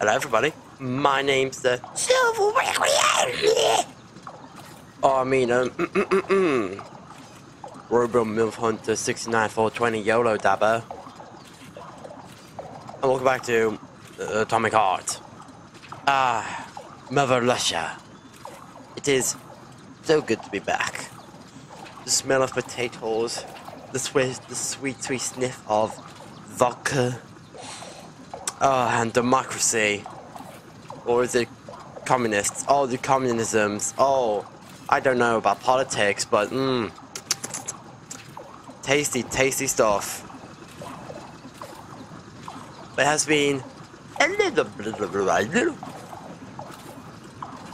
Hello everybody, my name's the Silver Requiem! Oh, I mean, Robo Milf Hunter 69420 YOLO Dabber. And welcome back to Atomic Heart. Ah, Mother Russia. It is so good to be back. The smell of potatoes, the sweet sniff of vodka. Oh, and democracy. Or is it communists? Oh, the communisms. Oh, I don't know about politics, but tasty, tasty stuff. There has been a little This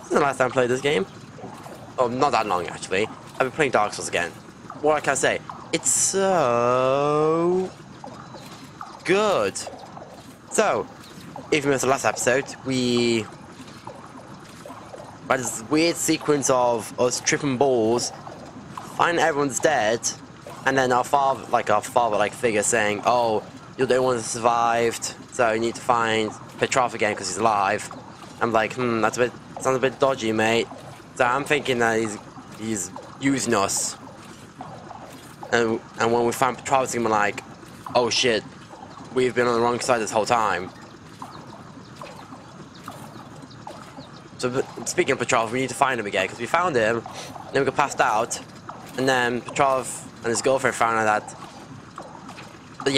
is the last time I played this game. Oh, not that long, actually. I've been playing Dark Souls again. What can I say? It's so good. So, if you missed the last episode, we had this weird sequence of us tripping balls, finding everyone's dead, and then our father-like figure saying, "Oh, you're the only one that survived, so you need to find Petrov again because he's alive." I'm like, that's sounds a bit dodgy, mate. So I'm thinking that he's using us. And when we found Petrov, it's gonna be like, "Oh shit. We've been on the wrong side this whole time." So, speaking of Petrov, we need to find him again, because we found him, then we got passed out, and then Petrov and his girlfriend found out that... But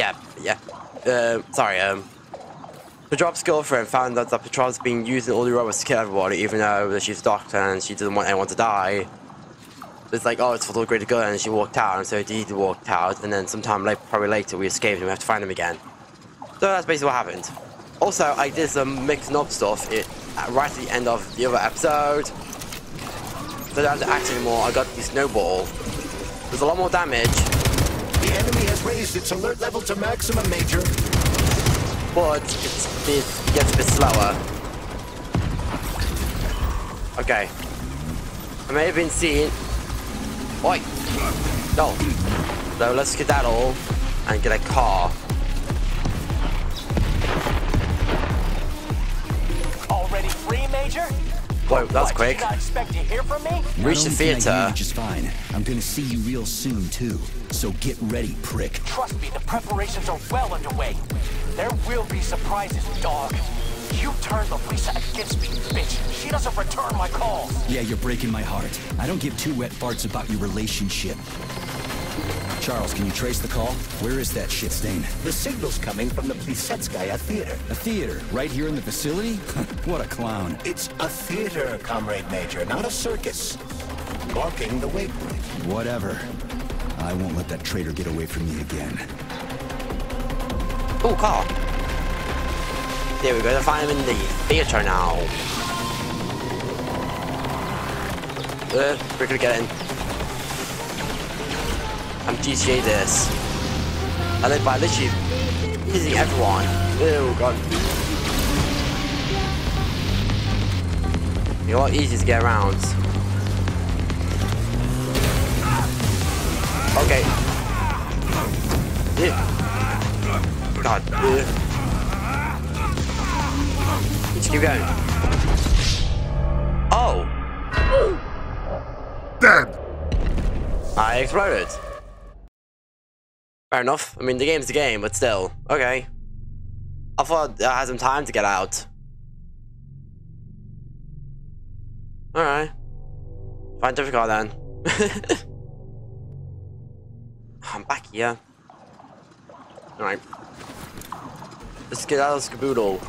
Petrov's girlfriend found out that Petrov's been using all the robots to kill everybody, even though she's a doctor and she doesn't want anyone to die. It's like, "Oh, it's for the greater good," and she walked out, and so he walked out, and then sometime later, probably later, we escaped and we have to find him again. So that's basically what happened. Also, I did some mixing up stuff right at the end of the other episode. So I don't have to act anymore. I got the snowball. There's a lot more damage. The enemy has raised its alert level to maximum, Major. But it gets a bit slower. Okay. I may have been seeing... Oi! No. So let's skedaddle and get a car. Already free, Major? Whoa, that's quick. Reach the theater. Just fine. I'm gonna see you real soon too. So get ready, prick. Trust me, the preparations are well underway. There will be surprises, dog. You turned Larisa against me, bitch. She doesn't return my calls. Yeah, you're breaking my heart. I don't give two wet farts about your relationship. Charles, can you trace the call? Where is that shit stain? The signal's coming from the Plisetskaya Theater. A theater? Right here in the facility? What a clown. It's a theater, Comrade Major, not a circus. Barking the wake break. Whatever. I won't let that traitor get away from me again. Oh, car. There we go, to find him in the theater now. We're gonna get in. I'm GTA this. I live by literally using everyone. Oh god. It's a lot easier to get around. Okay. God. Just keep going. Oh! Dead! I exploded. Fair enough. I mean, the game's the game, but still. Okay. I thought I had some time to get out. Alright. Find difficult then. I'm back here. Alright. Let's get out of the scaboodle.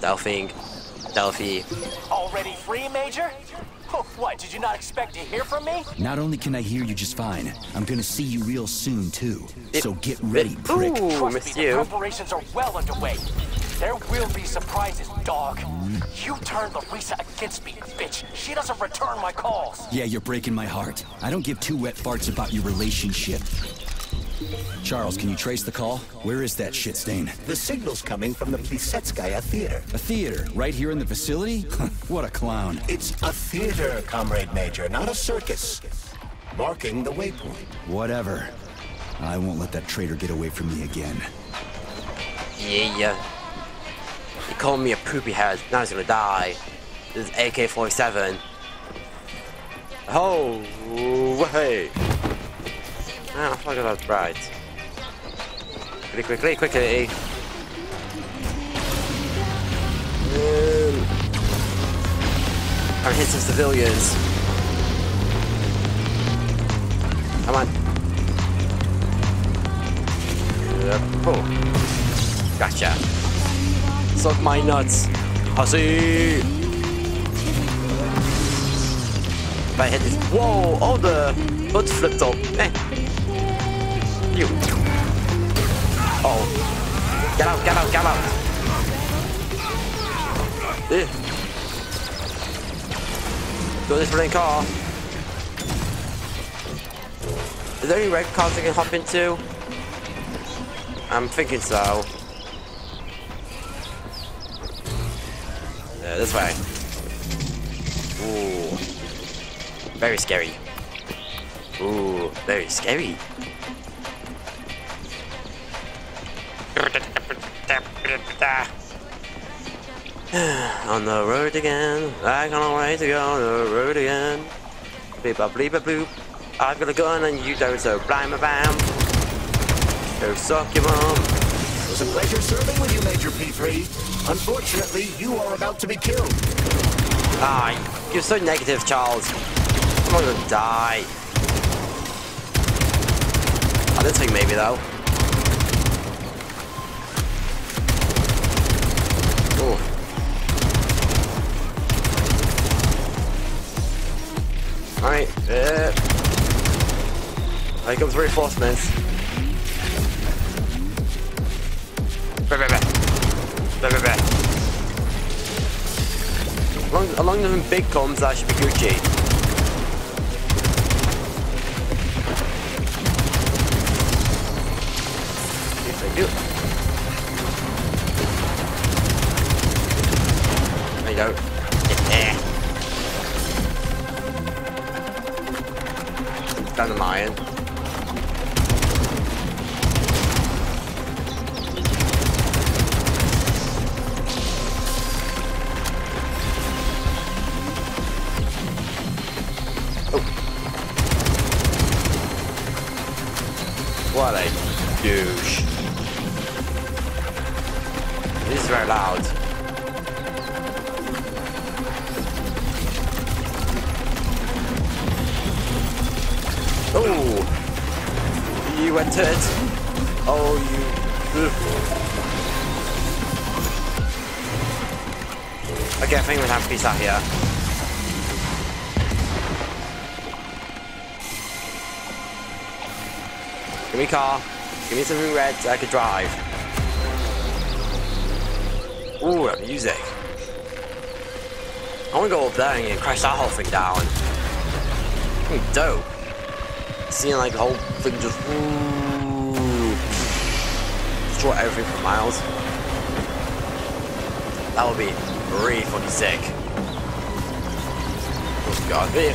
Delphi. Already free, Major? Oh, what, did you not expect to hear from me? Not only can I hear you just fine, I'm gonna see you real soon, too. So get ready, prick. Ooh, trust me, the preparations are well underway. There will be surprises, dog. You turned Larisa against me, bitch. She doesn't return my calls. Yeah, you're breaking my heart. I don't give two wet farts about your relationship. Charles, can you trace the call? Where is that shit stain? The signal's coming from the Plisetskaya Theater. A theater? Right here in the facility? What a clown. It's a theater, Comrade Major, not a circus. marking the waypoint. Whatever. I won't let that traitor get away from me again. Yeah. He called me a poopy head. Now he's gonna die. This is AK-47. Oh, hey. I thought I was right. Quickly. Or hit some civilians. Come on. Oh. Gotcha. Suck my nuts. Hussy! If I hit this. Whoa! Oh, the hood flipped up. Eh. You. Oh. Get out. Eh. Do this running car. Is there any red cars I can hop into? I'm thinking so. Yeah, this way. Ooh. Very scary. Ooh, very scary. On the road again, I can't wait to go on the road again. Bleep bleep bloop. I've got a gun and you don't, so blam a bam. Go suck your mom. It was a pleasure serving with you, Major P3. Unfortunately, you are about to be killed. Ah, you're so negative, Charles. I'm not gonna die. Oh, this thing maybe though. Alright, here comes reinforcements. Along the big comms, I should be Gucci. Yes, I do. There you go. Down the mine. Oh. What a douche. This is very loud. Oh, you went to it. Oh, you. Okay, I think we have to be sat here. Give me a car. Give me something red so I could drive. Ooh, that music. I want to go up there and crash that whole thing down. That'd be dope. Seeing like the whole thing just destroy everything for miles. That would be really fucking sick. Oh god, here.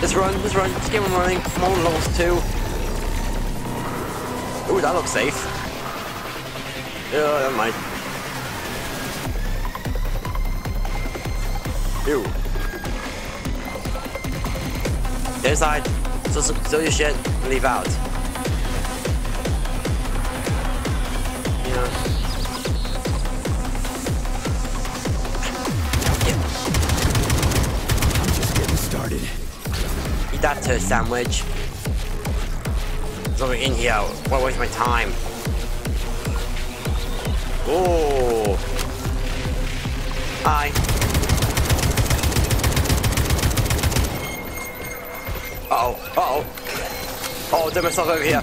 Let's run, just keep on running. Come on, levels 2. Ooh, that looks safe. Never mind. Ew. The inside. So your shit and leave out. Yeah. I'm just getting started. Eat that toast sandwich. There's nothing in here. Why waste my time? Oh. Hi. Oh, damn myself over here.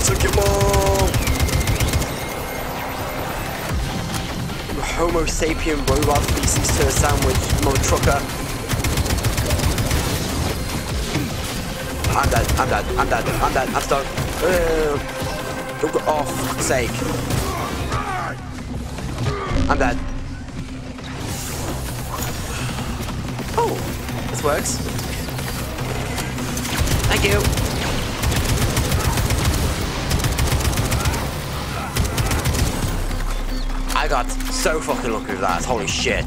Suck your mom. Homo sapien robot species to a sandwich, mother trucker. I'm dead, I'm stuck. Oh, for fuck's sake. I'm dead. Oh, this works. Thank you. I got so fucking lucky with that. Holy shit.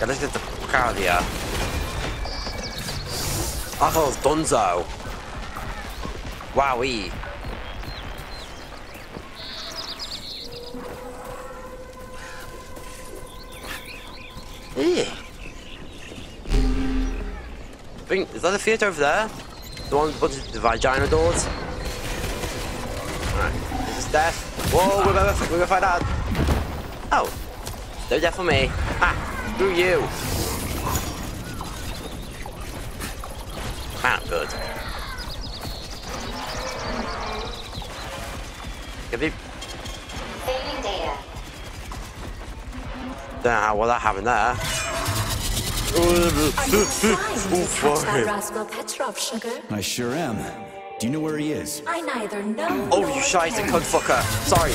Yeah, let's get the fuck out of here. I thought it was Dunzo. Wowee. Is that the theatre over there? The one with a bunch of the vagina doors? Alright, this is death. Whoa, we're gonna find out. Oh, no death for me. Ha! Screw you! Ah, good. Give me. Saving data. Don't know how well that happened there. I sure am. Do you know where he is? I neither know. Oh, you shy to cunt fucker. Sorry.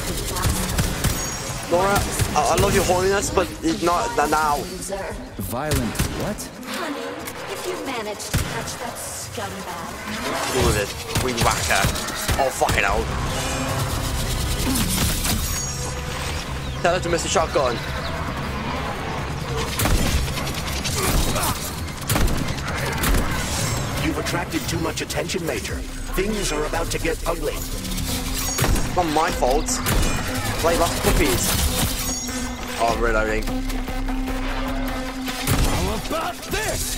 Nora, I love your holiness, but it's not now. Violent what? Honey, if you manage to catch that scumbag. Deal with it. We whack her. Oh, fucking hell. Tell her to miss the shotgun. You've attracted too much attention, Major. Things are about to get ugly. It's not my fault. Play lost puppies. Oh, I'm reloading. How about this?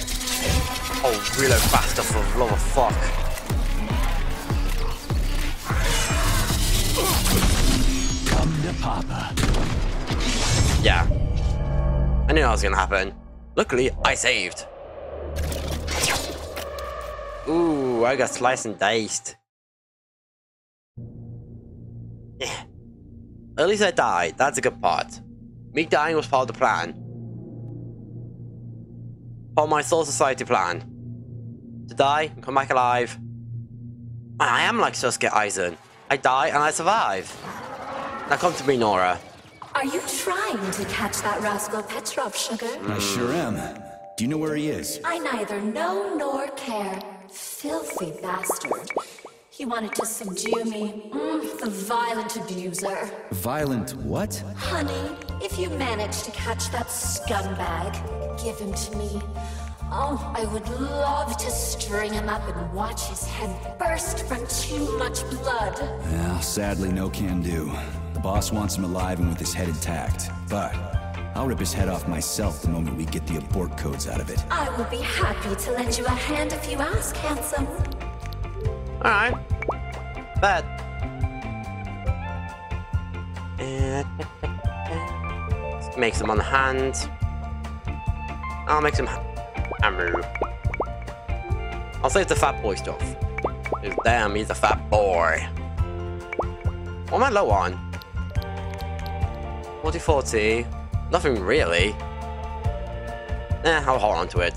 Oh, reload faster for the love of fuck. Come to Papa. Yeah. I knew that was gonna happen. Luckily, I saved. Ooh, I got sliced and diced. Yeah. At least I died. That's a good part. Me dying was part of the plan. Part of my Soul Society plan. To die and come back alive. Man, I am like Sasuke Aizen. I die and I survive. Now come to me, Nora. Are you trying to catch that rascal Petrov, sugar? I sure am. Do you know where he is? I neither know nor care. Filthy bastard. He wanted to subdue me. The violent abuser. Violent what? Honey, if you manage to catch that scumbag, give him to me. Oh, I would love to string him up and watch his head burst from too much blood. Well, sadly, no can do. The boss wants him alive and with his head intact, but I'll rip his head off myself the moment we get the abort codes out of it. I will be happy to lend you a hand if you ask, handsome. Alright. Bet. Let's make some on the hand. I'll make some ammo. I'll save the fat boy stuff. Because damn, he's a fat boy. What am I low on? 40-40. Nothing really. Eh, I'll hold on to it.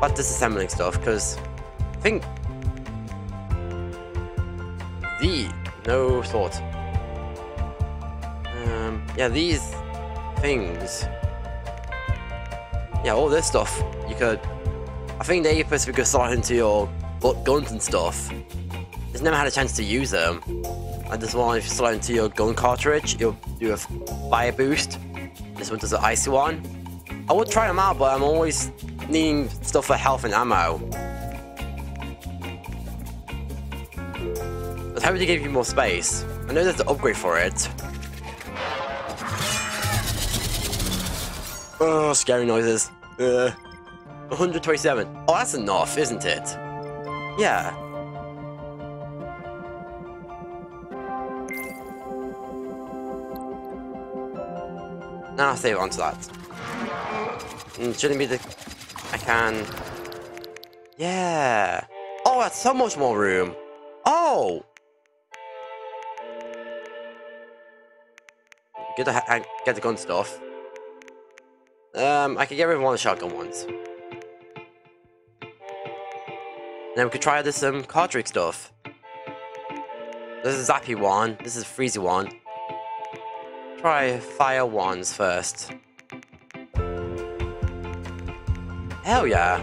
But disassembling stuff, because I think. No thought. Yeah, these things. Yeah, all this stuff. You could. I think they're supposed to be slot into your guns and stuff. Just never had a chance to use them. And this one, if you slide into your gun cartridge, you'll do a fire boost. This one does an icy one. I would try them out, but I'm always needing stuff for health and ammo. I was hoping to give you more space. I know there's an upgrade for it. Oh, scary noises. 127. Oh, that's enough, isn't it? Yeah. Now I'll save onto that. And shouldn't be the. I can. Yeah. Oh, that's so much more room. Oh. Get the gun stuff. I could get rid of one of the shotgun ones. Then we could try this cartridge stuff. This is Zappy one. This is Freezy one. Try fire ones first. Hell yeah.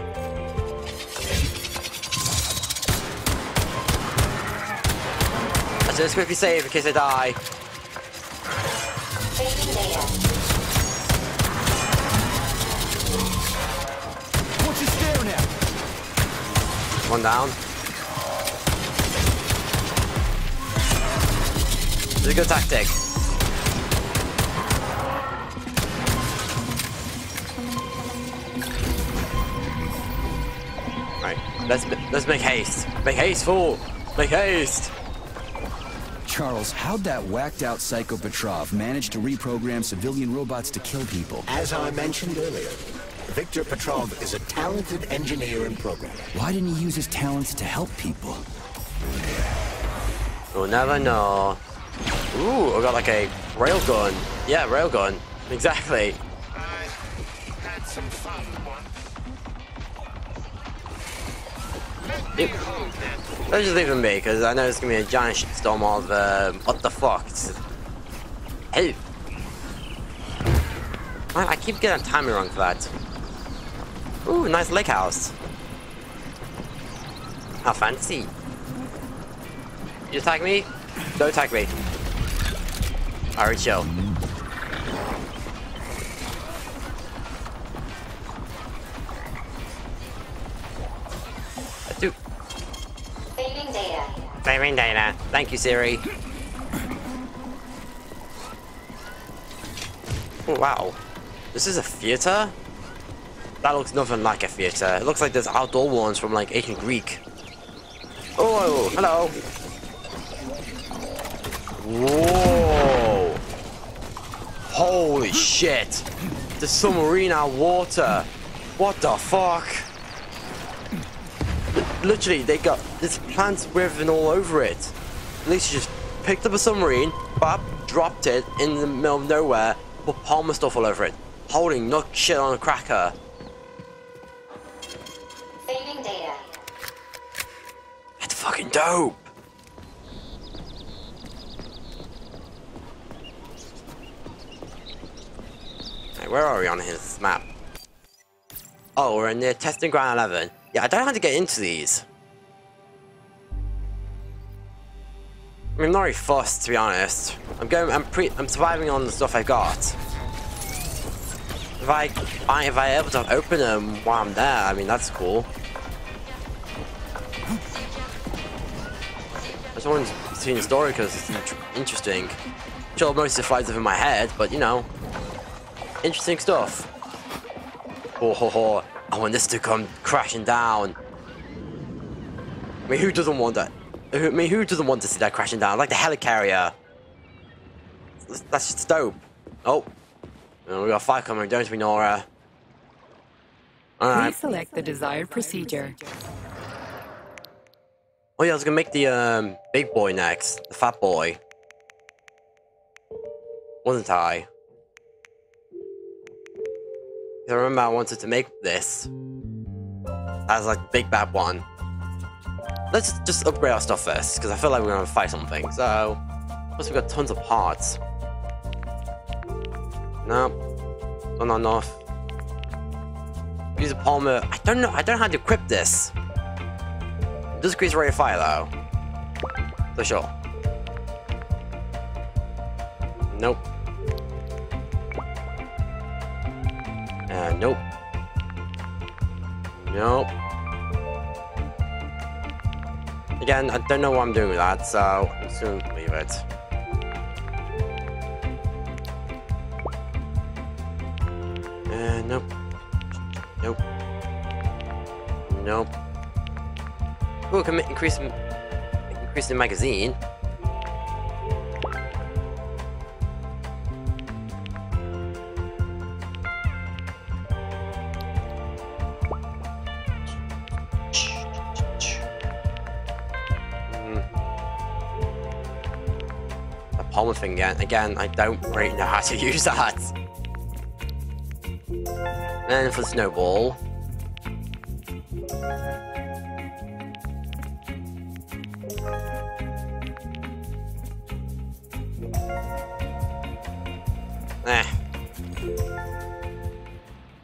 Let's just quickly save in case I die. What you staring at? One down. It's a good tactic. Right, let's make haste. Make haste, fool! Make haste! Charles, how'd that whacked-out psycho Petrov manage to reprogram civilian robots to kill people? As I mentioned earlier, Viktor Petrov is a talented engineer and programmer. Why didn't he use his talents to help people? We'll never know. Ooh, I got like a railgun. Yeah, railgun. Exactly. I had some fun once. Let me hold that. Let's just leave it me, because I know it's going to be a giant shitstorm of, what the fuck? Hey! Man, I keep getting timing wrong for that. Ooh, nice lake house. How fancy. You attack me? Don't attack me. Alright, chill. Let's do. Saving data. Saving data. Thank you, Siri. Oh, wow. This is a theater? That looks nothing like a theater. It looks like there's outdoor ones from like ancient Greek. Oh, hello. Whoa! Holy shit! The submarine out of water! What the fuck? Literally, they got this plant's writhing all over it. At least you just picked up a submarine, bop, dropped it in the middle of nowhere, put palm stuff all over it. Holding no shit on a cracker. Saving data. That's fucking dope! Where are we on his map? Oh, we're in the testing ground 11. Yeah, I don't know how to get into these. I'm not really fussed, to be honest. I'm surviving on the stuff I got. If I able to open them while I'm there, I mean that's cool. I just wanted to see the story because it's interesting. Sure, most of it flies over my head, but you know. Interesting stuff. Oh ho ho! I want this to come crashing down. I mean, who doesn't want that? I mean, who doesn't want to see that crashing down? Like the helicarrier. That's just dope. Oh, we got a fight coming, don't we, Nora? All right. Please select the desired procedure. Oh yeah, I was gonna make the big boy next, the fat boy, wasn't I? I remember I wanted to make this as like the big bad one. Let's just upgrade our stuff first, because I feel like we're gonna fight something. So, plus we got tons of parts. No, not enough. Use a palmer. I don't know. I don't know how to equip this. It does increase rate of fire though, for sure. Nope. Nope. Nope. Again, I don't know what I'm doing with that, so I'm just gonna leave it. Nope. Nope. Nope. Ooh, can increase the magazine. Palmer thing again, I don't really know how to use that. And for the snowball.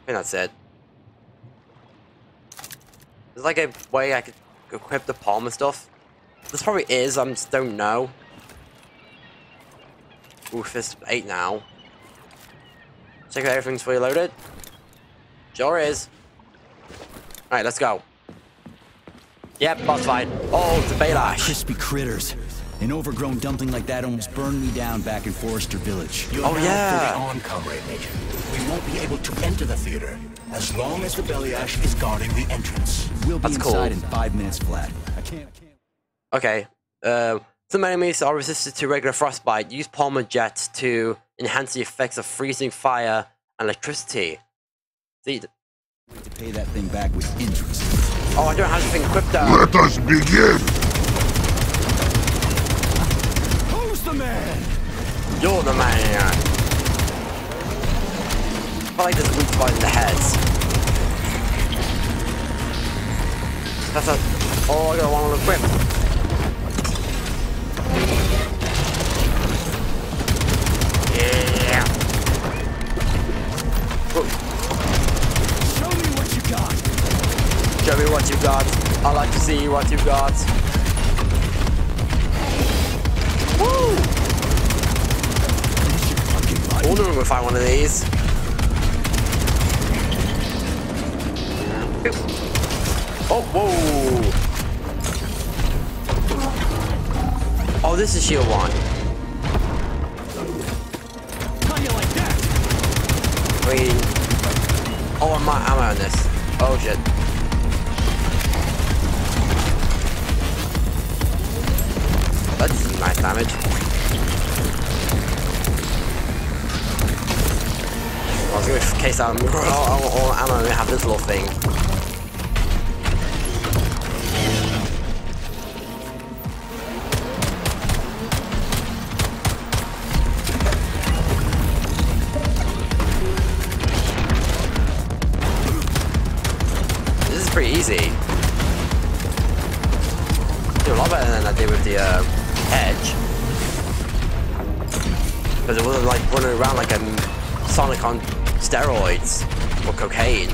Maybe not sad. There's like a way I could equip the palm and stuff. This probably is, I just don't know. Oof, it's 8 now. Check out everything's fully loaded. Sure is. Alright, let's go. Yep, boss fight. Oh, it's a Belash. Crispy critters. An overgrown dumpling like that almost burned me down back in Forester Village. You're now fully on, Comrade Major. We won't be able to enter the theater as long as the Belash is guarding the entrance. We'll be inside in 5 minutes flat. I can't. Okay. Some enemies are resistant to regular frostbite. Use Palmer Jets to enhance the effects of freezing, fire, and electricity. See. To pay that thing back with interest. Oh, I don't have anything equipped though. Let us begin. The man. You're the man. I like this weak spot in the heads. That's a... Oh, I got one little grip. Yeah. Ooh. Show me what you got. Show me what you got. I like to see what you got. Woo! I wonder if we find one of these. Oh, whoa! Oh, this is shield one. Wait. Oh, am I on this? Oh shit. That's nice damage. I was going to case out all ammo and have this little thing. This is pretty easy. I do a lot better than I did with the edge, because it wasn't like running around like a Sonic on steroids or cocaine.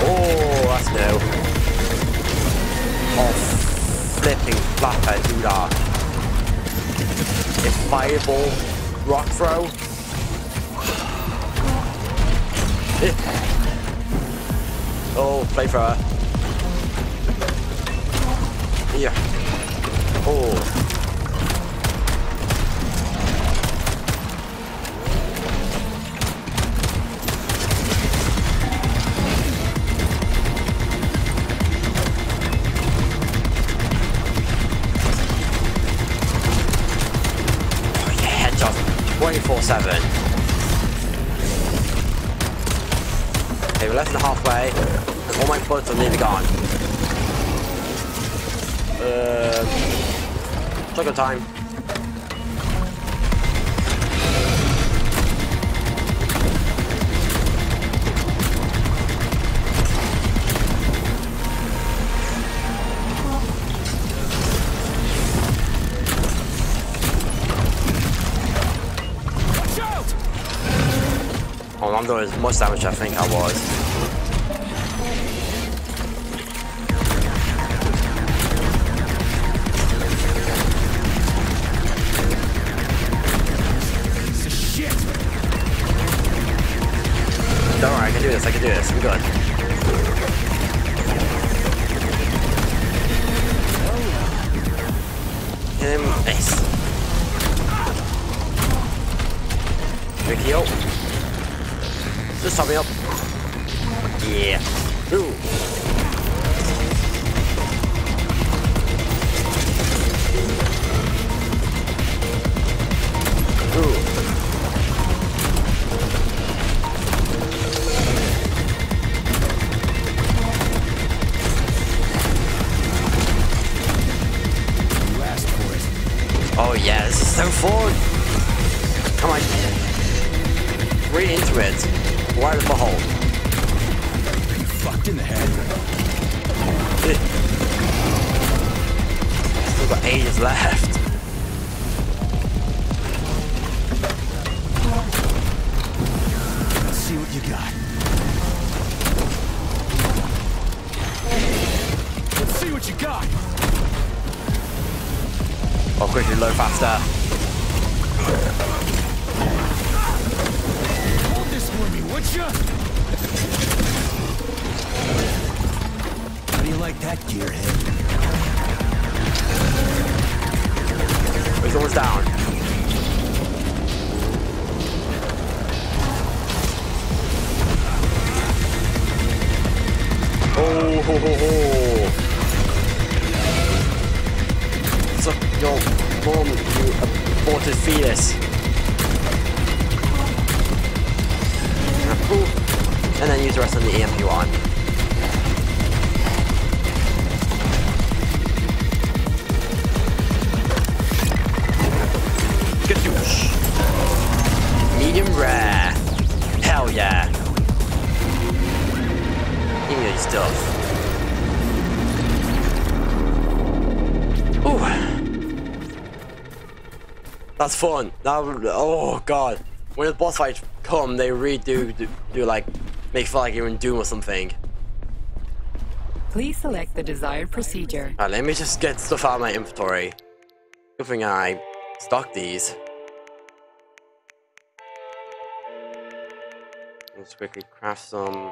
Oh, that's no. Oh, flipping flapper, dude! A fireball, rock throw. Oh, playthrower. Yeah. Oh. Oh, yeah, headshot 24/7. Okay, we're less than halfway, and all my bullets are nearly gone. Check on time. I'm doing as much damage as I think I was. This is shit. Don't worry, I can do this, I'm good. Hit him, nice. Ricky up. Just top me up. Yeah. Ooh. Last point. Oh yeah, this is so forward. Come on. Read into it. Wide of the hole. You fucked in the head. pages left. Let's see what you got. Let's see what you got. Oh, quickly, load faster. Hold this for me, would you? How do you like that, gearhead? He's almost down. Oh ho ho ho! Suck your mom, you aborted fetus. And then use the rest of the EMP one. Medium rare. Hell yeah. Give me your stuff. Ooh. That's fun. That would, oh god. When the boss fights come, they redo like make feel like you're in Doom or something. Please select the desired procedure. Alright, let me just get stuff out of my inventory. Good thing I stocked these. Let's quickly craft some.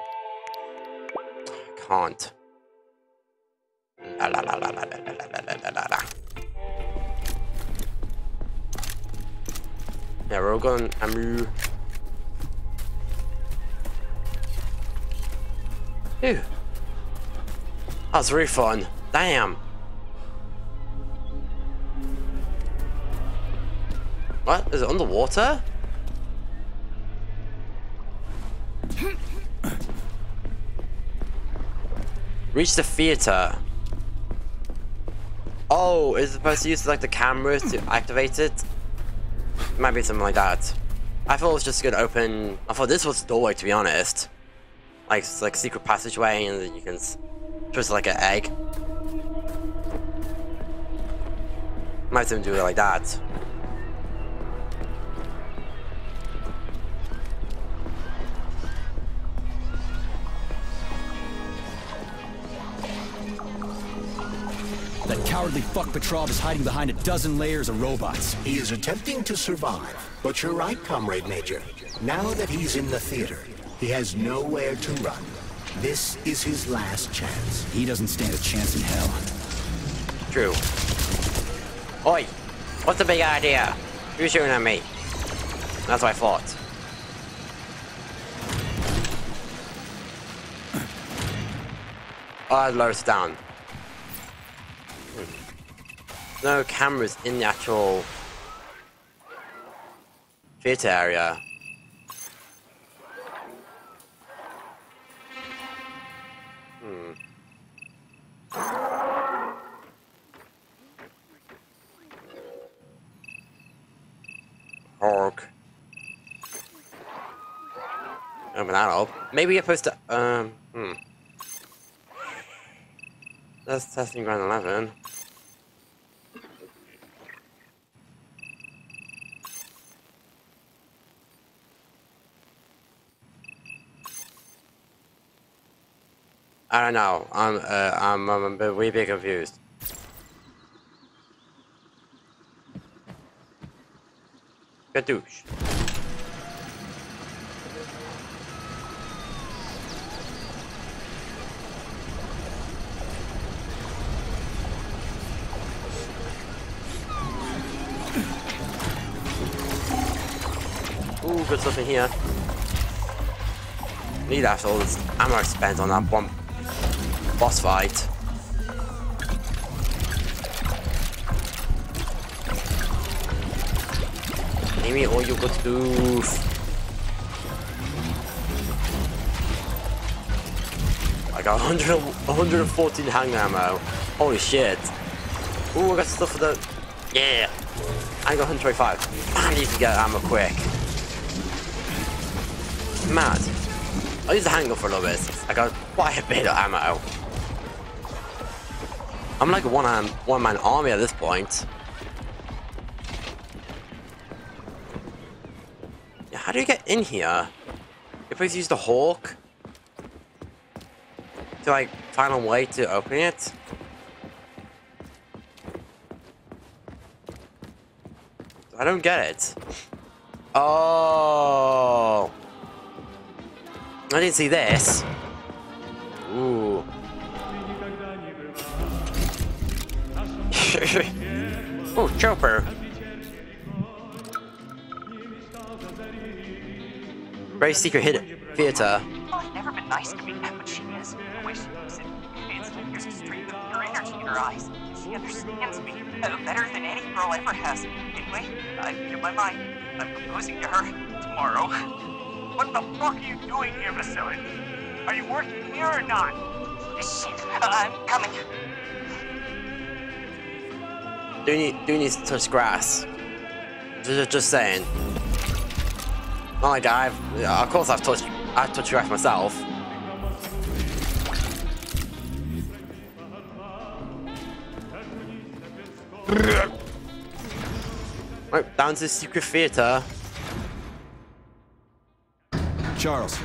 Can't. La la la la la la la la la la la. Yeah, Rogan Amu. Ew. That's really fun. Damn. What? Is it underwater? Reach the theater. Oh, is it supposed to use like the cameras to activate it? It might be something like that. I thought it was just gonna open. I thought this was the doorway, to be honest. Like it's like a secret passageway, and then you can twist like an egg. Might even do it like that. That cowardly fuck Petrov is hiding behind a dozen layers of robots. He is attempting to survive, but you're right, Comrade Major. Now that he's in the theater, he has nowhere to run. This is his last chance. He doesn't stand a chance in hell. True. Oi! What's the big idea? You're shooting at me. That's what I thought. I'll lower it down. No cameras in the actual theater area. Hmm. Org. Open that up. Maybe you're supposed to. That's testing ground 11. I don't know. I'm a wee bit confused. Gadoosh. Ooh, good stuff in here. Need after all this ammo I spent on that bomb. Boss fight. Give me all you got to do. I got 114 hang ammo. Holy shit. Ooh, I got stuff for the. Yeah. I got 125. I need to get ammo quick. Mad. I'll use the handgun for a little bit. I got quite a bit of ammo. I'm like a one-man army at this point. Yeah, how do you get in here? If we use the hawk to like find a way to open it. I don't get it. Oh, I didn't see this. Ooh. Oh, chopper. Very secret hidden theater. Well, I've never been nice to me, but she is. I wish she there's a streak of pure energy in her eyes. She understands me better than any girl ever has. Anyway, I've made up my mind. I'm proposing to her tomorrow. What the fuck are you doing here, Vasily? Are you working here or not? Shit, I'm coming. Do you need to touch grass? Just saying. Not like I've touched grass myself. Right, down to the secret theater. Charles,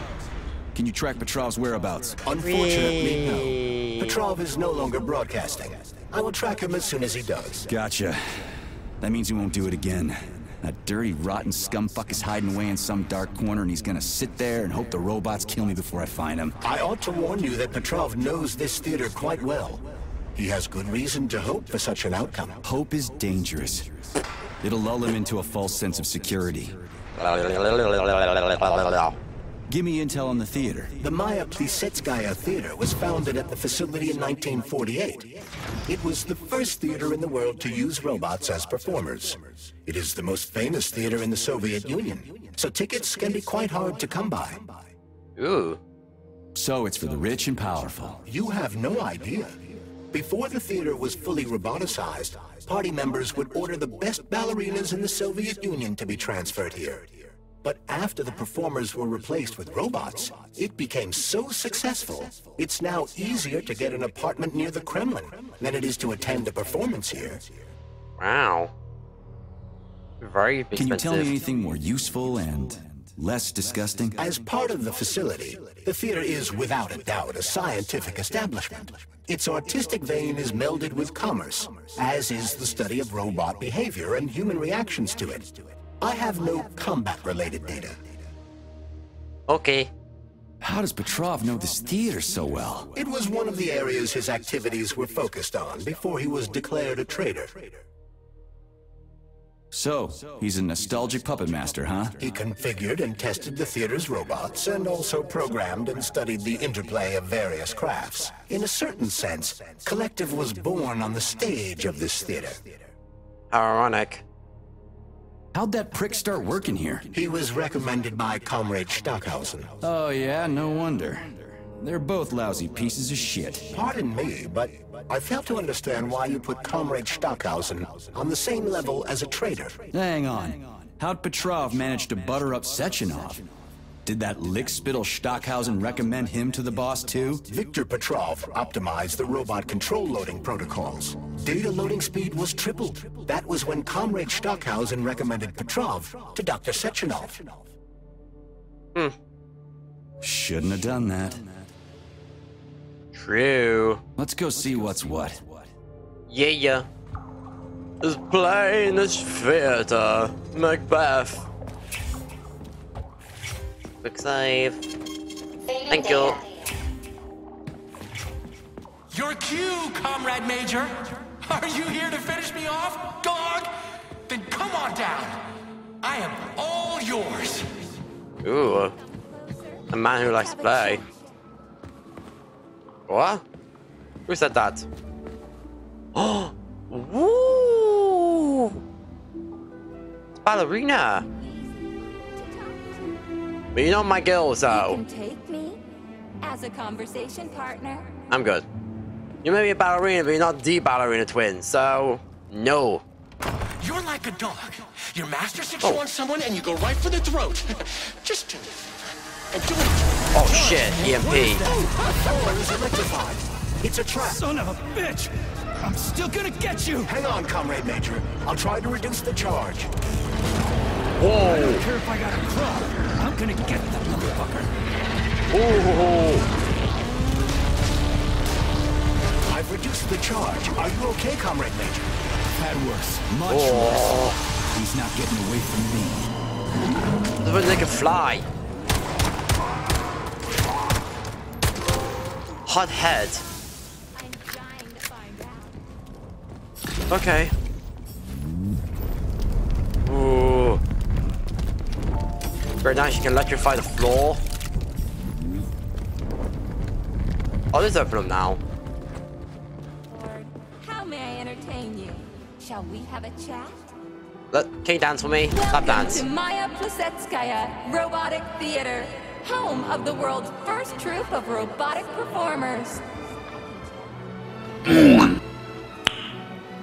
can you track Petrov's whereabouts? Unfortunately, no. Petrov is no longer broadcasting. I will track him as soon as he does. Gotcha. That means he won't do it again. That dirty, rotten scumfuck is hiding away in some dark corner, and he's gonna sit there and hope the robots kill me before I find him. I ought to warn you that Petrov knows this theater quite well. He has good reason to hope for such an outcome. Hope is dangerous. It'll lull him into a false sense of security. Give me intel on the theater. The Maya Plisetskaya Theater was founded at the facility in 1948. It was the first theater in the world to use robots as performers. It is the most famous theater in the Soviet Union, so tickets can be quite hard to come by. Ooh. So it's for the rich and powerful. You have no idea. Before the theater was fully roboticized, party members would order the best ballerinas in the Soviet Union to be transferred here. But after the performers were replaced with robots, it became so successful, it's now easier to get an apartment near the Kremlin than it is to attend a performance here. Wow. Very expensive. Can you tell me anything more useful and less disgusting? As part of the facility, the theater is without a doubt a scientific establishment. Its artistic vein is melded with commerce, as is the study of robot behavior and human reactions to it. I have no combat-related data. Okay. How does Petrov know this theater so well? It was one of the areas his activities were focused on before he was declared a traitor. So, he's a nostalgic puppet master, huh? He configured and tested the theater's robots, and also programmed and studied the interplay of various crafts. In a certain sense, Collective was born on the stage of this theater. How ironic. How'd that prick start working here? He was recommended by Comrade Stockhausen. Oh yeah, no wonder. They're both lousy pieces of shit. Pardon me, but I fail to understand why you put Comrade Stockhausen on the same level as a traitor. Hang on. How'd Petrov manage to butter up Sechenov? Did that lick-spittle Stockhausen recommend him to the boss, too? Viktor Petrov optimized the robot control loading protocols. Data loading speed was tripled. That was when Comrade Stockhausen recommended Petrov to Dr. Sechenov. Hmm. Shouldn't have done that. True. Let's go see what's what. Yeah, yeah. It's playing this theater. Macbeth. Quick save. Thank you. Your cue, Comrade Major. Are you here to finish me off, dog? Then come on down. I am all yours. Ooh. A man who likes to play. What? Who said that? Oh! Woo! It's ballerina. But you know my girls, so you can take me as a conversation partner. I'm good. You may be a ballerina, but you're not the ballerina twin, so no. You're like a dog. Your master sits you on someone and you go right for the throat. Just do it. And do it. Oh shit, EMP. It's a trap. Son of a bitch! I'm still gonna get you! Hang on, Comrade Major. I'll try to reduce the charge. Whoa! I don't care if I gotta crawl. I'm gonna get that motherfucker. Oh! I've reduced the charge. Are you okay, Comrade Major? That worse. Much worse. He's not getting away from me. That was like a fly. Hot head. Okay. Ooh. Very nice, you can electrify the floor. Oh, this is open now. Lord, how may I entertain you? Shall we have a chat? Look, can you dance with me? Lap dance. Welcome to Maya Plisetskaya Robotic Theater, home of the world's first troupe of robotic performers.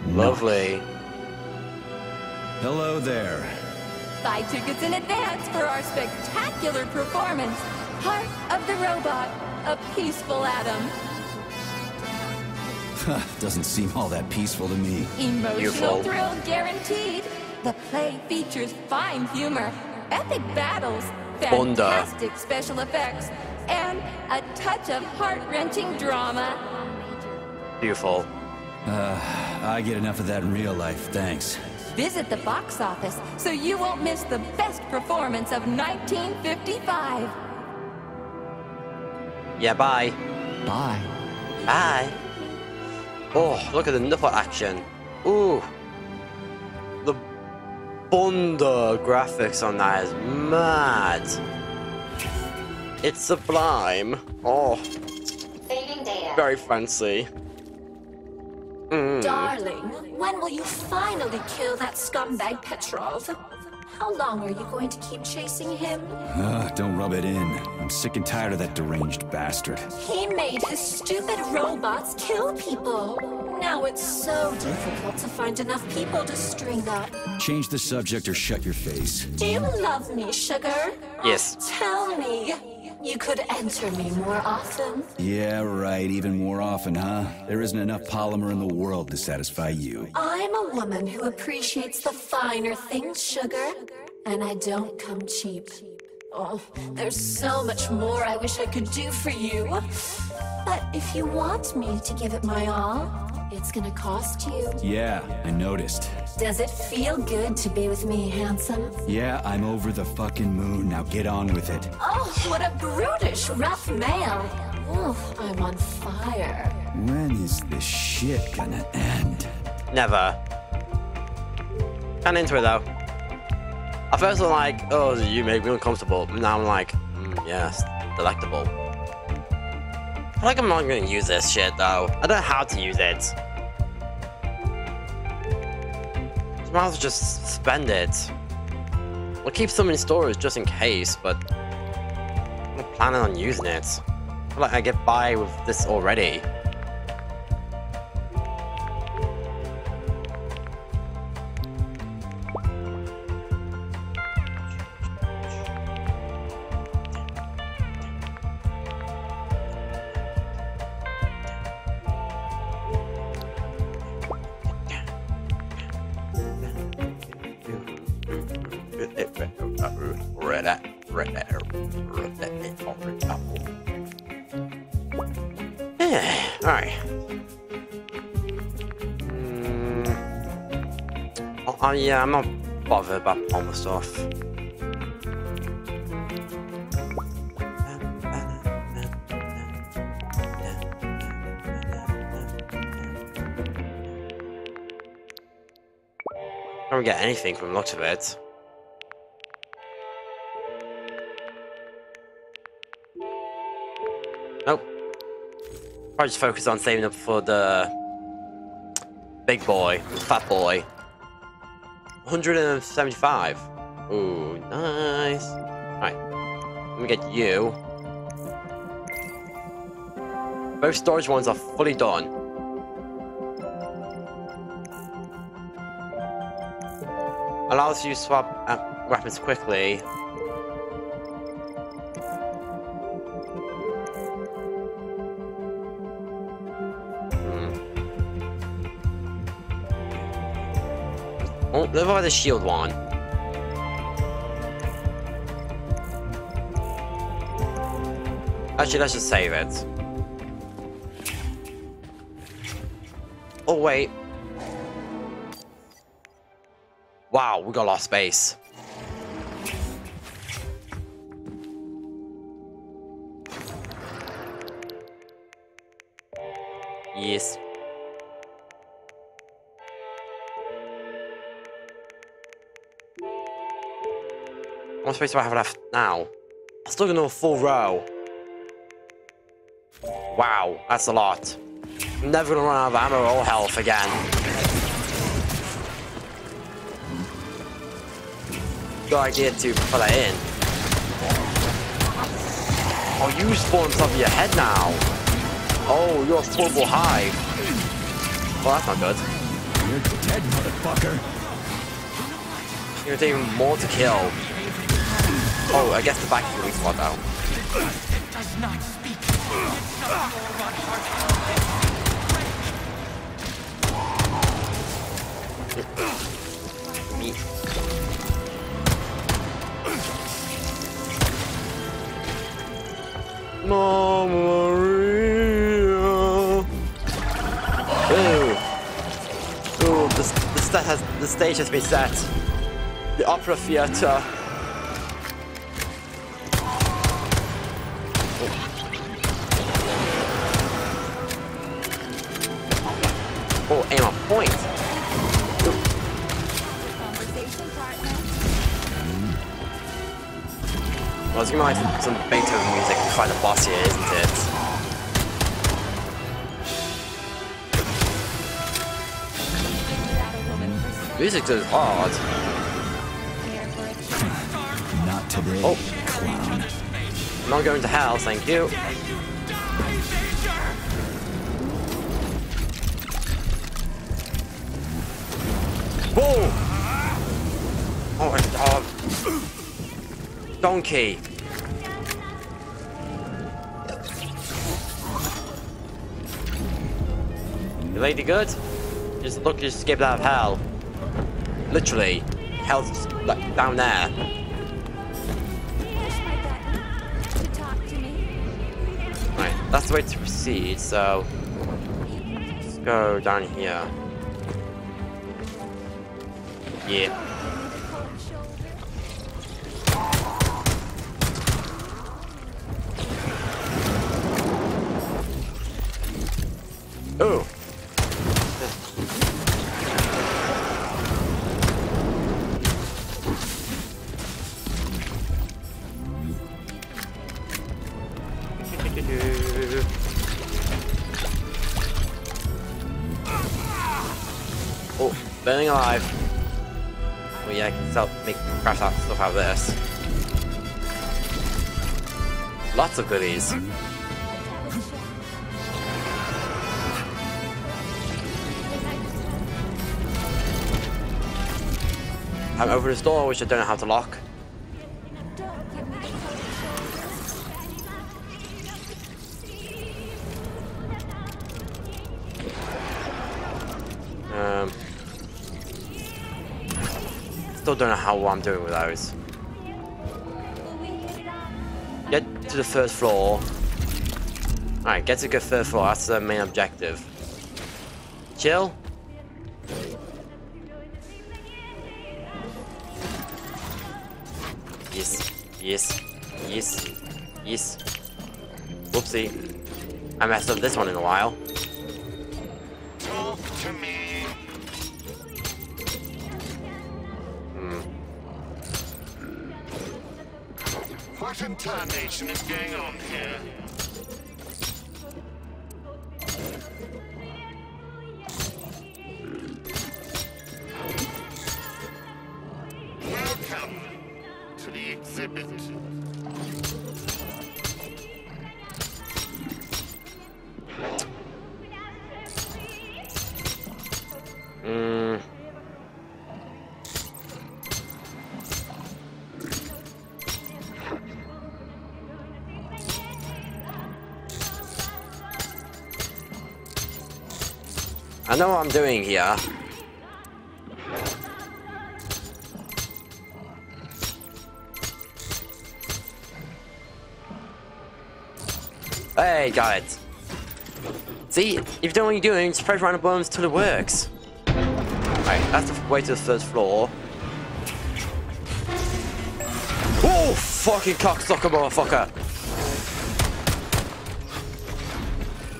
Lovely. Hello there. Buy tickets in advance for our spectacular performance, Heart of the Robot, a peaceful atom. Doesn't seem all that peaceful to me. Emotional thrill guaranteed. The play features fine humor, epic battles, fantastic special effects, and a touch of heart-wrenching drama. Beautiful. I get enough of that in real life, thanks. Visit the box office so you won't miss the best performance of 1955. Yeah, bye. Bye. Bye. Oh, look at the nipple action. Ooh. The Bunda graphics on that is mad. It's sublime. Oh. Saving data. Very fancy. Darling, when will you finally kill that scumbag Petrov? How long are you going to keep chasing him? Don't rub it in. I'm sick and tired of that deranged bastard. He made his stupid robots kill people. Now it's so difficult to find enough people to string up. Change the subject or shut your face. Do you love me, sugar? Yes. Tell me. You could enter me more often. Yeah, right. Even more often, huh? There isn't enough polymer in the world to satisfy you. I'm a woman who appreciates the finer things, sugar. And I don't come cheap. Oh, there's so much more I wish I could do for you. But if you want me to give it my all, it's gonna cost you. Yeah, I noticed. Does it feel good to be with me, handsome? Yeah, I'm over the fucking moon. Now get on with it. Oh, what a brutish, rough male. Oh, I'm on fire. When is this shit gonna end? Never. Can't into it, though. At first I'm like, oh, you make me uncomfortable. Now I'm like, yes, delectable. I feel like I'm not gonna use this shit though. I don't know how to use it. I might as well just spend it. I'll keep some in storage just in case, but I'm not planning on using it. I feel like I get by with this already. Yeah, I'm not bothered about all the stuff. I don't get anything from lots of it. Nope. Probably just focus on saving up for the big boy, the fat boy. 175. Ooh, nice. Alright. Let me get you. Both storage ones are fully done. Allows you to swap weapons quickly. Oh, look at the shield wand. Actually, let's just save it. Oh, wait. Wow, we got a lot of space. Yes. How much space do I have left now? I'm still gonna do a full row. Wow, that's a lot. I'm never gonna run out of ammo or health again. Good idea to put that in. Oh, you spawned something in your head now. Oh, you're a horrible hive. Well, that's not good. You're dead, motherfucker. You're taking more to kill. Oh, I guess the back is the weak spot now. Does not speak. Me. Mama Maria. Ooh. Ooh, the stage has been set. The opera theater. Oh, aim on point. Well, it's gonna be like some Beethoven music to fight the boss here, isn't it? Music is hard. Not today. Oh, clown. I'm not going to hell, thank you. Whoa! Oh, donkey! The lady good? Just look, just escaped out of hell. Literally, hell's like down there. Right, that's the way to proceed. So let's go down here. Yeah. Oh. Oh, burning alive. Yeah, I can help make craft out stuff out of this. Lots of goodies. I'm over this door, which I don't know how to lock. I still don't know how I'm doing with those. Get to the first floor. Alright, get to the third floor, that's the main objective. Chill. Yes, yes, yes, yes. Whoopsie. I messed up this one in a while. Talk to me. What in tarnation is going on here? Welcome to the exhibit. I know what I'm doing here. Okay, got it. See, if you don't know what you're doing, just press random bombs till it works. Alright, that's the way to the first floor. Oh, fucking cocksucker motherfucker!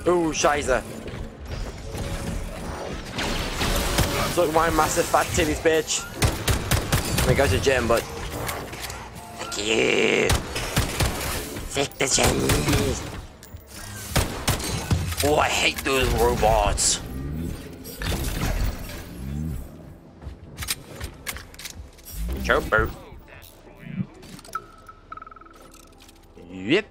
Ooh, scheiße. Look at my massive fat titties, bitch. I mean, go to the gym, but... Fuck you! Fuck the Chinese! Oh, I hate those robots! Chopper. Yep. We're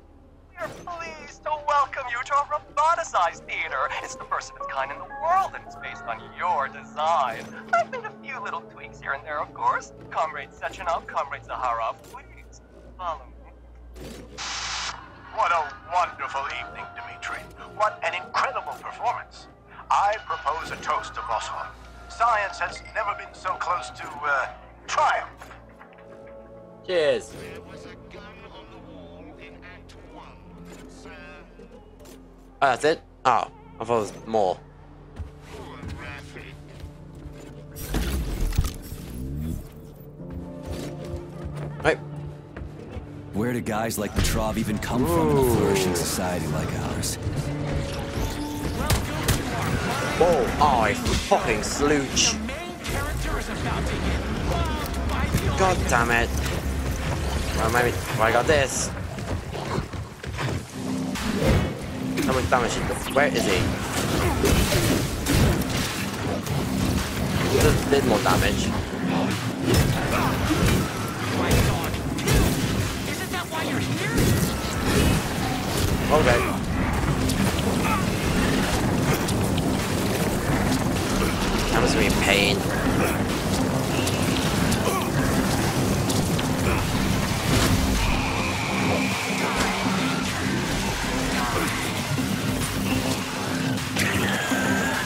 pleased to welcome you to our roboticized theater. It's the first of its kind in the world, and it's based on your design. I've made a few little tweaks here and there, of course. Comrade Sechenov, Comrade Zakharov, please follow me. What a wonderful evening, Dmitri. What an incredible performance. I propose a toast to Voskhod. Science has never been so close to, triumph. Cheers. There was a gun on the wall in Act 1, sir. Oh, that's it? Oh, I thought it was more. Right. Where do guys like Petrov even come from in a flourishing society like ours? Oh, I fucking slooch. God damn it. Well, maybe I got this. How much damage he does. Where is he? He just did more damage. Isn't that why you're here? Okay. That must be in pain.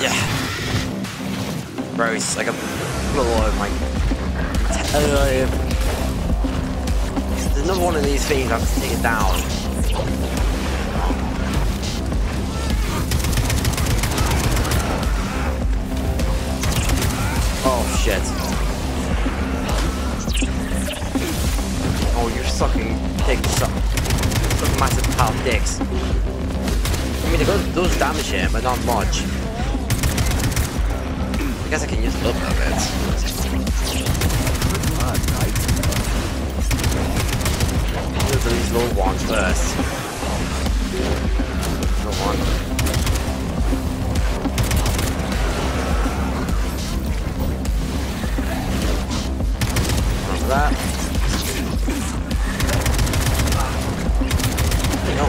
Yeah. Bro, it's like a floor, my... There's another one of these things I have to take it down. Oh, shit. Oh, you're sucking dicks. Sucking massive pile of dicks. I mean, it does damage him, but not much. I guess I can use a little bit of it. Let's do these little ones first. Little one. Like that. There you go.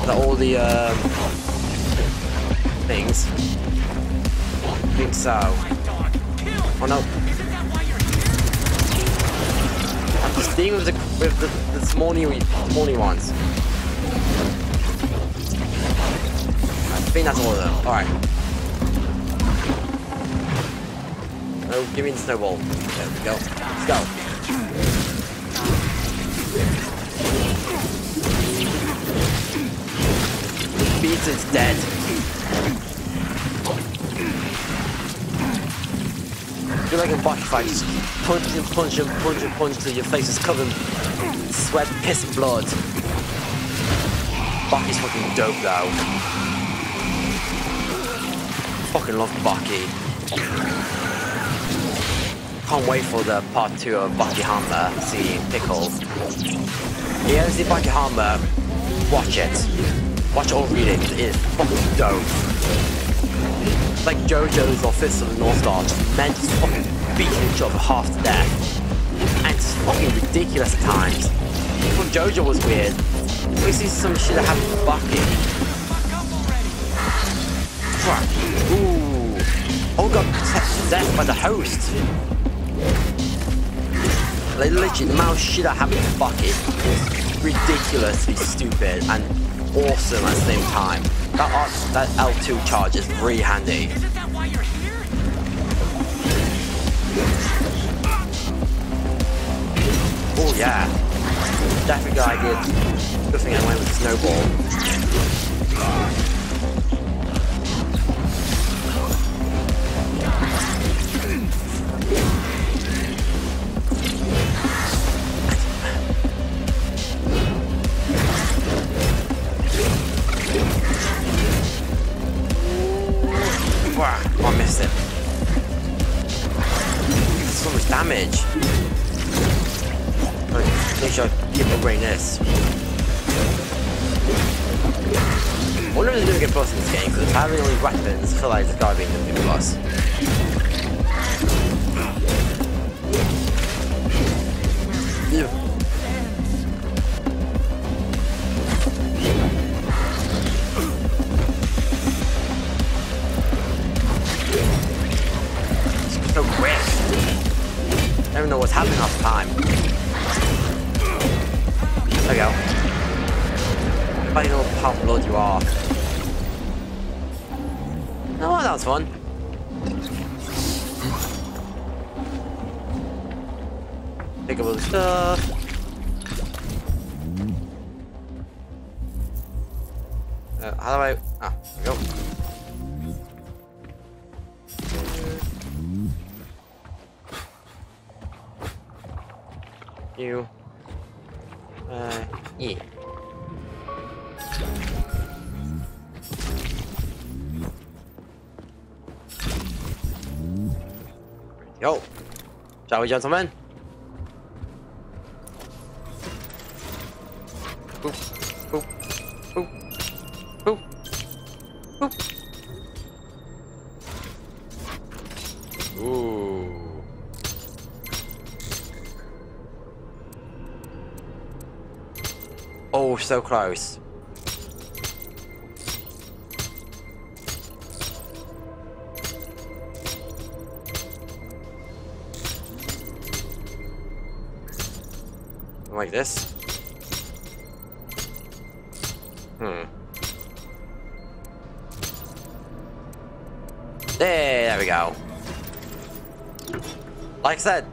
Is that all the things? I think so. Oh no. I'm just dealing with the small ones. I think that's all of them. Alright. Oh, give me the snowball. There we go. Let's go. Beats is dead. I feel like in Baki fight, just punch and punch and punch and punch till your face is covered in sweat, piss and blood. Baki's fucking dope though. Fucking love Baki. Can't wait for the part 2 of Baki Hanma, seeing Pickles. If you ever see Baki Hanma, watch it. Watch all readings, it is fucking dope. Like JoJo's or Fist of the North Star, just men just fucking beating each other half to death. And it's fucking ridiculous at times. Even JoJo was weird. We see some shit that happened to Baki. Fuck. Ooh. Oh, got possessed by the host. Like, literally, the amount of shit that happened to Baki is ridiculously stupid and awesome at the same time. That L2 charge is really handy. Isn't that why you're here? Oh yeah, definitely good idea. Good thing I went with Snowball. Damage. Make sure I keep upgrading this. I wonder if there's a good boss in this game, because it's having all these weapons, I feel like there's gotta be a good boss. I don't even know what's happening half the time. There we go. Funny little pile of blood you are. Oh, that was fun. Pick up all the stuff. How do I... Ah, there we go. You. Yeah. Yo. Shall we, gentlemen? Boop. Boop. Boop. Boop. Boop. Ooh. Oh, so close. Like this. There we go. Like I said,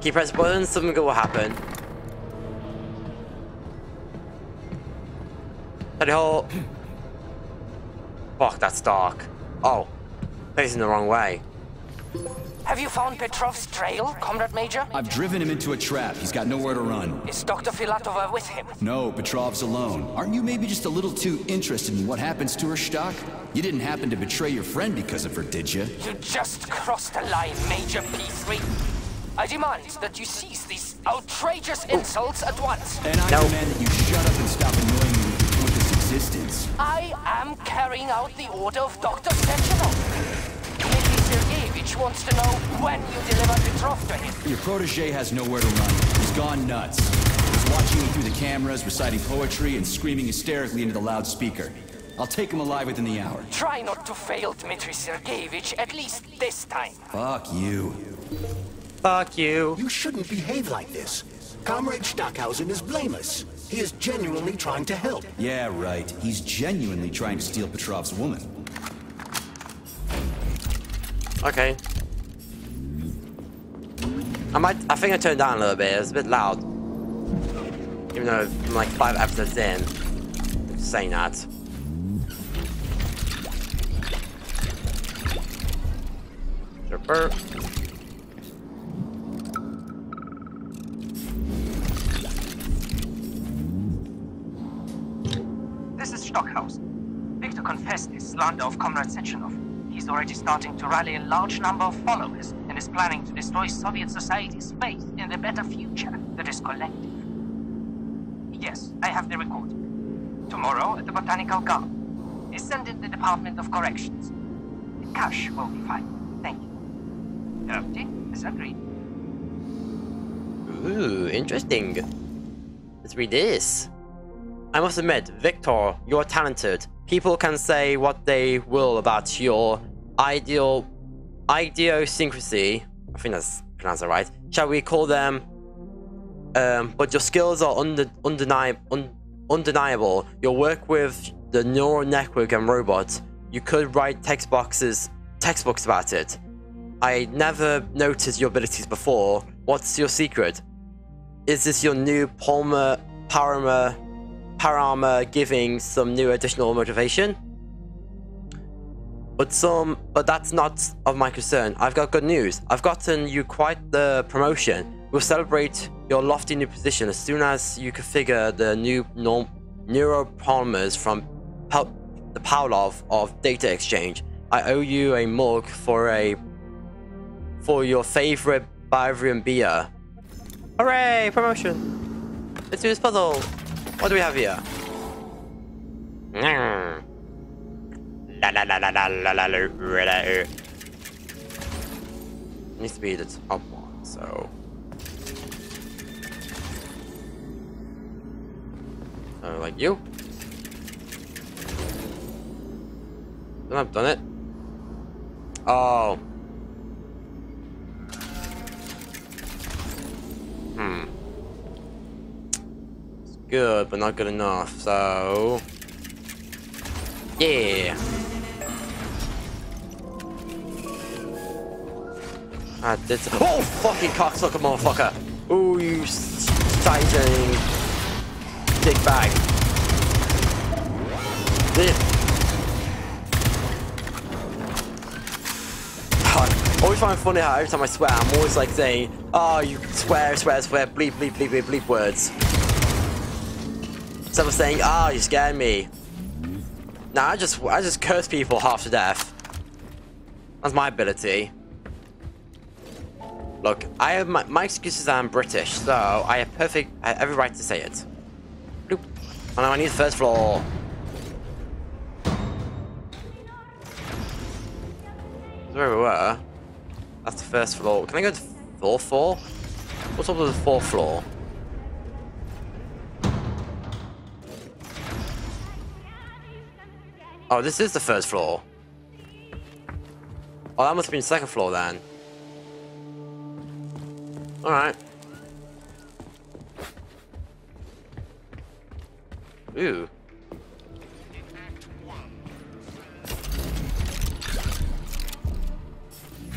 keep pressing buttons, something good will happen. Hole. Fuck, that's dark. Oh, facing the wrong way. Have you found Petrov's trail, Comrade Major? I've driven him into a trap. He's got nowhere to run. Is Dr. Filatova with him? No, Petrov's alone. Aren't you maybe just a little too interested in what happens to her, Stock? You didn't happen to betray your friend because of her, did you? You just crossed the line, Major P3. I demand that you cease these outrageous insults at once. And I demand that you shut up and stop annoying me. I am carrying out the order of Dr. Sechenov. Nikki Sergeyevich wants to know when you deliver Petrov to him. Your protege has nowhere to run. He's gone nuts. He's watching me through the cameras, reciting poetry, and screaming hysterically into the loudspeaker. I'll take him alive within the hour. Try not to fail, Dmitry Sergeyevich, at least this time. Fuck you. Fuck you. You shouldn't behave like this. Comrade Stockhausen is blameless. He is genuinely trying to help. Yeah, right. He's genuinely trying to steal Petrov's woman. Okay. I think I turned down a little bit. It was a bit loud. Even though I'm like 5 episodes in. I'm saying that. Super. Viktor confessed his slander of Comrade Sechenov. He's already starting to rally a large number of followers and is planning to destroy Soviet society's faith in the better future that is collective. Yes, I have the record. Tomorrow at the Botanical Garden. It's sent in the Department of Corrections. The cash will be fine. Thank you. Therapy is agreed. Ooh, interesting. Let's read this. I must admit, Viktor, you're talented. People can say what they will about your idiosyncrasy. I think that's pronounced that right. Shall we call them? But your skills are undeniable. Your work with the neural network and robots. You could write textbooks about it. I never noticed your abilities before. What's your secret? Is this your new Palmer? Power armor giving some new additional motivation, but that's not of my concern. I've got good news. I've gotten you quite the promotion. We'll celebrate your lofty new position as soon as you configure the new neuropolymers from the Pavlov of data exchange. I owe you a mug for your favorite Bavarian beer. Hooray! Promotion! Let's do this puzzle! What do we have here? It needs to be the top one, so... like you. Then I've done it. Oh. It's good, but not good enough, so... yeah. I did some... oh, fucking cocksucker motherfucker. Ooh, you sighting. Big bag. I always find it funny how every time I swear, I'm always like saying, oh, you swear, bleep, bleep, bleep, bleep, bleep words. Instead of saying, oh, you scared me. Nah, I just curse people half to death. That's my ability. Look, I have my excuse is I'm British, so I have every right to say it. Oh no, I need the first floor. That's where we were. That's the first floor. Can I go to the fourth floor? What's up with the fourth floor? Oh, this is the first floor. Oh, that must have been the second floor then. Alright. Ooh.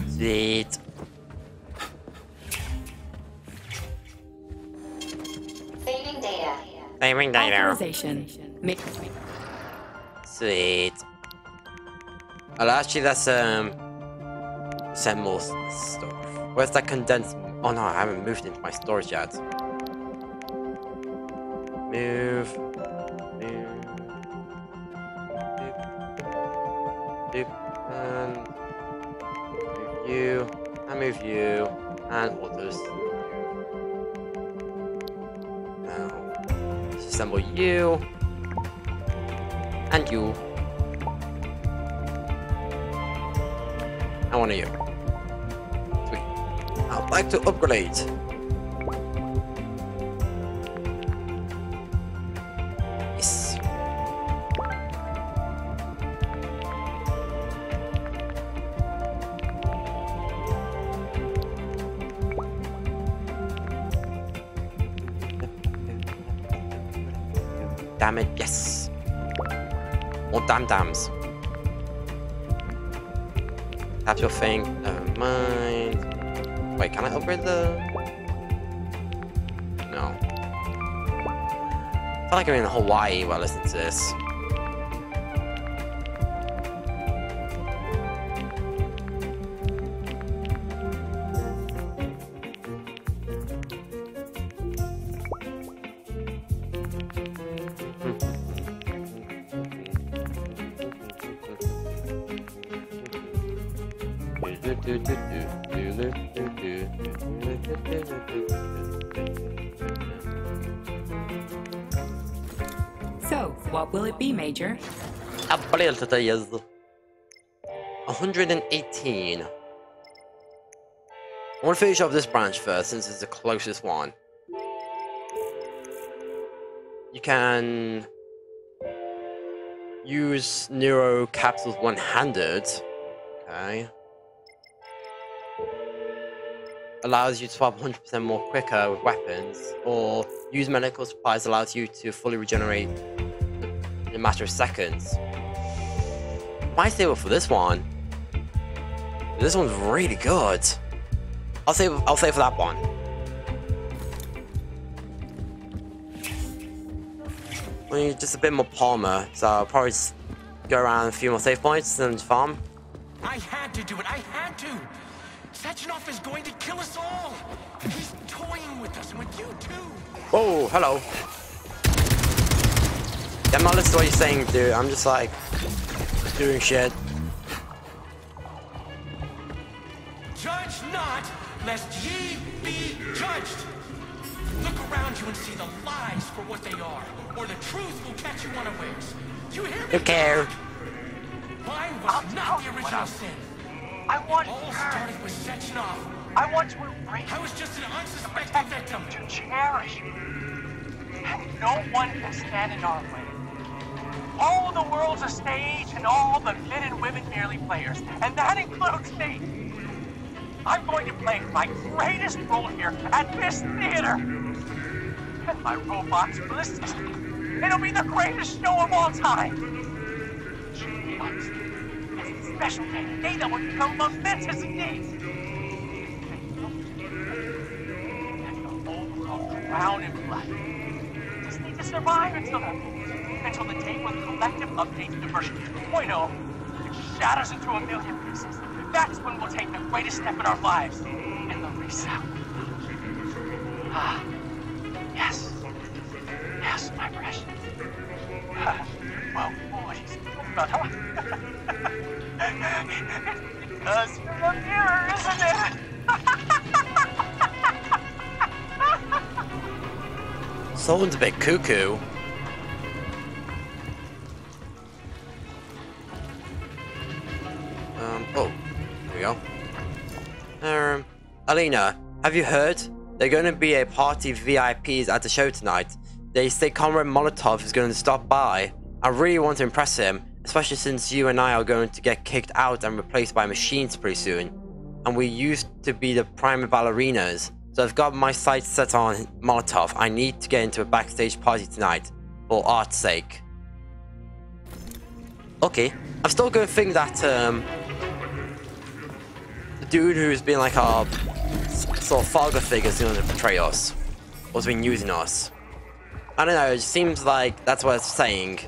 Sweet. Saving data. Saving data. Authorization. Sweet. Well, actually, that's send more stuff. Where's that condensed? Oh no, I haven't moved into my storage yet. Move. Move you, and move you, and others. Now, disassemble you, and you, and one of you. Sweet. I'd like to upgrade. Damn it, yes. More dam-dams. Tap your thing, never mind. Wait, can I upgrade the... no. I feel like I'm in Hawaii while I listen to this. So, what will it be, Major? 118. I want to finish off this branch first, since it's the closest one. You can use neuro capsules one-handed. Okay. Allows you to swap 100% more quicker with weapons, or use medical supplies allows you to fully regenerate in a matter of seconds. Might save up for this one. This one's really good. I'll save for that one. I need just a bit more Palmer, so I'll probably just go around a few more save points and farm. I had to do it. I had to. Sechenov is going to kill us all. He's toying with us and with you too. Oh, hello. I'm not listening to what you're saying, dude. I'm just like doing shit. Judge not, lest ye be judged. Look around you and see the lies for what they are, or the truth will catch you unawares. You hear me? Who cares? Why was not the original sin? I want her. All started with Sechenov. I want to bring. I was just an unsuspecting victim to cherish. And no one can stand in our way. All the world's a stage, and all the men and women merely players, and that includes me. I'm going to play my greatest role here at this theater. And my robots ballistics. It'll be the greatest show of all time. It's a special day, a day that will become momentous indeed. And the whole world drown in blood. We just need to survive until the day when Collective updates the version 2.0. It shatters into a million pieces. That's when we'll take the greatest step in our lives. And Larisa. Ah, yes. Yes, my precious. Well, boys, about how it does feel up here, isn't it? Someone's a bit cuckoo. Oh. Go. Alina, have you heard? They're going to be a party of VIPs at the show tonight. They say Comrade Molotov is going to stop by. I really want to impress him, especially since you and I are going to get kicked out and replaced by machines pretty soon. And we used to be the prime ballerinas. So I've got my sights set on Molotov. I need to get into a backstage party tonight, for art's sake. Okay, I'm still going to think that dude who's been like our sort of father figure is going to betray us, or has been using us. I don't know, it seems like that's what it's saying.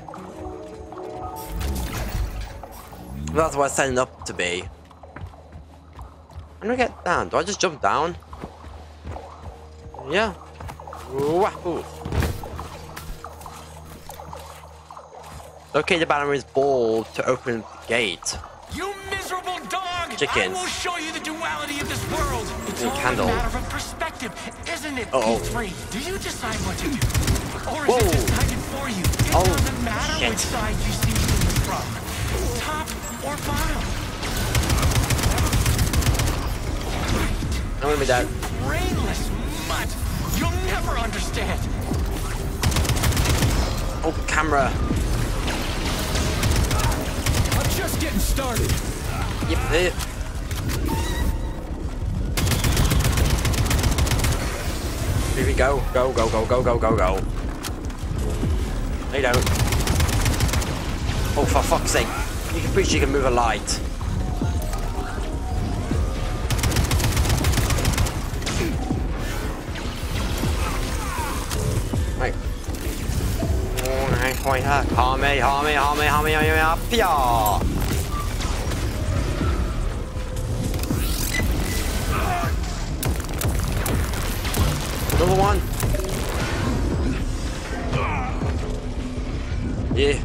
That's what it's setting up to be. I'm gonna get down. Do I just jump down? Yeah. Wahoo. Locate the ballerina's ball to open the gate. You miserable dog! Chickens. I will show you the duality of this world. It's all a matter of perspective, isn't it? Oh. P3, do you decide what to do, or is it decided for you? It doesn't matter which side you see things from, top or bottom. I'm gonna be that brainless mutt. You'll never understand. Oh, camera. Just getting started. Yep. Here we go. Go, go, go, go, go, go, go. They don't. Oh, for fuck's sake. You can pretty sure you can move a light. Right. Harmy, harmy, harmy, harmy, harmy, harmy, another one. Yeah.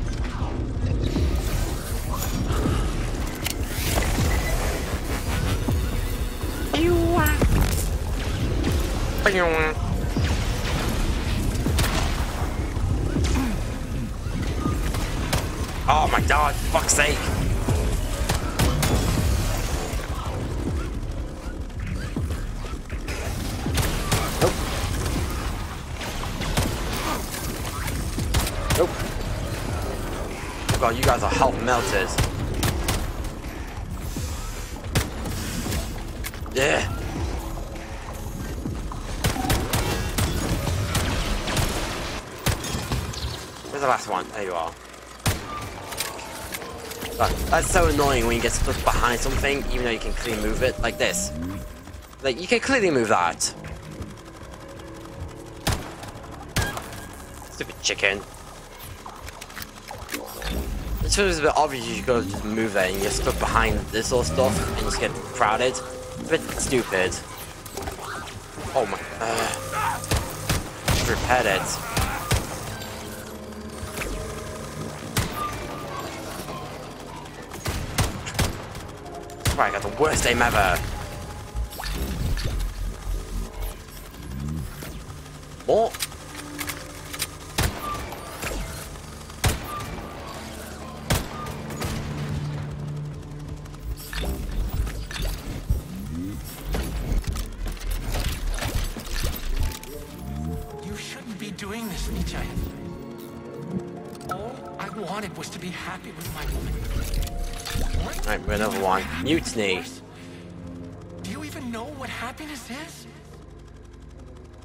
Oh my god, for fuck's sake. God, you guys are hell melters. Yeah. Where's the last one? There you are. That's so annoying when you get stuck behind something, even though you can clearly move it like this. Like, you can clearly move that. Stupid chicken. it's sort of a bit obvious you gotta just move there and you're stuck behind this sort of stuff and you just get crowded. It's a bit stupid. Oh my... just repaired it. I got the worst aim ever. What? You shouldn't be doing this, Nietzsche. All I wanted was to be happy with my woman. Right, we're another one. Mutiny. Do you even know what happiness is?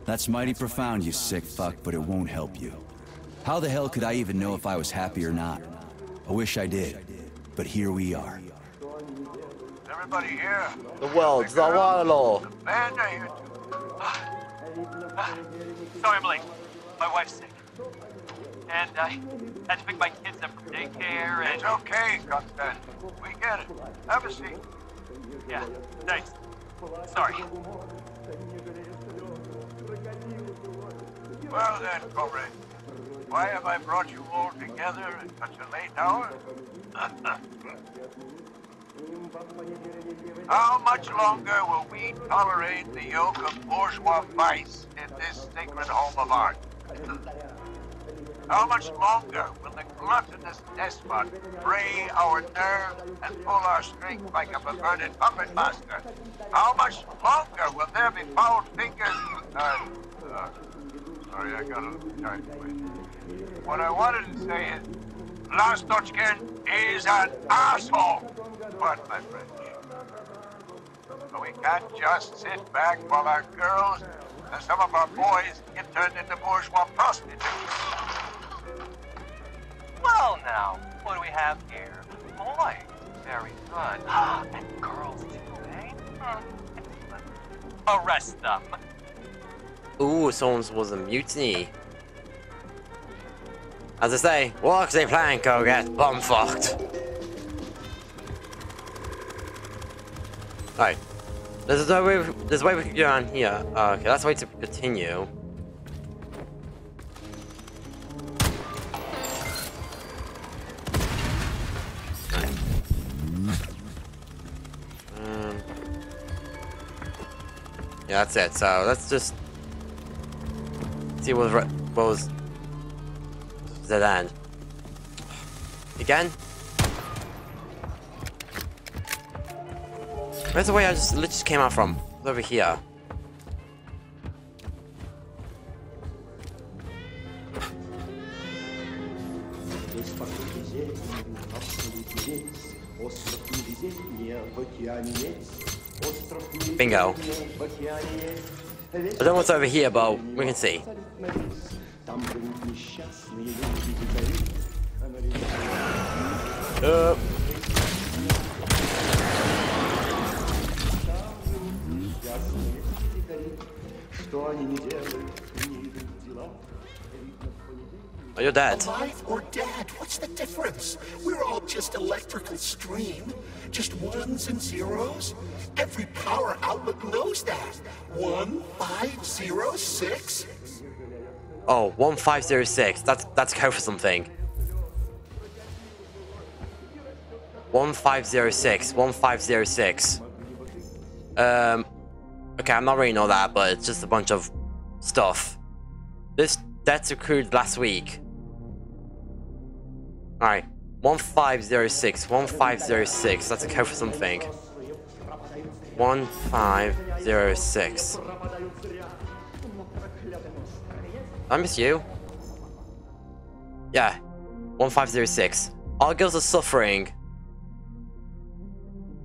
That's mighty profound, you sick fuck, but it won't help you. How the hell could I even know if I was happy or not? I wish I did, but here we are. Is everybody here? The world's the world. Sorry, I'm late. My wife's sick. And I had to pick my kids up from daycare and... It's okay, Constantine. We get it. Have a seat. Yeah, thanks. Sorry. Well then, comrade. Why have I brought you all together at such a late hour? How much longer will we tolerate the yoke of bourgeois vice in this sacred home of art? How much longer will the gluttonous despot bray our nerve and pull our strength like a perverted puppet master? How much longer will there be foul fingers? Sorry, I got a little tired. What I wanted to say is, Lastochkin is an asshole. Pardon my French. But we can't just sit back while our girls and some of our boys get turned into bourgeois prostitutes. Well now, what do we have here? Boy, very good. And girls too, eh? Arrest them. Ooh, someone's was a mutiny. As I say, walk the plank or get bomb fucked. Alright. There's a way. There's a way we can go down here. Okay, that's the way to continue. Yeah, that's it. So let's just see what was the land again. Where's the way I just literally came out from? It's over here. Bingo. I don't know what's over here, but we can see. Oh, you're dead. Alive or dead, what's the difference? We're all just electrical stream. Just ones and zeros. Every power outlet knows that. 1506. Oh, 1506. That's code for something. 1506. 1506. Okay, I'm not really know that, but it's just a bunch of stuff. This deaths accrued last week. Alright. 1506. 1506. That's a code for something. 1506. I miss you. Yeah. 1506. Our girls are suffering.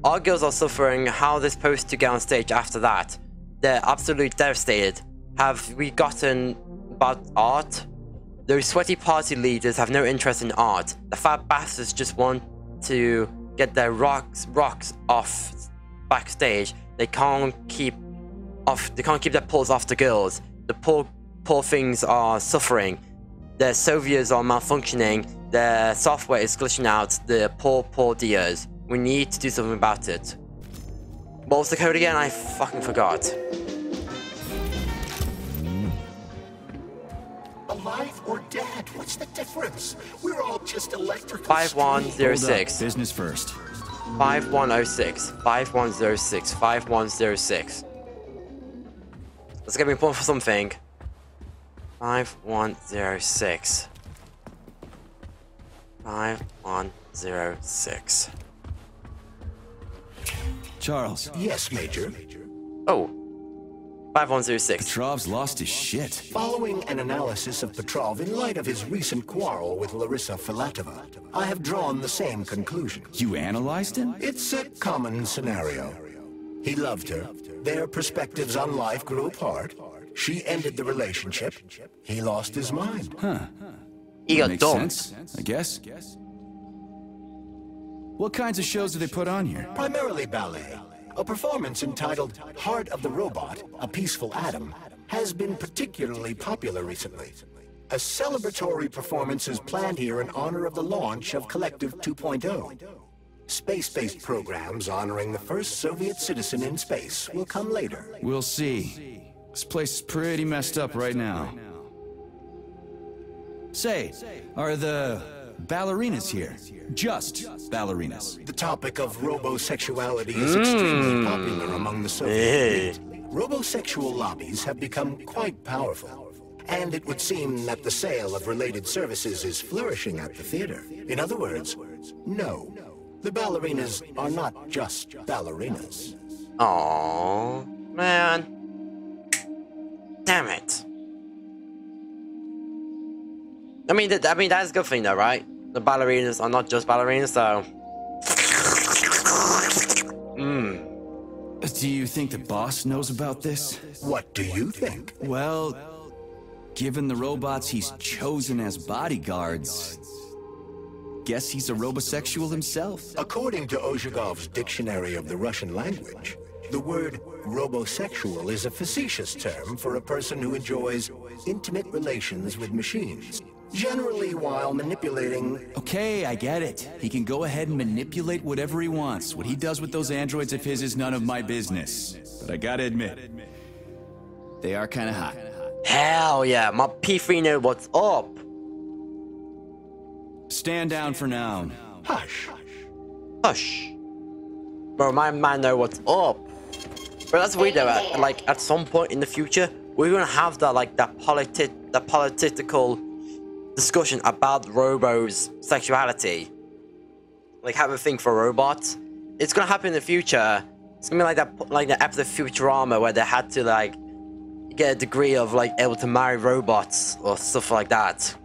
Our girls are suffering. How are they supposed to get on stage after that? They're absolutely devastated. Have we gotten about art? Those sweaty party leaders have no interest in art. The fat bastards just want to get their rocks off backstage. They can't keep their pulls off the girls. The poor things are suffering. Their saviors are malfunctioning The software is glitching out. The poor dears. We need to do something about it. What was the code again? I fucking forgot. Alive or dead? What's the difference? We're all just electrical. 5106. Business first. 5106. 5106. 5106. That's gonna be important for something. 5106. 5106. Charles. Yes, Major. Oh. 5106. Petrov's lost his shit. Following an analysis of Petrov in light of his recent quarrel with Larisa Filatova, I have drawn the same conclusion. You analyzed him? It's a common scenario. He loved her. Their perspectives on life grew apart. She ended the relationship. He lost his mind. Huh. He got dumped, I guess. What kinds of shows do they put on here? Primarily ballet. A performance entitled Heart of the Robot, A Peaceful Atom, has been particularly popular recently. A celebratory performance is planned here in honor of the launch of Collective 2.0. Space-based programs honoring the first Soviet citizen in space will come later. We'll see. This place is pretty messed up right now. Say, are the ballerinas here? Just ballerinas. The topic of robosexuality is extremely popular among the Soviet. Robosexual lobbies have become quite powerful, and it would seem that the sale of related services is flourishing at the theater. In other words, no, the ballerinas are not just ballerinas. Aww, man. Damn it. I mean that's a good thing though, right? The ballerinas are not just ballerinas, so. Do you think the boss knows about this? What do you think? Well, given the robots he's chosen as bodyguards, guess he's a robosexual himself. According to Ozhigov's Dictionary of the Russian Language, the word robosexual is a facetious term for a person who enjoys intimate relations with machines. Generally while manipulating... Okay, I get it. He can go ahead and manipulate whatever he wants. What he does with those androids of his is none of my business. But I gotta admit, they are kinda hot. Hell yeah, my P3 know what's up. Stand down for now. Hush. Hush. Bro, my man know what's up. But that's weird though, like at some point in the future, we're gonna have that like that political discussion about robo's sexuality, like have a thing for robots. It's gonna happen in the future. It's gonna be like that, like the episode of Futurama where they had to like get a degree of like able to marry robots or stuff like that.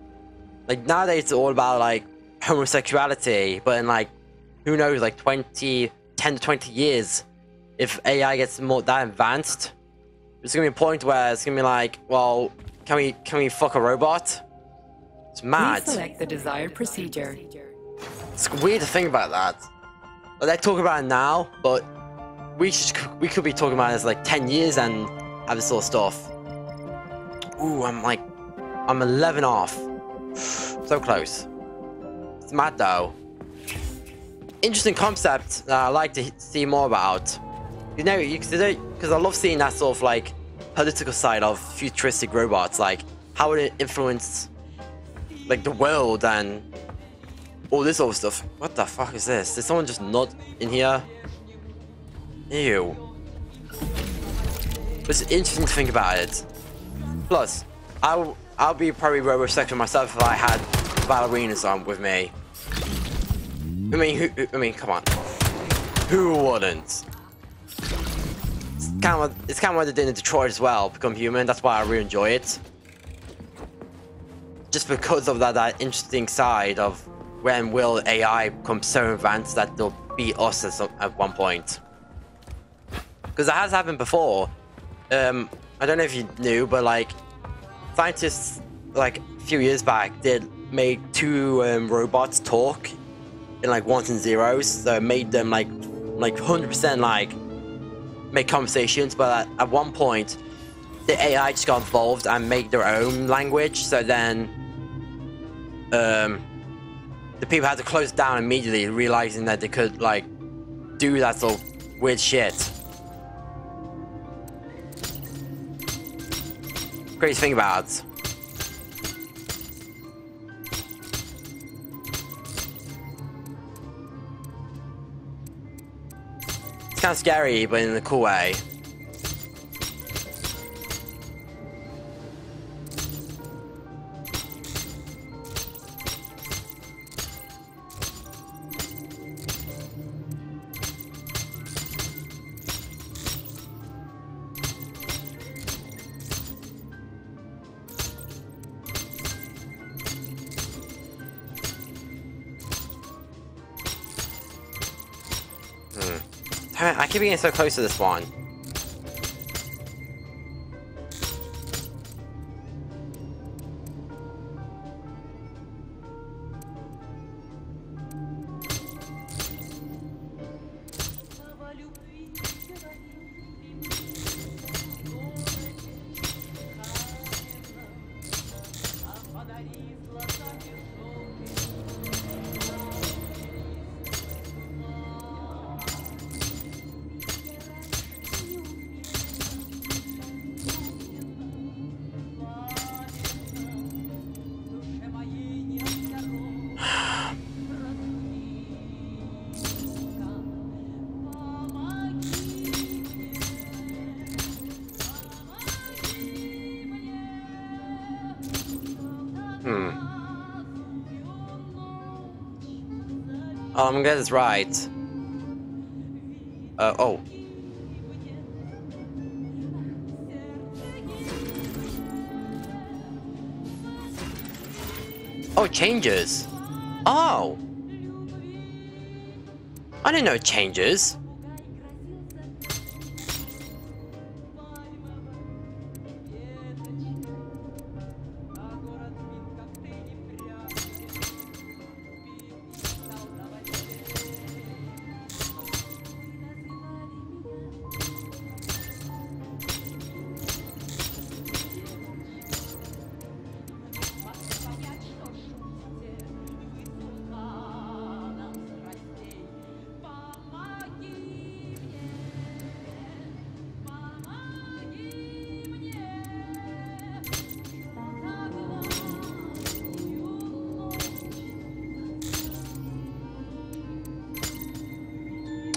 Like nowadays it's all about like homosexuality, but in like who knows, like 10 to 20 years, if AI gets more that advanced, it's gonna be a point where it's gonna be like, well, can we fuck a robot? It's mad. Please select the desired procedure. It's weird to think about that. Like, they're talking about it now, but we could be talking about this like 10 years and have this sort of stuff. Ooh, I'm 11 off. So close. It's mad though. Interesting concept that I like to see more about. You know, because I love seeing that sort of like political side of futuristic robots, like how would it influence like the world and all this sort of stuff. What the fuck is this? Did someone just nod in here? Ew. It's interesting to think about it. Plus, I'll be probably robosexual myself if I had ballerinas on with me. I mean, come on. Who wouldn't? It's kind of what they did in Detroit as well. Become Human. That's why I really enjoy it. Just because of that interesting side of when will AI become so advanced that they'll beat us at one point. Because that has happened before. I don't know if you knew, but like scientists like a few years back did make two robots talk in like ones and zeros, so it made them like 100% like make conversations, but at one point the AI just got involved and made their own language, so then the people had to close down immediately, realizing that they could like do that sort of weird shit. Crazy thing about it. It's kind of scary, but in a cool way. I keep getting so close to this one. Oh, I'm gonna get this right. Oh. Oh, it changes. Oh! I didn't know it changes.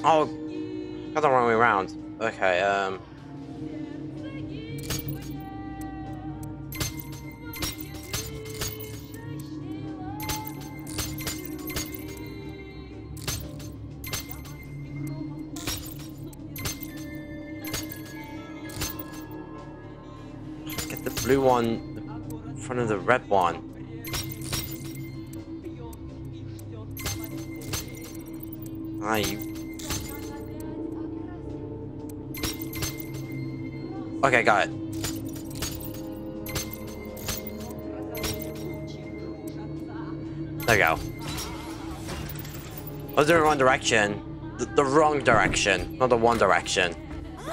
Oh, got the wrong way around. Okay, get the blue one in front of the red one. Ah, you. Okay, got it. There we go. I was doing the wrong direction. The wrong direction, not the one direction. Do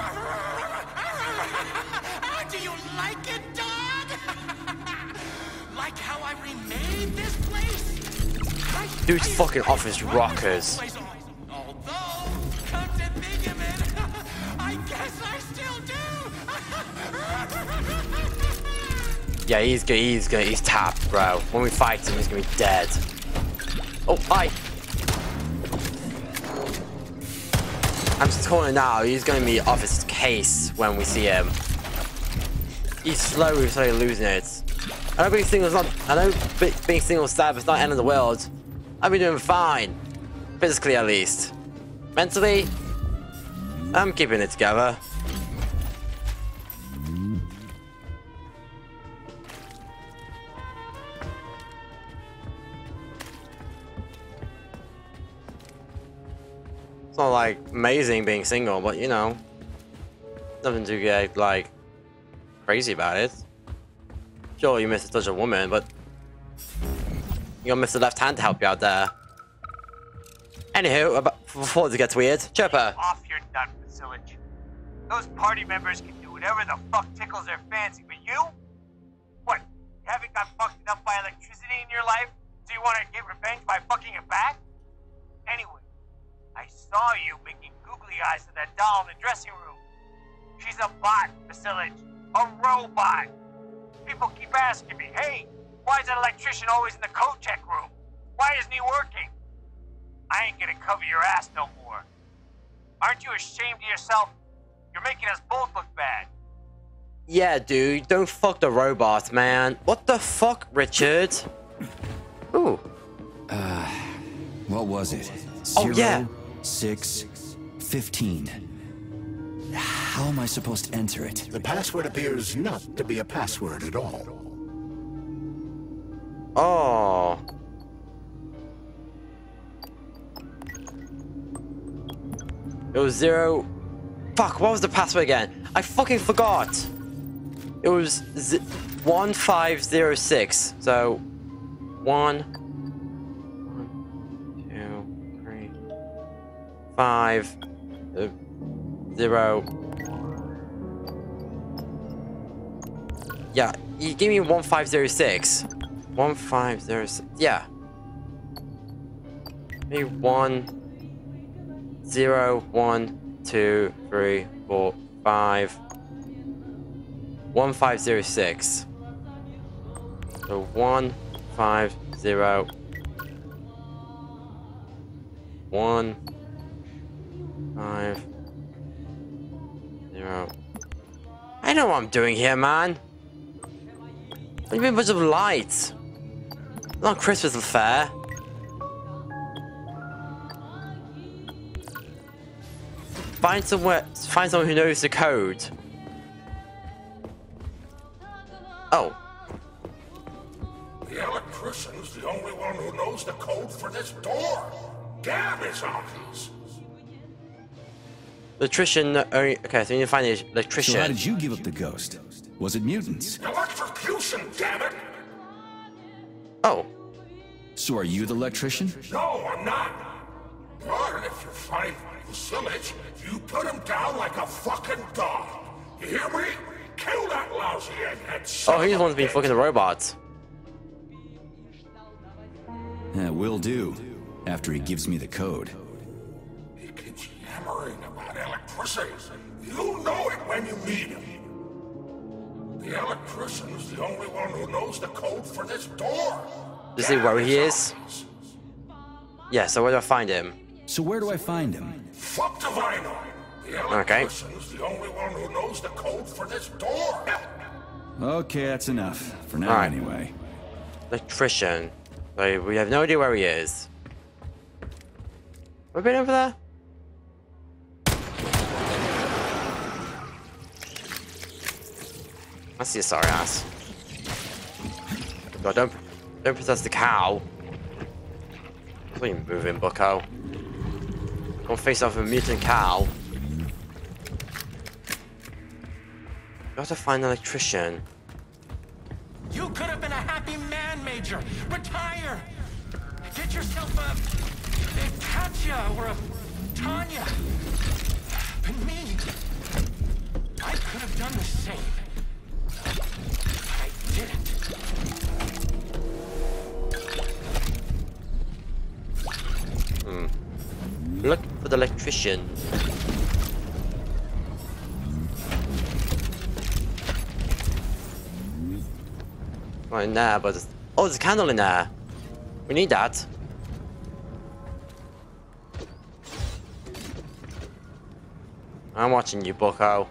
you like it, dog? Like how I remade this place? Dude's fucking office rockers. Yeah, he's tapped, bro. When we fight him, he's gonna be dead. Oh, hi! I'm just calling now, he's gonna be off his case when we see him. He's slowly losing it. I know being single is not, sad, it's not the end of the world. I've been doing fine. Physically, at least. Mentally, I'm keeping it together. It's not like amazing being single, but you know, nothing to get like crazy about it. Sure, you miss a touch of woman, but you gonna miss the left hand to help you out there. Anywho, before it gets weird, Chipper. Off your nut, Vasilich. Those party members can do whatever the fuck tickles their fancy, but you? What? You haven't got fucked enough by electricity in your life? Do you want to get revenge by fucking it back? Anyway, I saw you making googly eyes to that doll in the dressing room. She's a bot, Vassilij. A robot. People keep asking me, hey, why is that electrician always in the coat check room? Why isn't he working? I ain't gonna cover your ass no more. Aren't you ashamed of yourself? You're making us both look bad. Yeah, dude, don't fuck the robots, man. What the fuck, Richard? Ooh. What was it? Zero, oh, yeah. 6, 15. How am I supposed to enter it? The password appears not to be a password at all. Oh. It was 0. Fuck, what was the password again? I fucking forgot. It was 1506. So, 1, 2, 3, 5, 0. Yeah, you gave me 1506. 1506. Yeah. Maybe 1, 0, 1, 2, 3, 4, 5. 1506. So 1, 5, 0. 1, 5, 0. I know what I'm doing here, man. What do you mean a bunch of lights? Not Christmas affair. Find someone who knows the code. Oh. The electrician is the only one who knows the code for this door. Damn, it's obvious. Electrician. Okay, so we need to find the electrician. So how did you give up the ghost? Was it mutants? Electrocution, damn it! Oh. So are you the electrician? No, I'm not. Or if you find Vassilij, you put him down like a fucking dog. You hear me? Kill that lousy egghead. Oh, he's the one that's been fucking the robots. That will do. After he gives me the code. He keeps yammering about electricity. You know it when you need him. The electrician is the only one who knows the code for this door. Does he where he is? Yeah, so where do I find him? Fuck if I know. The electrician is the only one who knows the code for this door. Okay, that's enough. For now, right. Anyway. Electrician. So we have no idea where he is. Have we been over there? I see a sorry ass. God, don't possess the cow. Please move in, bucko. Don't face off with a mutant cow. Gotta find an electrician. You could have been a happy man, Major. Retire. Get yourself up. They've got you, or a Tanya. But me, I could have done the same. But I didn't. Hmm. Look for the electrician. Not in there, but there's... Oh, there's a candle in there. We need that. I'm watching you, bucko.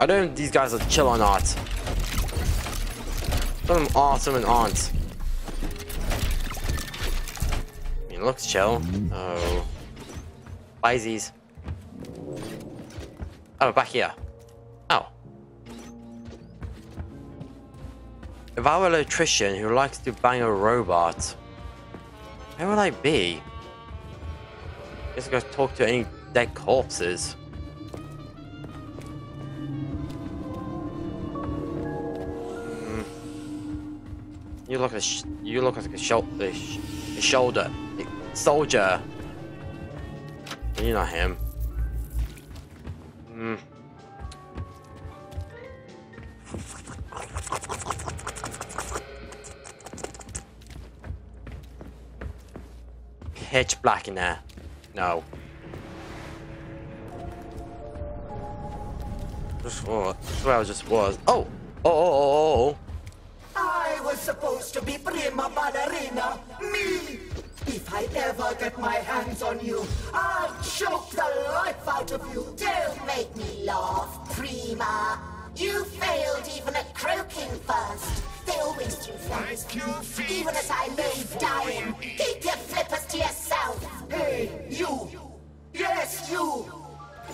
I don't know if these guys are chill or not. Some of them are, some of them aren't. I mean, it looks chill. Oh. Bizies. Oh, back here. Oh. If I were an electrician who likes to bang a robot, where would I be? I guess I gotta talk to any dead corpses. You look like a soldier. You're not him. Mm. Pitch black in there. No. Just where I just was. Oh! Oh! I was supposed to be prima ballerina. Me! If I ever get my hands on you, I'll choke the life out of you. Don't make me laugh, prima. You failed even at croaking first. They always do things. Even as I lay dying, keep your flippers to yourself. Hey, you. Yes, you.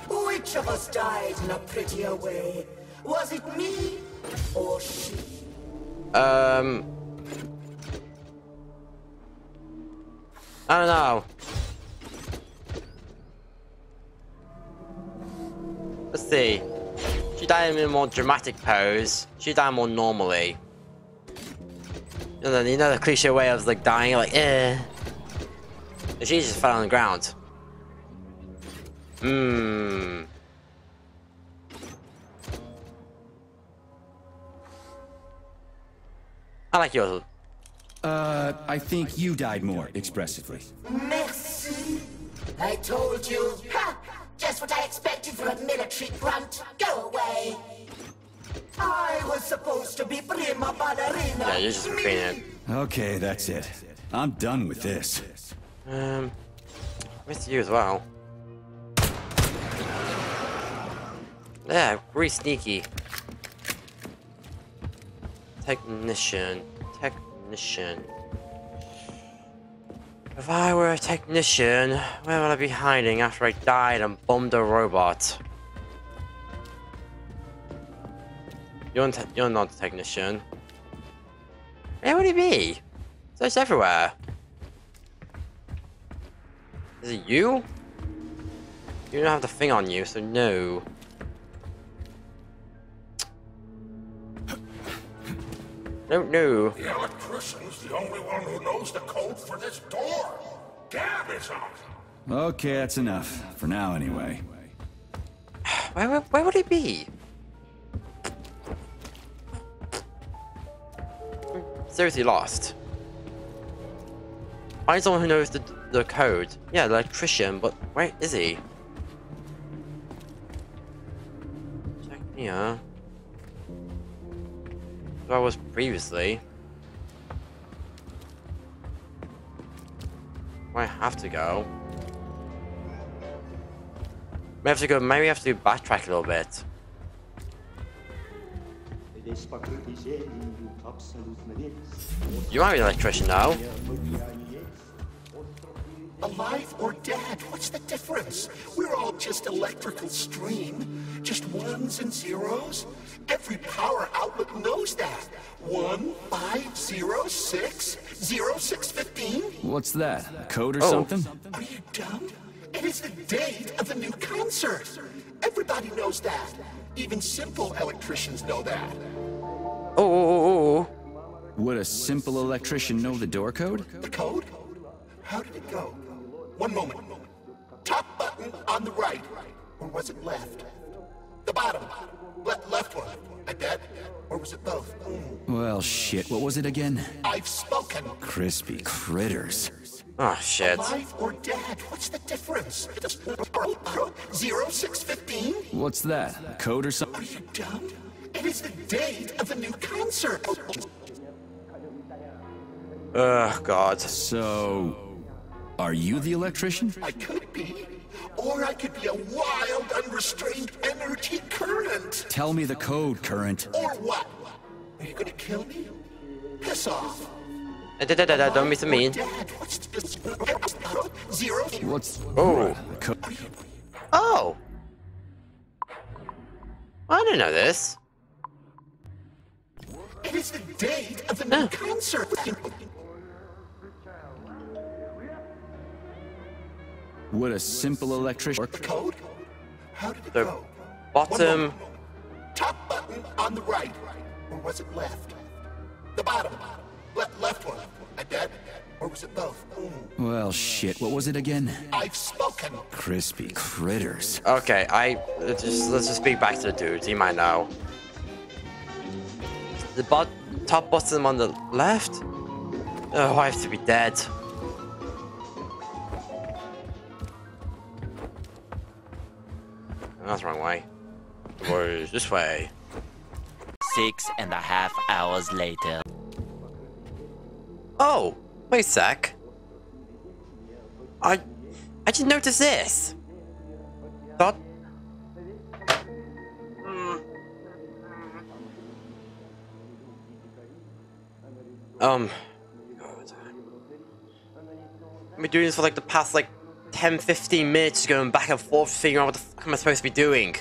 Which of us died in a prettier way? Was it me or she? I don't know. Let's see. She died in a more dramatic pose. She died more normally. You know the cliche way of like dying, like eh. And she just fell on the ground. Hmm. I like yours. I think you died more expressively. Merci. I told you. Ha! Just what I expected from a military grunt. Go away. I was supposed to be prima ballerina. Yeah, you're just being it. Okay, that's it. I'm done with this. With you as well. Yeah, very sneaky. Technician. If I were a technician, where would I be hiding after I died and bombed a robot? You're not a technician. Where would he be? Search everywhere. Is it you? You don't have the thing on you, so no. Don't know. The electrician's the only one who knows the code for this door. Gab is out. Okay, that's enough. For now, anyway. Where would he be? I'm seriously lost. I need someone who knows the code. Yeah, the electrician, but where is he? Check here. I was previously. I have to go. We have to go. Maybe we have to backtrack a little bit. You might be an electrician now. Alive or dead? What's the difference? We're all just electrical stream. Just ones and zeros. Every power outlet knows that. 1-5-0-6-0-6-15. What's that? Code or something? Are you dumb? It is the date of the new concert. Everybody knows that. Even simple electricians know that. Oh. Would a simple electrician know the door code? The code? How did it go? One moment. Top button on the right. Or was it left? The bottom. Left one, I bet. Or was it both? Well, shit. What was it again? I've spoken. Crispy critters. Oh, shit. Alive or dead? What's the difference? 0615? What's that? Code or something? Are you dumb? It is the date of the new concert. Oh, God. So, are you the electrician? I could be. Or I could be a wild, unrestrained energy current. Tell me the code, current. Or what? Are you gonna kill me? Piss off. Don't be so mean. What's Oh! I didn't know this. It is the date of the new concert. Would a simple electrician code? How did it go? Bottom. Top button on the right. Or was it left? The bottom. left one. A dead? Or was it both? Ooh. Well, shit. What was it again? I've spoken. Crispy critters. Okay, let's just speak back to the dude. He might know. The top bottom on the left? Oh, I have to be dead. That's the wrong way. It was this way. 6.5 hours later. Oh, wait a sec. I didn't notice this. Thought. God. I've been doing this for like the past 10-15 minutes, going back and forth, figuring out what the fuck am I supposed to be doing.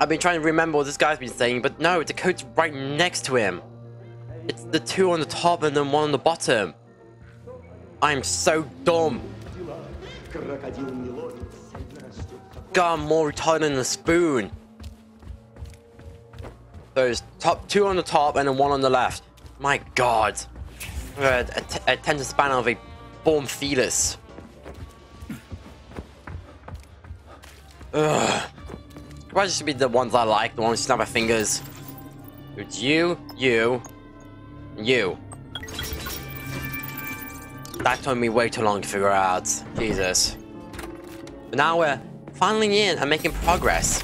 I've been trying to remember what this guy's been saying, but no, the code's right next to him. It's the two on the top and then one on the bottom. I'm so dumb. God, I'm more retarded than a spoon. Those top two on the top and then one on the left. My God. Attention span of a born fetus. Ugh. Why should be the ones I like, the ones who snap my fingers? It's you, you, and you. That took me way too long to figure out. Jesus. But now we're finally in and making progress.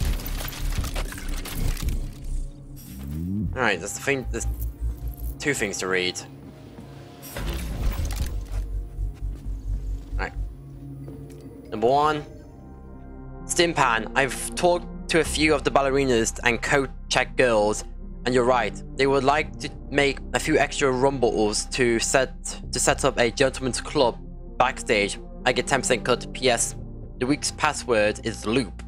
Alright, that's the thing. There's two things to read. Alright. Number one. Stimpan, I've talked to a few of the ballerinas and coat-check girls, and you're right, they would like to make a few extra rumbles to set up a gentleman's club backstage. I get 10% cut. PS, the week's password is loop.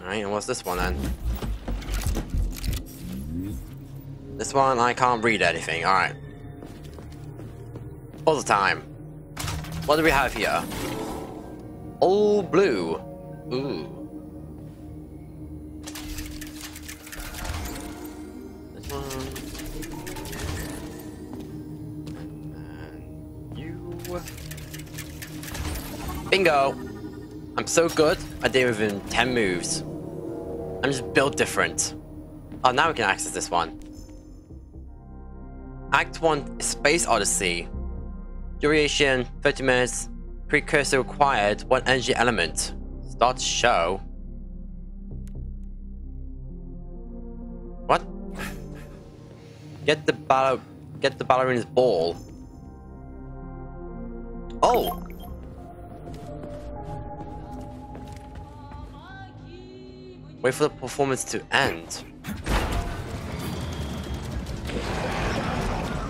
Alright, and what's this one then? This one, I can't read anything. Alright. Puzzle time. What do we have here? All blue. Ooh. This one. And you. Bingo! I'm so good, I did within 10 moves. I'm just built different. Oh, now we can access this one. Act 1 Space Odyssey. Duration 30 minutes. Precursor required, 1 energy element. Start show. What? Get the ballerina's ball. Oh! Wait for the performance to end.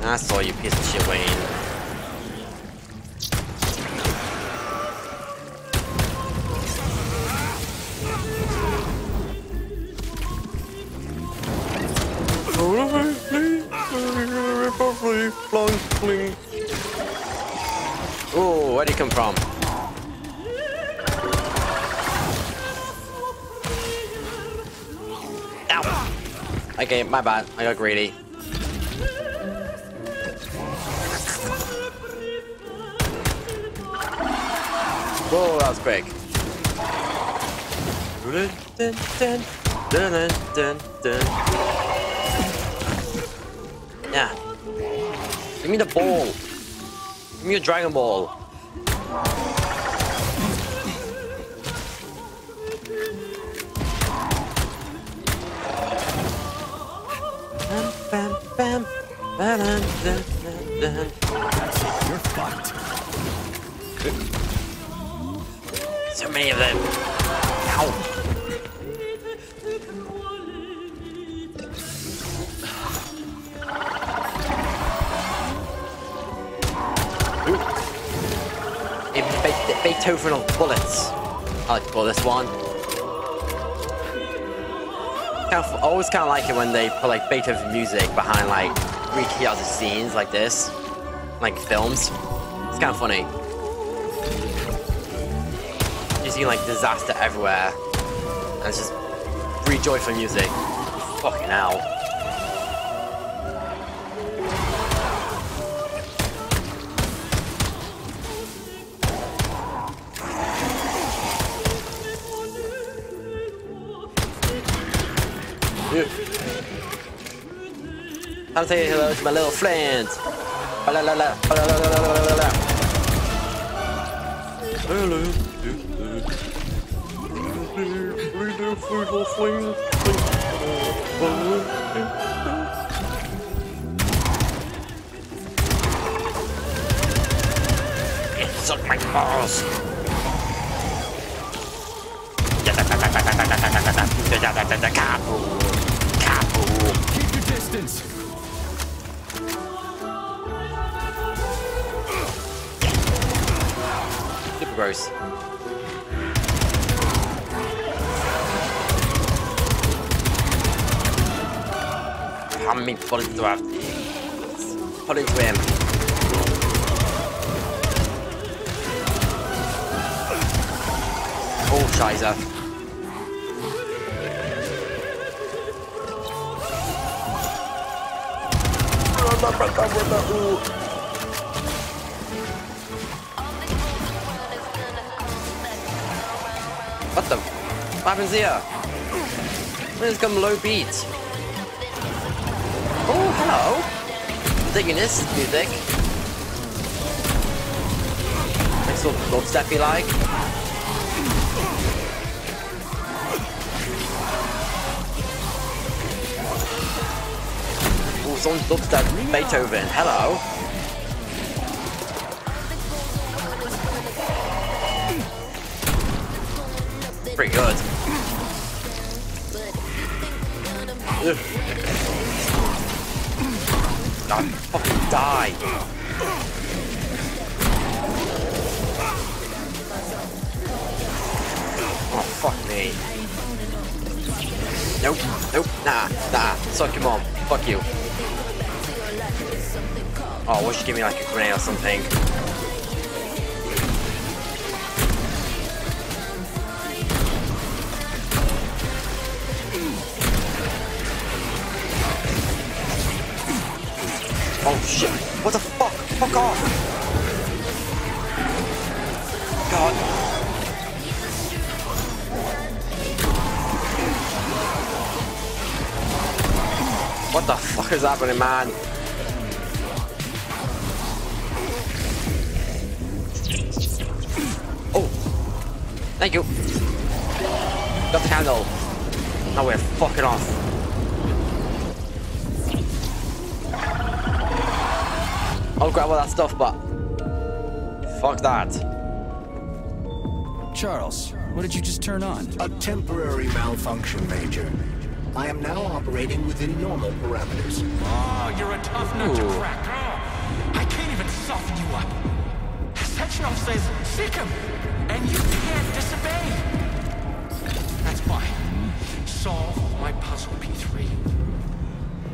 I saw you, piece of shit, Wayne. Oh, where'd he come from? Ow! Okay, my bad. I got greedy. Whoa, that was quick. Yeah. Give me the ball. Give me a Dragon Ball. You're fucked. So many of them. Ow. Beethoven of bullets. I like to call this one. I always kind of like it when they put like Beethoven music behind like recreated scenes like this, like films. It's kind of funny. You see like disaster everywhere, and it's just really joyful music. Fucking hell. I'm saying hello to my little friends. La la la, la la la la la la. Hello. It's on my balls. Keep your distance. Gross. I'm in Volkov. Hold it to him. Oh, Scheiße. What the? What happens here? It's come low beat. Oh, hello. I'm digging this music. It's sort of dubstep-y like. Oh, someone's dubstep Beethoven. Hello. Pretty good. I fucking die. Oh fuck me. Nope, nope, nah. Suck your mom. Fuck you. Oh, why should you give me like a grenade or something? Oh shit, what the fuck? Fuck off! God. What the fuck is happening, man? Oh! Thank you! Got the handle. Now we're fucking off. I'll grab all that stuff, but fuck that. Charles, what did you just turn on? A temporary malfunction, Major. I am now operating within normal parameters. Oh, you're a tough nut to crack. Oh, I can't even soften you up. Sechenov says, seek him, and you can't disobey. That's fine. Solve my puzzle, P3.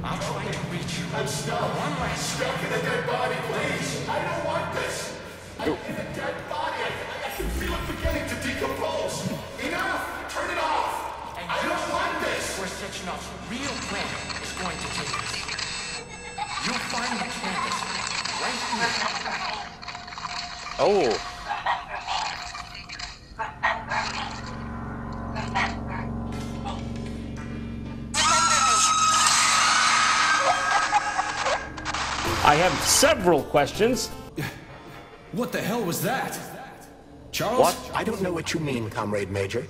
I'll try to reach you. I'm stuck. One last stuck in a dead body, please. I don't want this. I'm in a dead body. I can feel it beginning to decompose. Enough. Turn it off. And I don't want this. Where Sechenov's real plan is going to take us. You'll find the canvas right here. Oh. I have several questions. What the hell was that? Charles? What? I don't know what you mean, Comrade Major.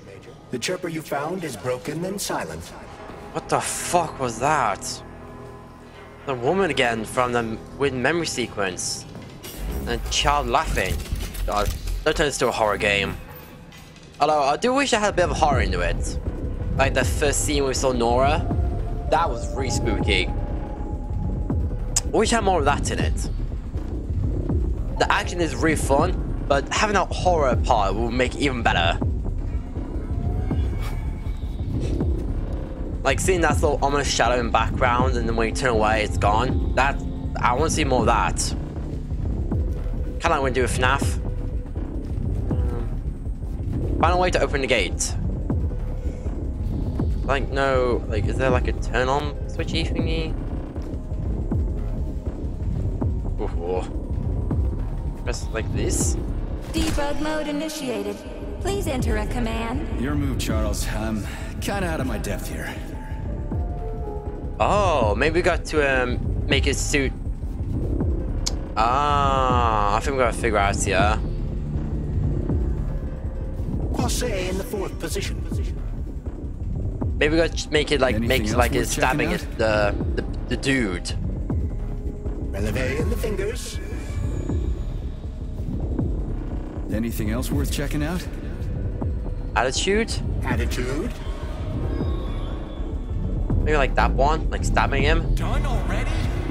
The chirper you found is broken and silent. What the fuck was that? The woman again from the weird memory sequence. And child laughing. God, that turns into a horror game. Although, I do wish I had a bit of horror into it. Like the first scene we saw Nora. That was really spooky. I wish I had more of that in it. The action is really fun, but having that horror part will make it even better. Like seeing that little ominous shadow in the background, and then when you turn away, it's gone. That I want to see more of that. Kind of like when you do with FNAF. Find a way to open the gate. Like no, like is there like a turn on switchy thingy? Press like this. Debug mode initiated. Please enter a command. Your move, Charles. I'm kind of out of my depth here. Oh, maybe we got to make his suit. Ah, I think we gotta figure out here. Passe in the fourth position. Maybe we gotta make it like it's stabbing at the dude. Releve in the fingers. Anything else worth checking out? Attitude. Attitude. Maybe like that one, like stabbing him. Done already?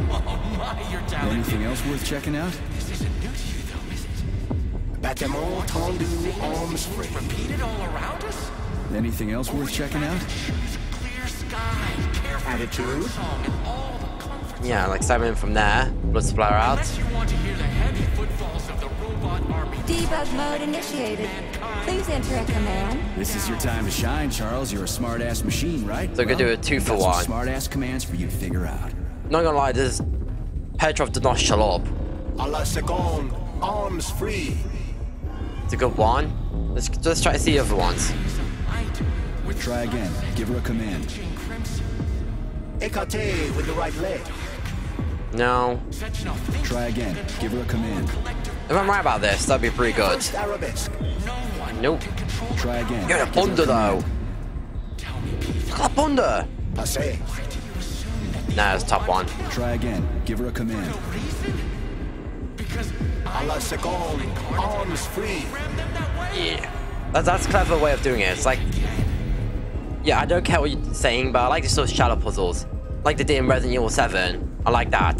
Oh my, you're talented. Anything else worth checking out? This isn't new to you though, is it? Bâtiment tendu, arms free. Repeated all around us? Anything else worth checking out? Clear sky, careful. Attitude. Yeah, like stabbing him from there. Blood splatter out. Unless you want to hear the heavy footfalls of the robot army. Debug mode initiated. Please enter a command. This is your time to shine, Charles. You're a smart-ass machine, right? So we could do a 2-for-1. Smart-ass commands for you to figure out. Not gonna lie, this Petrov did not shut up. A la seconde, arms free. It's a good one. Let's try to see the other ones. We'll try again. Give her a command. Écarté with the right leg. No. Try again. Give her a command. If I'm right about this, that'd be pretty good. Nope. Try again. Get up under though. Get up under. Nah, it's top one. Try again. Give her a command. Arms free. Yeah. That's a clever way of doing it. It's like, yeah, I don't care what you're saying, but I like these sort of shadow puzzles, like they did in Resident Evil 7. I like that.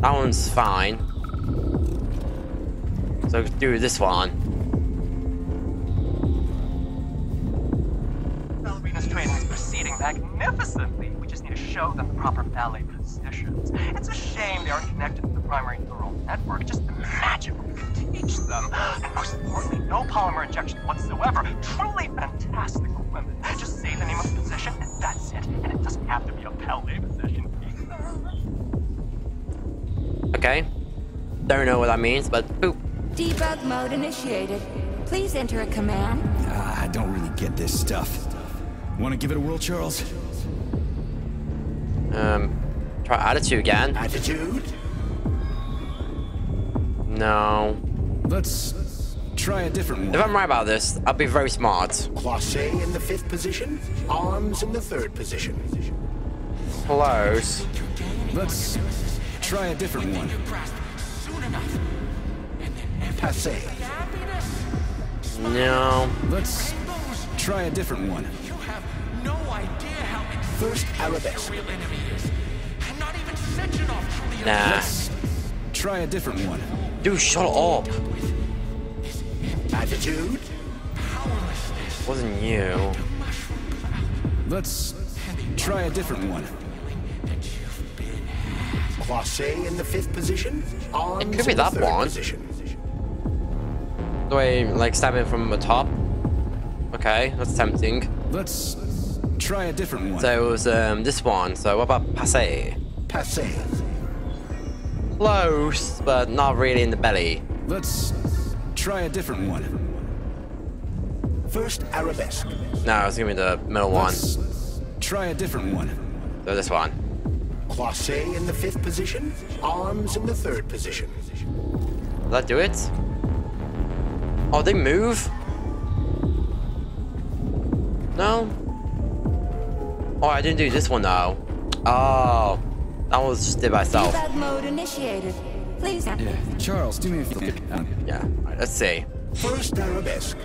That one's fine. So do this one. Ballerina's training is proceeding magnificently. We just need to show them the proper ballet positions. It's a shame they aren't connected to the primary neural network. Just imagine what we could teach them. And most importantly, no polymer injection whatsoever. Truly fantastic women. Just say the name of the position and that's it. And it doesn't have to be a ballet position either. Okay. Don't know what that means, but boop. Debug mode initiated. Please enter a command. I don't really get this stuff. Want to give it a whirl, Charles? Try attitude again. Attitude? No. Let's try a different one. If I'm right about this, I'll be very smart. Croisé in the fifth position. Arms in the third position. Close. Let's try a different one. Passe. No. Let's try a different one. You have no idea how first arabesque. Nah. Let's try a different one. Dude, shut up. Attitude. Wasn't you. Let's try a different one. Croisé in the fifth position. It could be that one. Do I like stab him from the top? Okay, that's tempting. Let's try a different one. So it was this one. So what about passe? Passe. Close, but not really in the belly. Let's try a different one. First arabesque. No, it's gonna be the middle one. Try a different one. So this one. Croisé in the fifth position. Arms in the third position. Will that do it? Oh, they move? No? Oh, I didn't do this one though. Oh, that was just did myself. Debug mode initiated. Please. Yeah. Charles, do me a favor. Yeah. All right, let's see. First arabesque.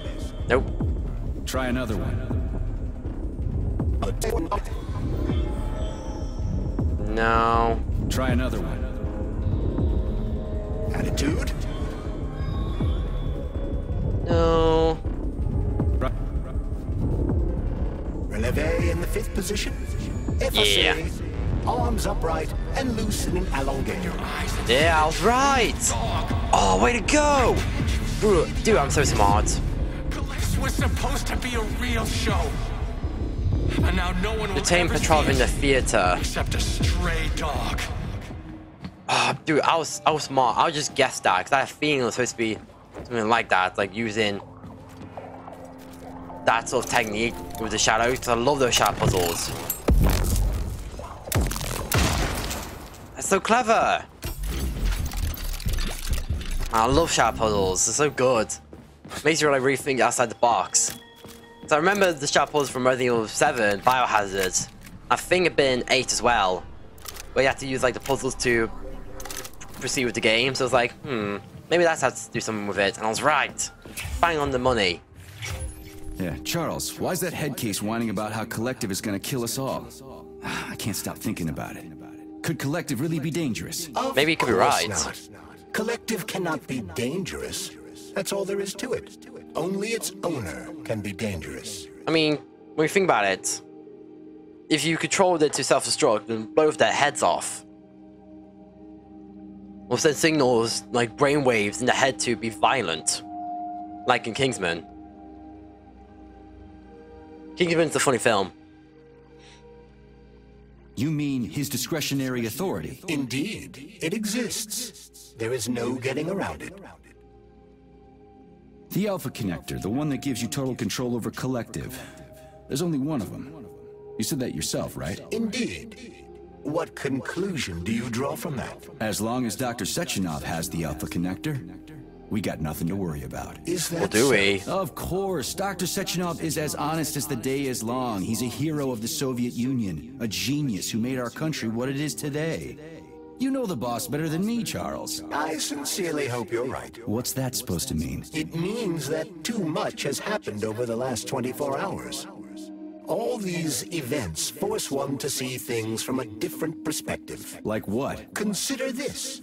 Nope. Try another one. No. Try another one. Attitude. No. Releve in the fifth position. Yeah. Arms upright and loosen and elongate your eyes. Yeah, I was right. Oh, way to go. Dude, I'm so smart. This was supposed to be a real show. And now no one will detain Petrov in the theater. Except a stray dog. Oh, dude, I was smart. I just guessed that because I had a feeling it was supposed to be something like that, like using that sort of technique with the shadows, because I love those shadow puzzles. That's so clever. I love shadow puzzles. They're so good. It makes you really rethink outside the box. So I remember the shadow puzzles from Resident Evil 7, Biohazard. I think it'd been 8 as well, where you had to use like the puzzles to proceed with the game. So I was like, maybe that's how to do something with it. And I was right. Bang on the money. Yeah, Charles, why's that headcase whining about how Collective is gonna kill us all? I can't stop thinking about it. Could Collective really be dangerous? Maybe he could be right. Not. Collective cannot be dangerous. That's all there is to it. Only its owner can be dangerous. I mean, when you think about it, if you controlled it to self-destruct, then blow their heads off. Or send signals like brainwaves in the head to be violent. Like in Kingsman. Kingsman's a funny film. You mean his discretionary authority? Indeed, it exists. There is no getting around it. The Alpha Connector, the one that gives you total control over Collective. There's only one of them. You said that yourself, right? Indeed. What conclusion do you draw from that? As long as Dr. Sechenov has the Alpha Connector, we got nothing to worry about. Is that so? We? Of course. Dr. Sechenov is as honest as the day is long. He's a hero of the Soviet Union, a genius who made our country what it is today. You know the boss better than me, Charles. I sincerely hope you're right. What's that supposed to mean? It means that too much has happened over the last 24 hours. All these events force one to see things from a different perspective. Like what? Consider this.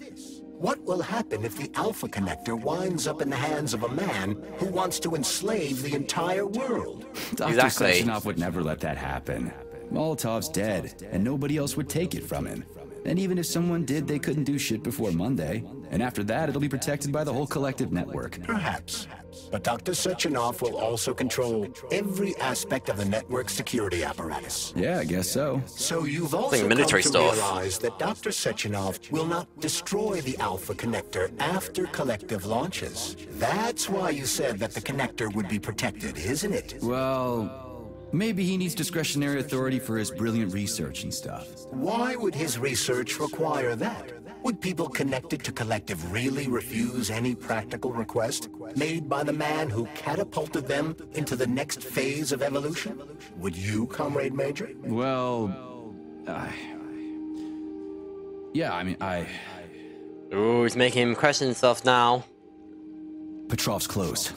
What will happen if the Alpha Connector winds up in the hands of a man who wants to enslave the entire world? Exactly. Dr. Sechenov would never let that happen. Molotov's dead, and nobody else would take it from him. And even if someone did, they couldn't do shit before Monday. And after that, it'll be protected by the whole Collective network. Perhaps. But Dr. Sechenov will also control every aspect of the network's security apparatus. Yeah, I guess so. So you've also come to realize that Dr. Sechenov will not destroy the Alpha Connector after Collective launches. That's why you said that the Connector would be protected, isn't it? Well... maybe he needs discretionary authority for his brilliant research and stuff. Why would his research require that? Would people connected to Collective really refuse any practical request made by the man who catapulted them into the next phase of evolution? Would you, Comrade Major? Well... yeah, I mean, ooh, he's making him question himself now. Petrov's closed.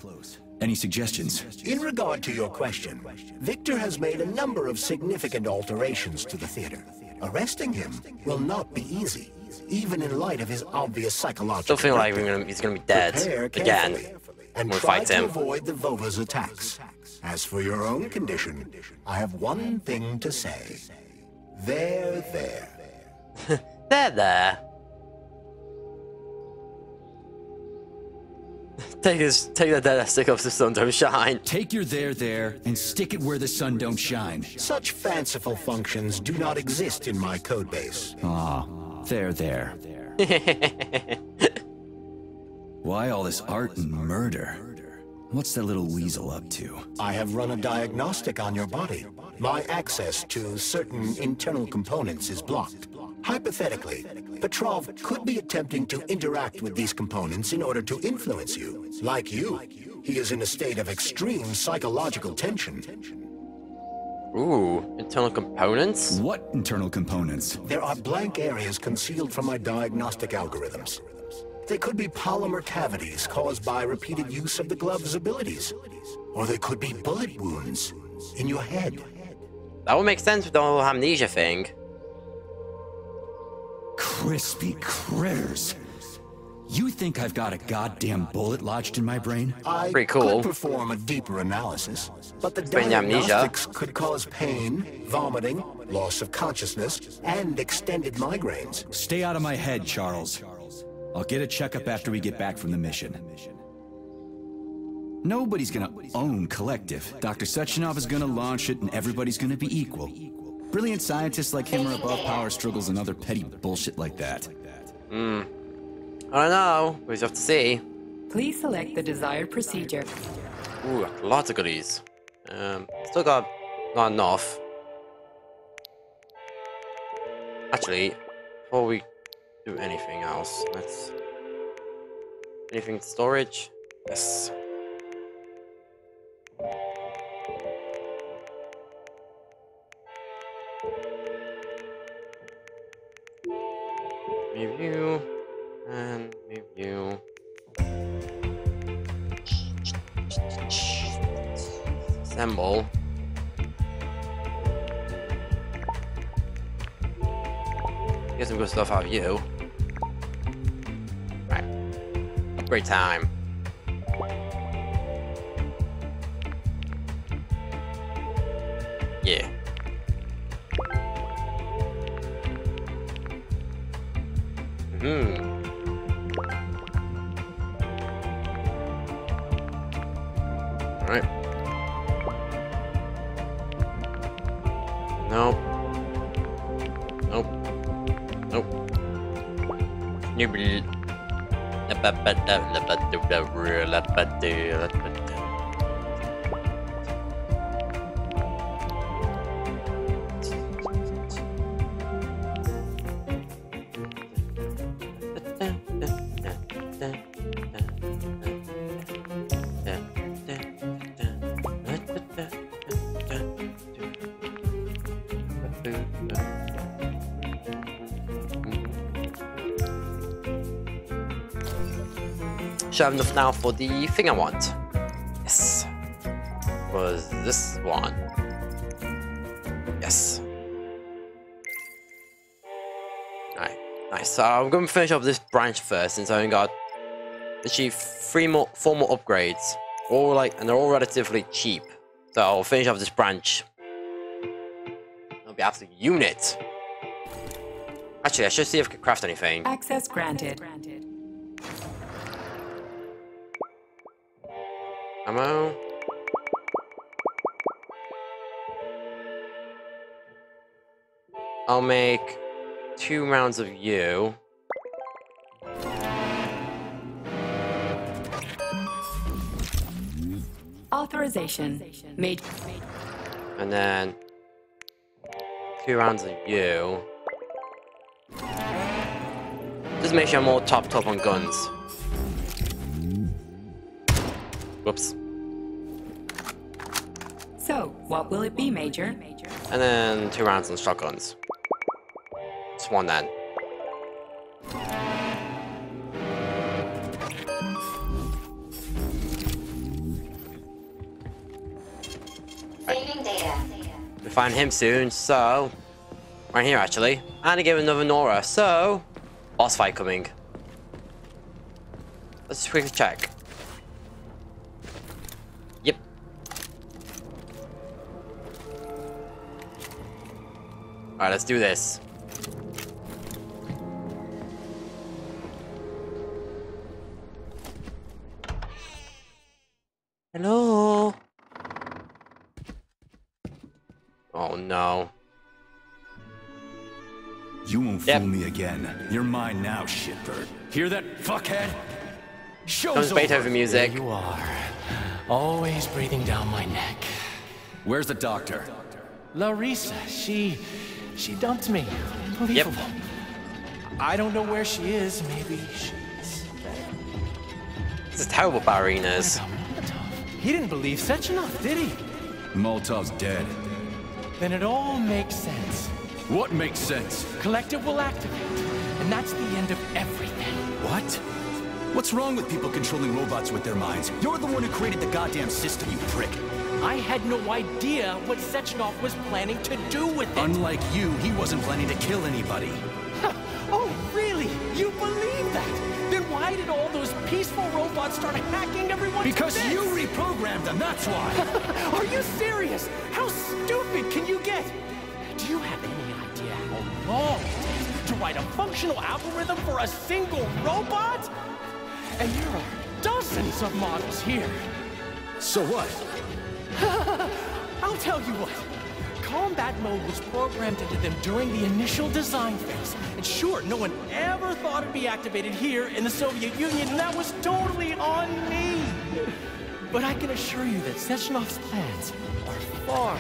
Any suggestions? In regard to your question, Viktor has made a number of significant alterations to the theater. Arresting him will not be easy, even in light of his obvious psychological... I still feel like he's going to be dead again when we fight him. Avoid the Vova's attacks. As for your own condition, I have one thing to say. There, there. There, there. Take that dead stick up to the sun don't shine. Take your there and stick it where the sun don't shine. Such fanciful functions do not exist in my code base. Ah, there. Why all this art and murder? What's that little weasel up to? I have run a diagnostic on your body. My access to certain internal components is blocked. Hypothetically, Petrov could be attempting to interact with these components in order to influence you. Like you, he is in a state of extreme psychological tension. Ooh, internal components? What internal components? There are blank areas concealed from my diagnostic algorithms. They could be polymer cavities caused by repeated use of the glove's abilities. Or they could be bullet wounds in your head. That would make sense with the whole amnesia thing. Crispy critters. You think I've got a goddamn bullet lodged in my brain? Pretty cool. I could perform a deeper analysis, but the diagnostics could cause pain, vomiting, loss of consciousness, and extended migraines. Stay out of my head, Charles. I'll get a checkup after we get back from the mission. Nobody's gonna own Collective. Dr. Sechenov is gonna launch it and everybody's gonna be equal. Brilliant scientists like him are above power struggles and other petty bullshit like that. I don't know. We'll just have to see. Please select the desired procedure. Ooh, lots of goodies. Still got not enough. Actually, before we do anything else, let's anything storage? Yes. Review and review. Assemble. Get some good stuff out of you. Right. Great time. Yeah. All right. Nope. Nope. Nope. Should I have enough now for the thing I want? Yes. Was this one? Yes. Alright, nice. So I'm gonna finish off this branch first since I only got literally four more upgrades. All like, and they're all relatively cheap. So I'll finish off this branch. It'll be absolute unit. Actually, I should see if I can craft anything. Access granted. Ammo. I'll make 2 rounds of you. Authorization made. And then 2 rounds of you. Just make sure I'm all topped up on guns. Whoops. So, what will it be, Major? And then 2 rounds on shotguns. Just one then. Saving data. We find him soon, so right here actually. And I gave another Nora, so boss fight coming. Let's quickly check. Alright, let's do this. Hello? Oh no. You won't fool me again. You're mine now, shitbird. Hear that, fuckhead? Show's over. Beethoven music. There you are. Always breathing down my neck. Where's the doctor? Larisa, she dumped me. Unbelievable. Yep. I don't know where she is. Maybe she's dead. This is terrible, ballerinas. He didn't believe Sechenov, did he? Molotov's dead. Then it all makes sense. What makes sense? Collective will activate, and that's the end of everything. What? What's wrong with people controlling robots with their minds? You're the one who created the goddamn system, you prick. I had no idea what Sechenov was planning to do with it. Unlike you, he wasn't planning to kill anybody. Oh, really? You believe that? Then why did all those peaceful robots start hacking everyone? Because you reprogrammed them, that's why. Are you serious? How stupid can you get? Do you have any idea how long it takes to write a functional algorithm for a single robot? And there are dozens of models here. So what? I'll tell you what. Combat mode was programmed into them during the initial design phase. And sure, no one ever thought it'd be activated here in the Soviet Union, and that was totally on me. But I can assure you that Sechenov's plans are far,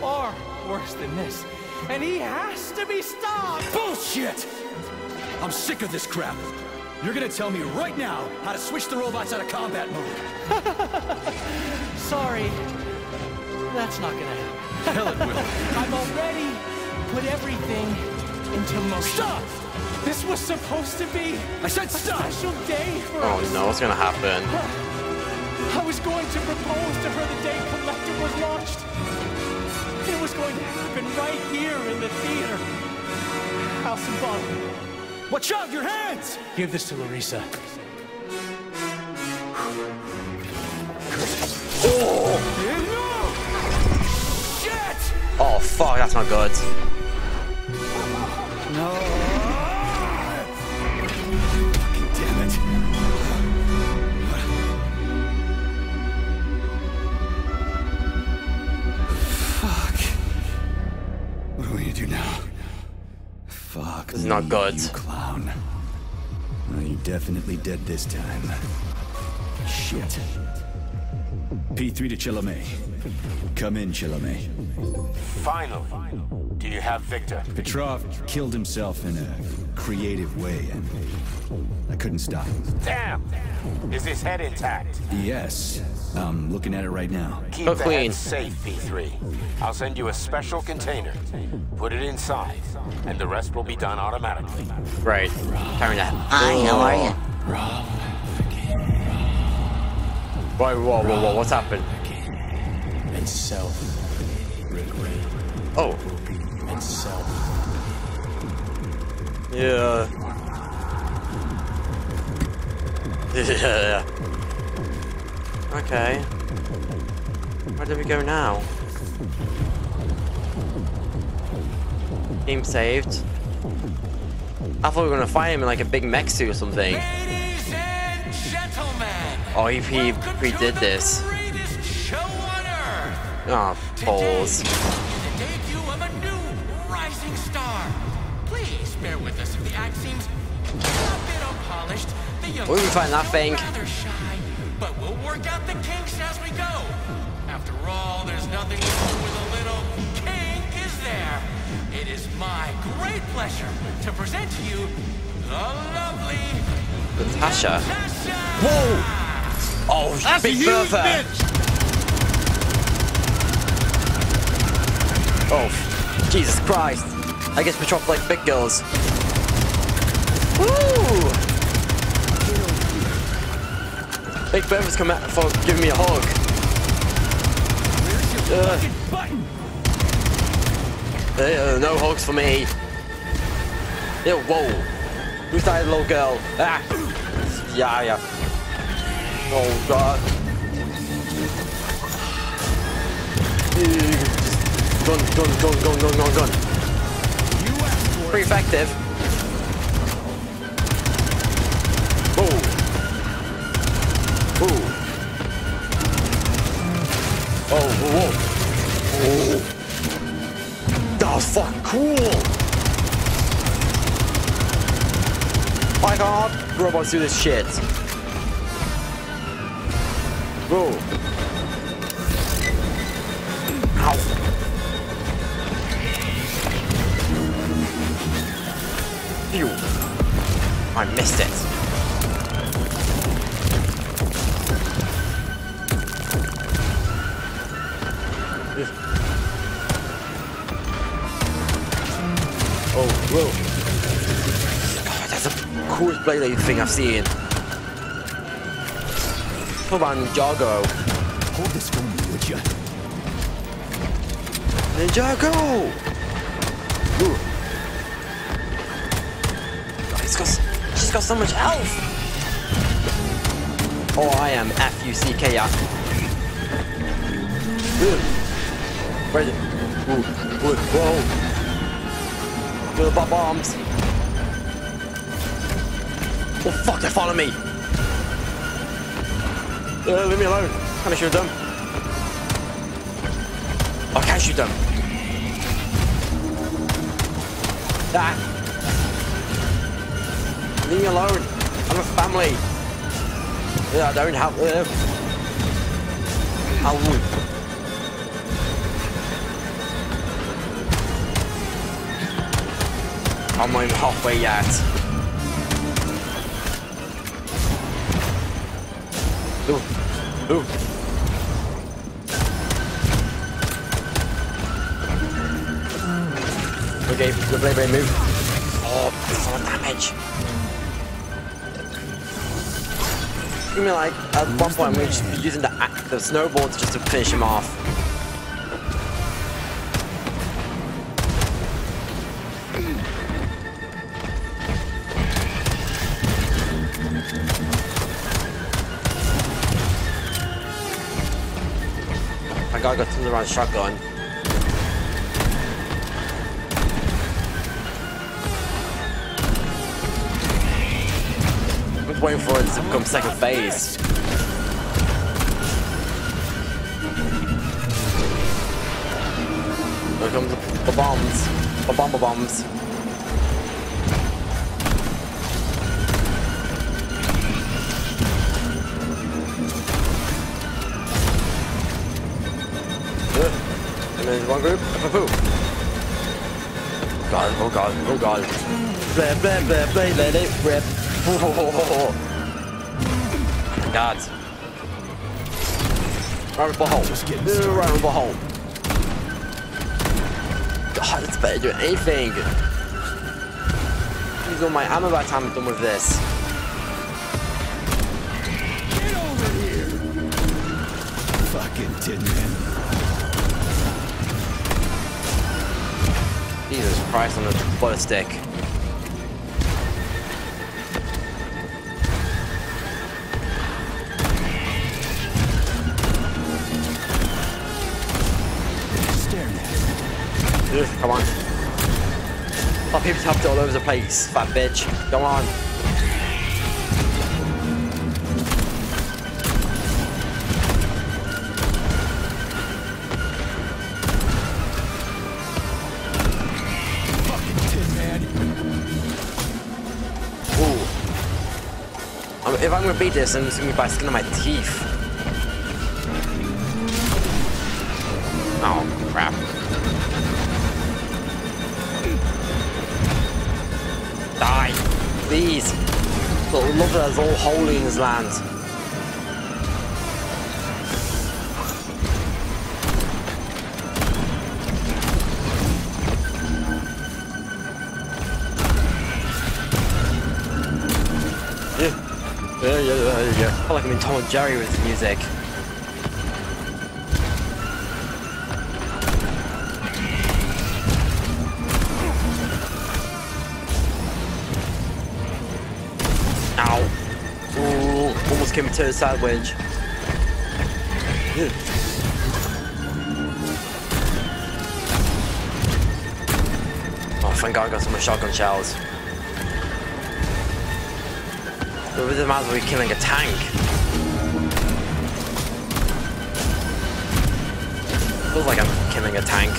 far worse than this. And he has to be stopped! Bullshit! I'm sick of this crap. You're gonna tell me right now how to switch the robots out of combat mode. Sorry. That's not gonna happen. Hell it will. I've already put everything into motion. Stop! This was supposed to be a special day for us. Oh no, what's gonna happen? I was going to propose to her the day Collective was launched. It was going to happen right here in the theater. How symbolic. Watch out, your hands! Give this to Larisa. Oh! Yeah, no! Shit! Oh fuck, that's not good. No. Fucking damn it. What do we do now? Fuck. This is not good. You clown. Well, you're definitely dead this time. Shit. P3 to Chelomey. Come in, Chelomey. Finally. Do you have Viktor? Petrov killed himself in a creative way, and I couldn't stop him. Damn! Is his head intact? Yes. I'm looking at it right now. Keep the head safe, P3. I'll send you a special container. Put it inside, and the rest will be done automatically. Right. Turn that. Hi, how are you? Whoa, whoa, whoa, whoa, what's happened? And self. Oh. Yeah. Yeah. Okay. Where do we go now? Team saved. I thought we were gonna fight him in like a big mech suit or something. Ladies and gentlemen, oh, he pre-did this. Oh, balls. With us if the act seems a bit unpolished. We'll find that thing. Rather shy, but we'll work out the kinks as we go. After all, there's nothing wrong with a little kink, is there? It is my great pleasure to present to you the lovely Natasha. Whoa! Oh, that's big brother. Oh, Jesus Christ. I guess we chop like big girls. Woo! Big Bev has come out for giving me a hug. No hugs for me. Whoa. Who's that little girl? Ah! Yeah, yeah. Oh, God. Gun. Pretty effective. Whoa. Whoa. Oh, whoa. Oh. That was fucking cool. My God, robots do this shit. Whoa. Ow. I missed it. Oh, whoa. God, that's the coolest blade thing I've seen. Come on, Jago. Hold this for me, would ya? Jago! Ooh. She's got so much health! Oh, I am F-U-C-K-R. Where is it? Ooh, ooh, whoa! Little bombs! Oh fuck, they follow me! Leave me alone! Can I shoot them? I can't shoot them! Ah! Leave me alone. I'm a family. I don't have. I would. I'm not even halfway yet. Ooh. Ooh. Okay, good play, brain move. Oh, that's all damage. I mean, like, at one point we should be using the snowball just to finish him off. I gotta go through the round shotgun. Waiting for it to become second phase. Here comes the bombs. The bomber bombs. And there's one group. God, oh god, oh god. Blah, blah, blah, blah, let it rip. Oh, God. Round of the hole. Just get this. Round of the hole. God, it's better than anything. Please, all my ammo by the time I'm done with this. Get over here. Fucking tin man. Jesus Christ on the butter stick. Come on. My people tapped it all over the place, fat bitch. Come on. Fucking tin man. Ooh. If I'm gonna beat this, then it's gonna be by skin of my teeth. Oh, crap. Die! Please! The love that's all holy in this land. Yeah. I feel like I'm in Tom and Jerry with the music. Came to the side wedge. Oh, thank God I got so much shotgun shells. It really might as well be killing a tank. Feels like I'm killing a tank.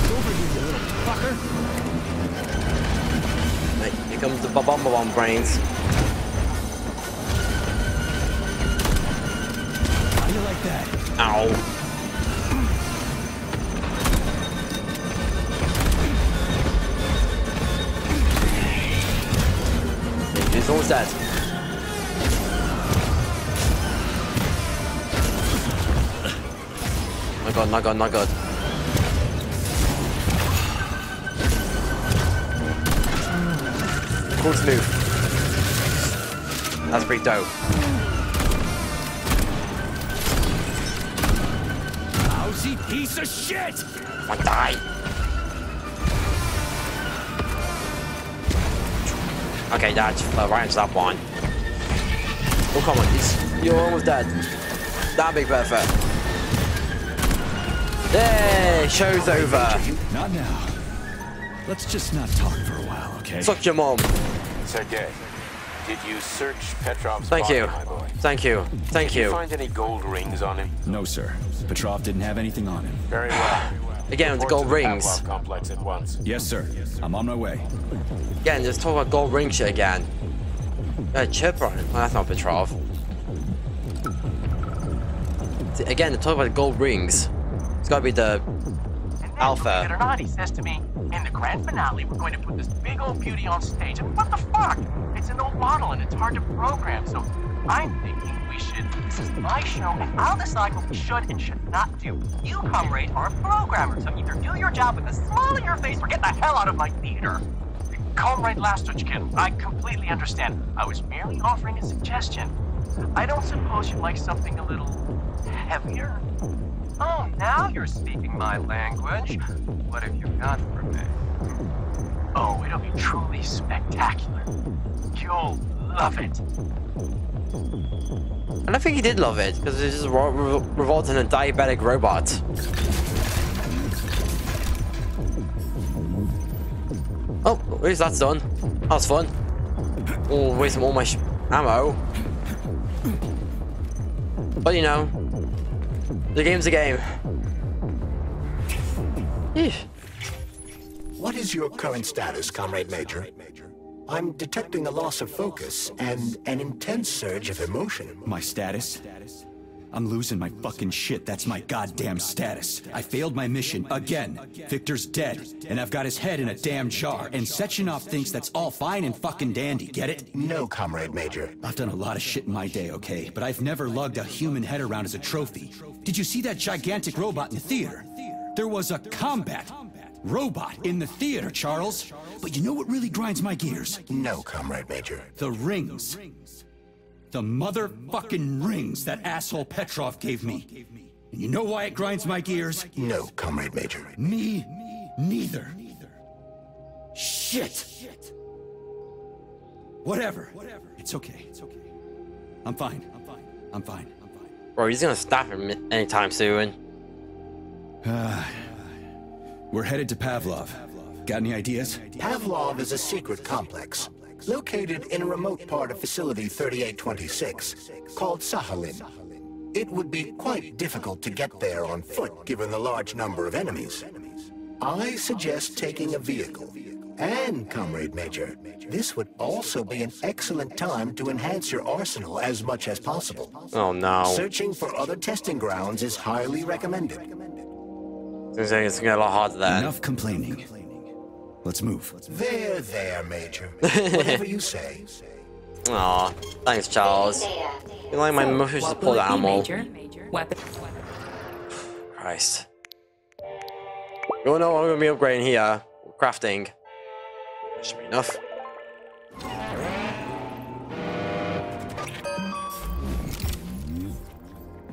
Over you, you little fucker. Right, here comes the bomb brains. Ow. He's almost dead. My god, my god, my god. Cool move. That's pretty dope. Piece of shit! I die. Okay, that's right into that one. Oh come on, you're almost dead. That'd be perfect. There, show's over. Not now. Let's just not talk for a while, okay? Suck your mom. Sergei, did you search Petrov's body, my boy? Thank you. Thank you. Did you find any gold rings on him? No, sir. Petrov didn't have anything on him. Very well. Again, the gold rings. Pavlov complex at once. Yes, sir. I'm on my way. Again, just talk about gold ring shit again. Chip on it. Well, that's not Petrov. again, talk about gold rings. It's got to be the alpha. It or not, he says to me, in the grand finale, we're going to put this big old beauty on stage. I mean, what the fuck? It's an old model and it's hard to program, so I'm thinking we should, this is my show, and I'll decide what we should and should not do. You, comrade, are a programmer, so either do your job with a smile on your face or get the hell out of my theater. Comrade Lastochkin, I completely understand. I was merely offering a suggestion. I don't suppose you'd like something a little heavier? Oh, now you're speaking my language. What have you got for me? Oh, it'll be truly spectacular. You'll love it. And I think he did love it, because it's just revolting and a diabetic robot. Oh, at least that's done. That was fun. Oh, wasting all my ammo. But you know, the game's a game. Eesh. What is your current status, Comrade Major? I'm detecting a loss of focus and an intense surge of emotion. My status? I'm losing my fucking shit. That's my goddamn status. I failed my mission again. Victor's dead, and I've got his head in a damn jar, and Sechenov thinks that's all fine and fucking dandy, get it? No, Comrade Major. I've done a lot of shit in my day, okay? But I've never lugged a human head around as a trophy. Did you see that gigantic robot in the theater? There was a combat robot in the theater, Charles. But you know what really grinds my gears? No, Comrade Major. The rings. The motherfucking rings that asshole Petrov gave me. And you know why it grinds my gears? No, Comrade Major. Me neither. Shit. Whatever. It's okay. I'm fine. Bro, he's gonna stop him anytime soon. We're headed to Pavlov. Got any ideas? Pavlov is a secret complex located in a remote part of Facility 3826, called Sakhalin. It would be quite difficult to get there on foot, given the large number of enemies. I suggest taking a vehicle. And, Comrade Major, this would also be an excellent time to enhance your arsenal as much as possible. Oh, no. Searching for other testing grounds is highly recommended. It's going to get a lot harder there. Enough complaining. Let's move. There, Major. Whatever you say. Aw, thanks, Charles. You like my emotional support animal. Christ. You know I'm gonna be upgrading here. Crafting. That should be enough.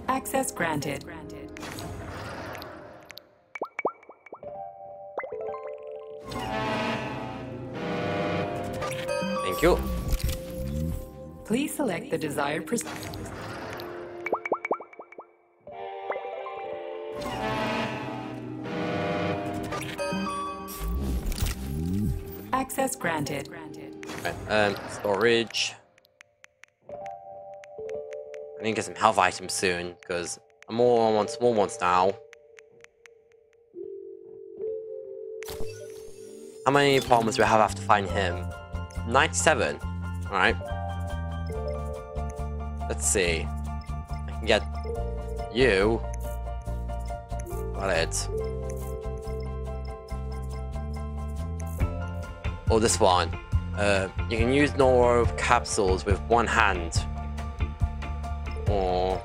Access granted. Thank you. Please select the desired percentage. Access granted. Right, storage. I need to get some health items soon because I'm all on small ones now. How many apartments do we have after finding him? 97. Alright. Let's see. I can get you. Got it. Or this one. You can use Nora capsules with one hand. Or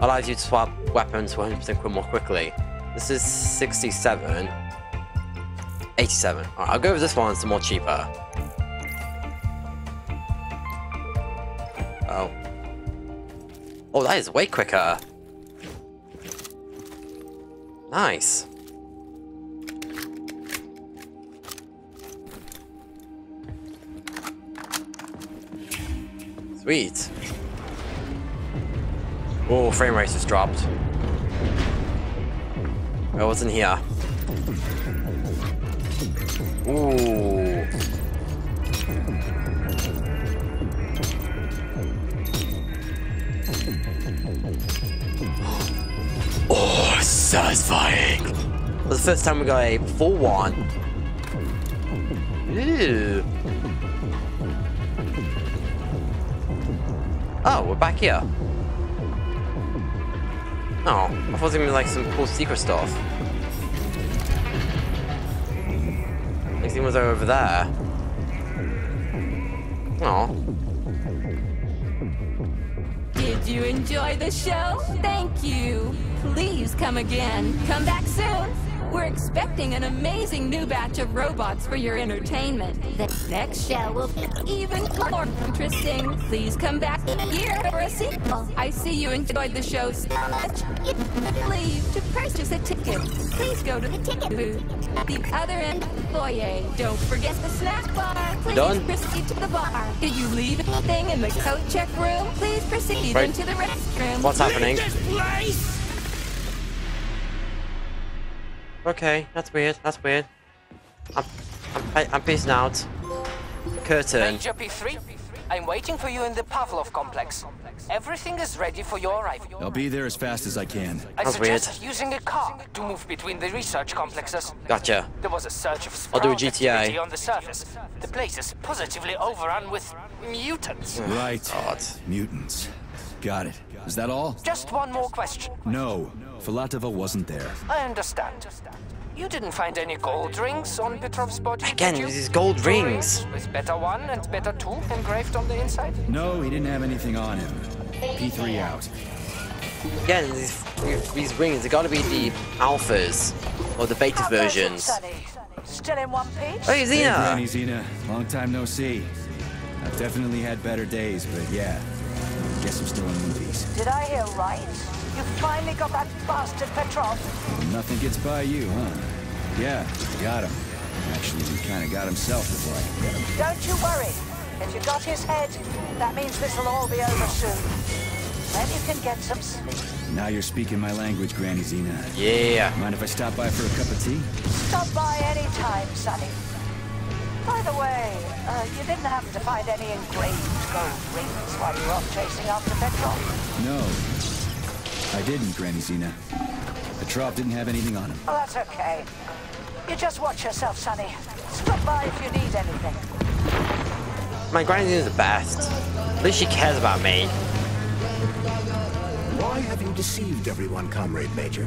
allows you to swap weapons 100% more quickly. This is 67. 87. All right, I'll go with this one, it's more cheaper. Oh. Oh, that is way quicker. Nice. Sweet. Oh, frame rate just dropped. I wasn't here. Ooh. Oh, satisfying! Well, the first time we got a full one. Ooh. Oh, we're back here. Oh, I thought it was gonna be like some cool secret stuff. Next thing was over there. Oh. Did you enjoy the show? Thank you. Please come again. Come back soon. We're expecting an amazing new batch of robots for your entertainment. The next show will be even more interesting. Please come back here for a sequel. I see you enjoyed the show so much. Leave to purchase a ticket. Please go to the ticket booth at the other end of the foyer. Don't forget the snack bar. Please proceed to the bar. Did you leave anything in the coat check room? Please proceed into the restroom. What's happening? Okay, that's weird. That's weird. I'm peacing out. Curtain. Major P3, I'm waiting for you in the Pavlov complex. Everything is ready for your arrival. I'll be there as fast as I can. I suggest using a car to move between the research complexes. Gotcha. There was a search of I'll do a GTA on the surface. The place is positively overrun with mutants. Right. God. Mutants. Got it. Is that all? Just one more question. No. Filatova wasn't there. I understand. You didn't find any gold rings on Petrov's body? Again, these gold rings. With better one and better two engraved on the inside? No, he didn't have anything on him. P3 out. Again, these rings, they gotta be the alphas or the beta versions. Still in one piece? Hey, Xena! Hey, Granny Zena. Long time no see. I've definitely had better days, but yeah. I guess I'm still in movies. Did I hear right? You finally got that bastard Petrov. Well, nothing gets by you, huh? Yeah, got him. Actually, he kind of got himself before I could get him. Don't you worry. If you got his head, that means this will all be over soon. Then you can get some sleep. Now you're speaking my language, Granny Zena. Yeah. Mind if I stop by for a cup of tea? Stop by any time, Sonny. By the way, you didn't happen to find any engraved gold rings while you were off chasing after Petrov? No, I didn't, Granny Zena. Petrov didn't have anything on him. Oh, that's okay. You just watch yourself, Sonny. Stop by if you need anything. My Granny Zena's the best. At least she cares about me. Why have you deceived everyone, Comrade Major?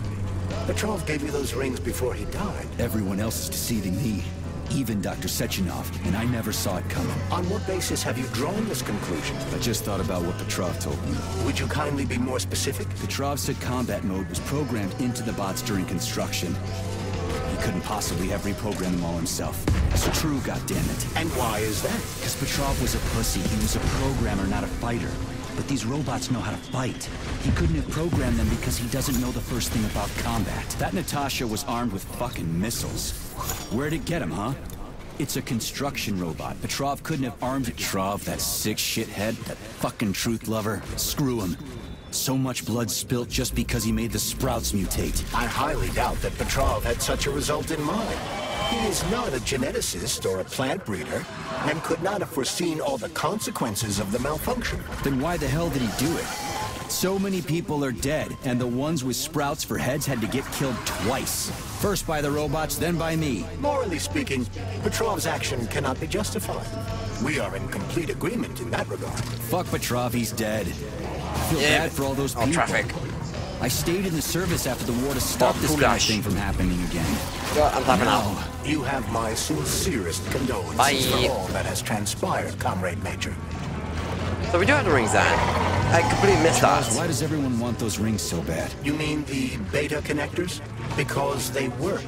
Petrov gave you those rings before he died. Everyone else is deceiving me. Even Dr. Sechenov, and I never saw it coming. On what basis have you drawn this conclusion? I just thought about what Petrov told me. Would you kindly be more specific? Petrov said combat mode was programmed into the bots during construction. He couldn't possibly have reprogrammed them all himself. It's true, goddammit. And why is that? Because Petrov was a pussy. He was a programmer, not a fighter. But these robots know how to fight. He couldn't have programmed them because he doesn't know the first thing about combat. That Natasha was armed with fucking missiles. Where'd it get him, huh? It's a construction robot. Petrov couldn't have armed it. Petrov, that sick shithead, that fucking truth lover. Screw him. So much blood spilt just because he made the sprouts mutate. I highly doubt that Petrov had such a result in mind. He is not a geneticist or a plant breeder, and could not have foreseen all the consequences of the malfunction. Then why the hell did he do it? So many people are dead, and the ones with sprouts for heads had to get killed twice. First by the robots, then by me. Morally speaking, Petrov's action cannot be justified. We are in complete agreement in that regard. Fuck Petrov, he's dead. I feel bad for all those people. I stayed in the service after the war to stop this kind of thing from happening again. I'm tapping out. You have my sincerest condolences for all that has transpired, Comrade Major. So we do have the rings then. I completely missed that. Why does everyone want those rings so bad? You mean the beta connectors? Because they work,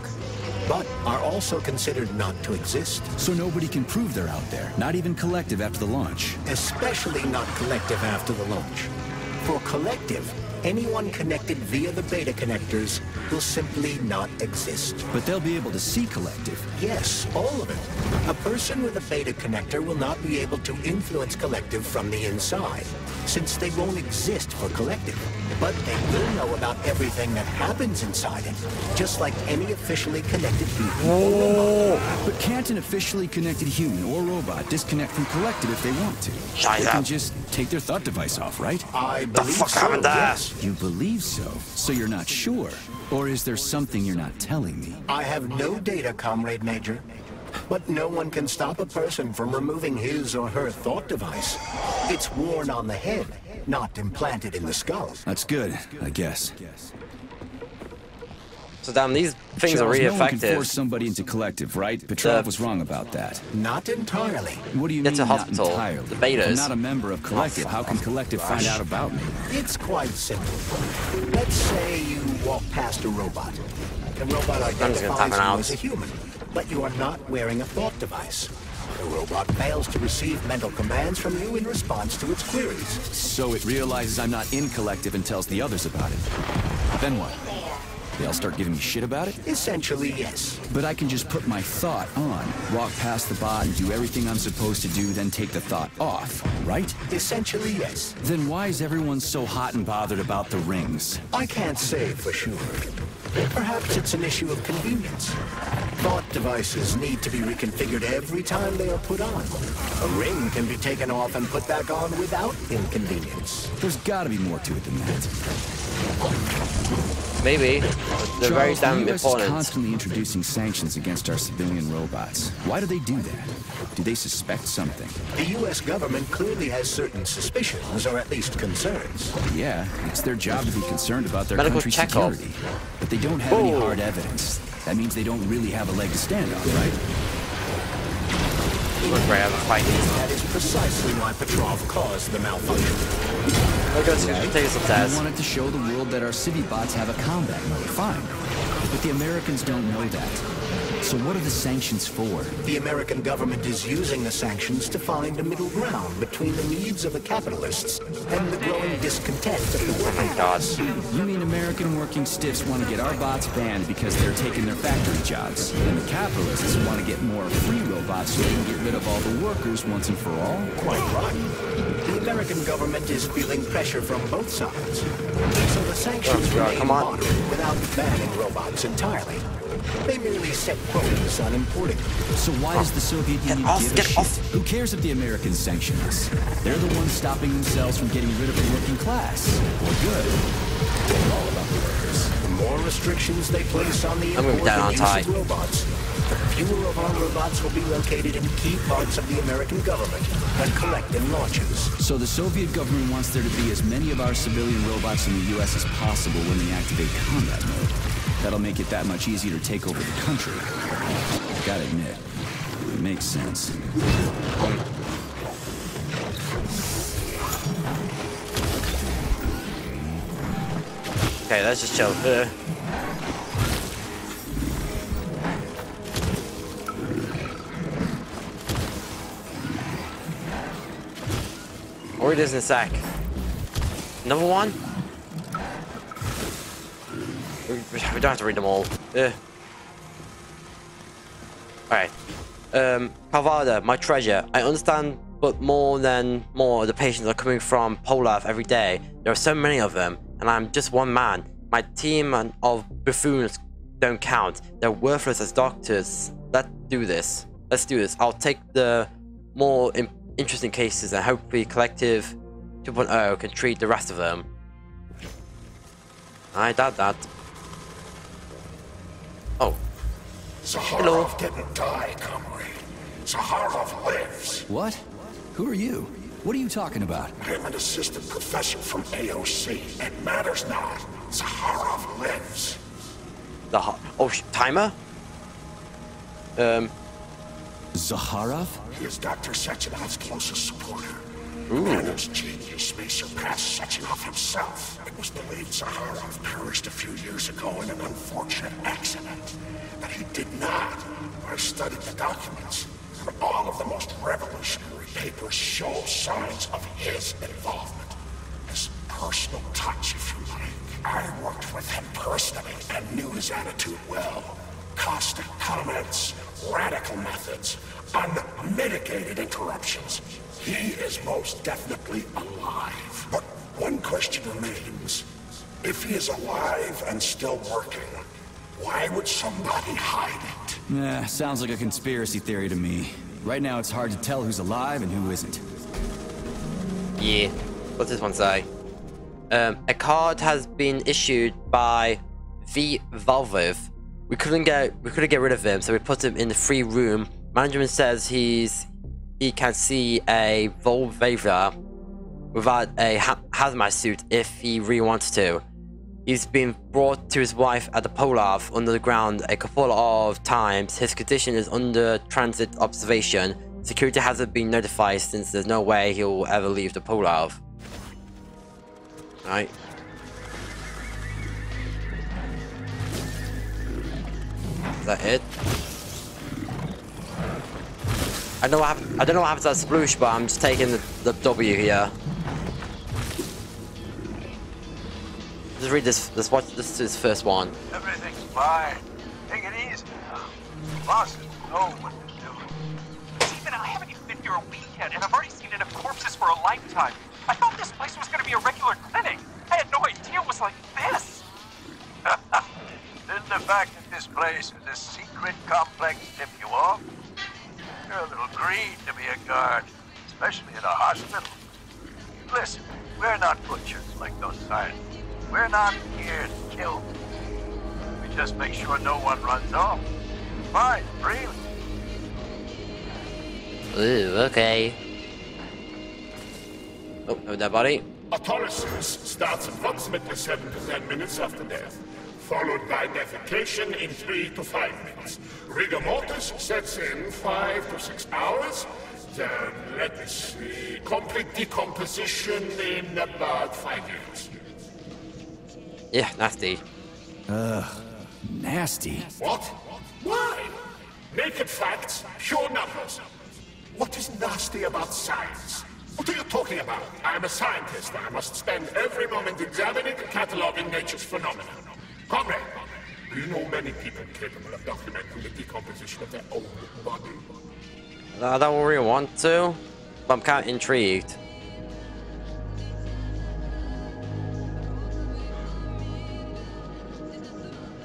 but are also considered not to exist. So nobody can prove they're out there. Not even Collective after the launch. Especially not Collective after the launch. For Collective, anyone connected via the beta connectors will simply not exist. But they'll be able to see Collective. Yes, all of it. A person with a beta connector will not be able to influence Collective from the inside, since they won't exist for Collective. But they will know about everything that happens inside it, just like any officially connected human or robot. But can't an officially connected human or robot disconnect from Collective if they want to? They can just take their thought device off, right? I believe so, yes. You believe so? So you're not sure? Or is there something you're not telling me? I have no data, Comrade Major. But no one can stop a person from removing his or her thought device. It's worn on the head. not implanted in the skull. That's good, I guess. So damn, these things are really effective. No one can force somebody into Collective, right? Petrov was wrong about that. Not entirely. What do you mean? It's a hospital. Not entirely. The betas. I'm not a member of Collective. How can Collective find out about me? It's quite simple. Let's say you walk past a robot. The robot identifies you as a human, but you are not wearing a thought device. The robot fails to receive mental commands from you in response to its queries. So it realizes I'm not in Collective and tells the others about it. Then what? They'll start giving me shit about it? Essentially, yes. But I can just put my thought on, walk past the bot and do everything I'm supposed to do, then take the thought off, right? Essentially, yes. Then why is everyone so hot and bothered about the rings? I can't say for sure. Perhaps it's an issue of convenience. Thought devices need to be reconfigured every time they are put on. A ring can be taken off and put back on without inconvenience. There's gotta be more to it than that. Maybe. They're very damn important. The US is constantly introducing sanctions against our civilian robots. Why do they do that? Do they suspect something? The US government clearly has certain suspicions, or at least concerns. Yeah, it's their job to be concerned about their country's security. But they don't have any hard evidence. That means they don't really have a leg to stand on, right? Look, right, I'm fighting. That is precisely why Petrov caused the malfunction. We wanted to show the world that our city bots have a combat mode, fine. But the Americans don't know that. So what are the sanctions for? The American government is using the sanctions to find a middle ground between the needs of the capitalists and the growing discontent of the working class. You mean American working stiffs want to get our bots banned because they're taking their factory jobs, and the capitalists want to get more free robots so they can get rid of all the workers once and for all? Quite right. The American government is feeling pressure from both sides, so the sanctions remain moderate without banning robots entirely. They merely set quotas on importing them. So why does the Soviet Union give a shit? Who cares if the Americans sanction us? They're the ones stopping themselves from getting rid of the working class. We're good. They're all about the workers. The more restrictions they place on the import and use of robots, the fewer of our robots will be located in key parts of the American government and Collective launches. So the Soviet government wants there to be as many of our civilian robots in the US as possible when they activate combat mode. That'll make it that much easier to take over the country. Gotta admit, it makes sense. Okay, let's just chill there. Or it is in a sack. Another one? We don't have to read them all. Alright. Pavada, my treasure. I understand, but more the patients are coming from Polarv every day. There are so many of them, and I'm just one man. My team of buffoons don't count. They're worthless as doctors. Let's do this. I'll take the more important interesting cases and hopefully Collective 2.0 can treat the rest of them. I doubt that. Oh. Zakharov didn't die, comrade. Zakharov lives. What? Who are you? What are you talking about? I'm an assistant professor from AOC. It matters not. Zakharov lives. The timer? Zakharov? He is Dr. Sechenov's closest supporter. Adam's genius may surpass Sechenov himself. It was believed Zakharov perished a few years ago in an unfortunate accident. But he did not. I studied the documents, and all of the most revolutionary papers show signs of his involvement. His personal touch, if you like. I worked with him personally and knew his attitude well. Caustic comments, radical methods, unmitigated interruptions. He is most definitely alive. But one question remains. If he is alive and still working, why would somebody hide it? Yeah, sounds like a conspiracy theory to me. Right now it's hard to tell who's alive and who isn't. Yeah, what's this one say? A card has been issued by V. Volkov. We couldn't get rid of him, so we put him in the free room. Management says he can see a Volveva without a hazmat suit if he really wants to. He's been brought to his wife at the Polarv under the ground a couple of times. His condition is under transit observation. Security hasn't been notified since there's no way he'll ever leave the Polarv. Right. Is that it? I don't know what happened to that sploosh, but I'm just taking the W here. Just read this. Let's watch this. Is first one. Everything's fine. Take it easy. Bosses know what to do. Stephen, I haven't even been here a weekend, and I've already seen enough corpses for a lifetime. I thought this place was going to be a regular clinic. I had no idea it was like this. Then the fact that this place is a secret complex tip you off? You're a little green to be a guard, especially in a hospital. Listen, we're not butchers like those scientists. We're not here to kill people. We just make sure no one runs off. Fine, freely. Ooh, okay. Oh, no, that body. Autolysis starts at approximately 7 to 10 minutes after death, followed by defecation in 3 to 5 minutes. Rigor mortis sets in 5 to 6 hours. Then, let's see, complete decomposition in about 5 years. Yeah, nasty. Ugh, nasty. What? Why? Naked facts, pure numbers. What is nasty about science? What are you talking about? I'm a scientist. I must spend every moment examining and cataloging nature's phenomena. Comrade, do you know many people capable of documenting the decomposition of their own body? I don't really want to, but I'm kind of intrigued.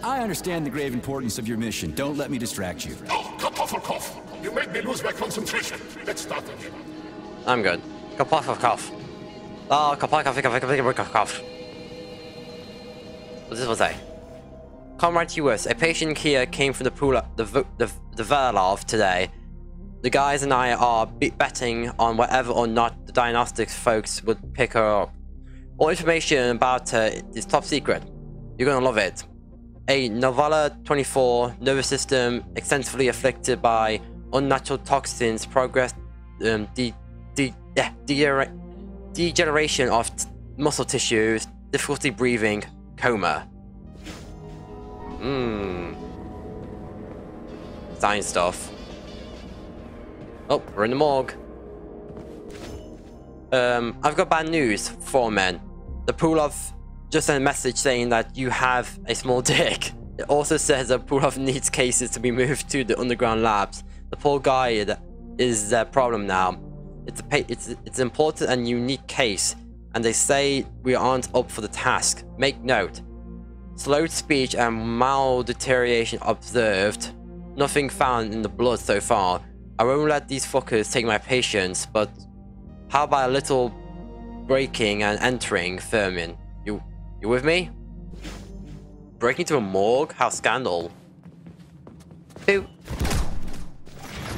I understand the grave importance of your mission. Don't let me distract you. Oh, Kapoffalkov! You made me lose my concentration. Let's start again. I'm good. Kapoffalkov. Oh, Kapoffalkov. What does this say? Comrade Hewis, a patient here came from the pool, the Verlov today. The guys and I are betting on whether or not the diagnostics folks would pick her up. All information about her is top secret. You're gonna love it. A novella 24 nervous system extensively afflicted by unnatural toxins, progress, degeneration of muscle tissues, difficulty breathing, coma. Science stuff. Oh, we're in the morgue. I've got bad news, foreman. The Polarv just sent a message saying that you have a small dick. It also says that Polarv needs cases to be moved to the underground labs. The poor guy is their problem now. It's an important and unique case, and they say we aren't up for the task. Make note. Slowed speech and mild deterioration observed. Nothing found in the blood so far. I won't let these fuckers take my patience, but how about a little breaking and entering, Fermin? You with me? Breaking to a morgue? How scandal. Screw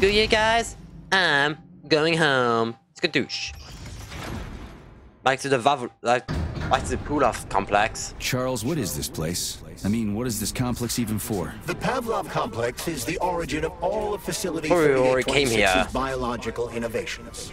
you guys. I'm going home. Skadoosh. Back to the Polarv complex. Charles, what is this place? I mean, what is this complex even for? The Pavlov complex is the origin of all of Facility 4826's biological innovations.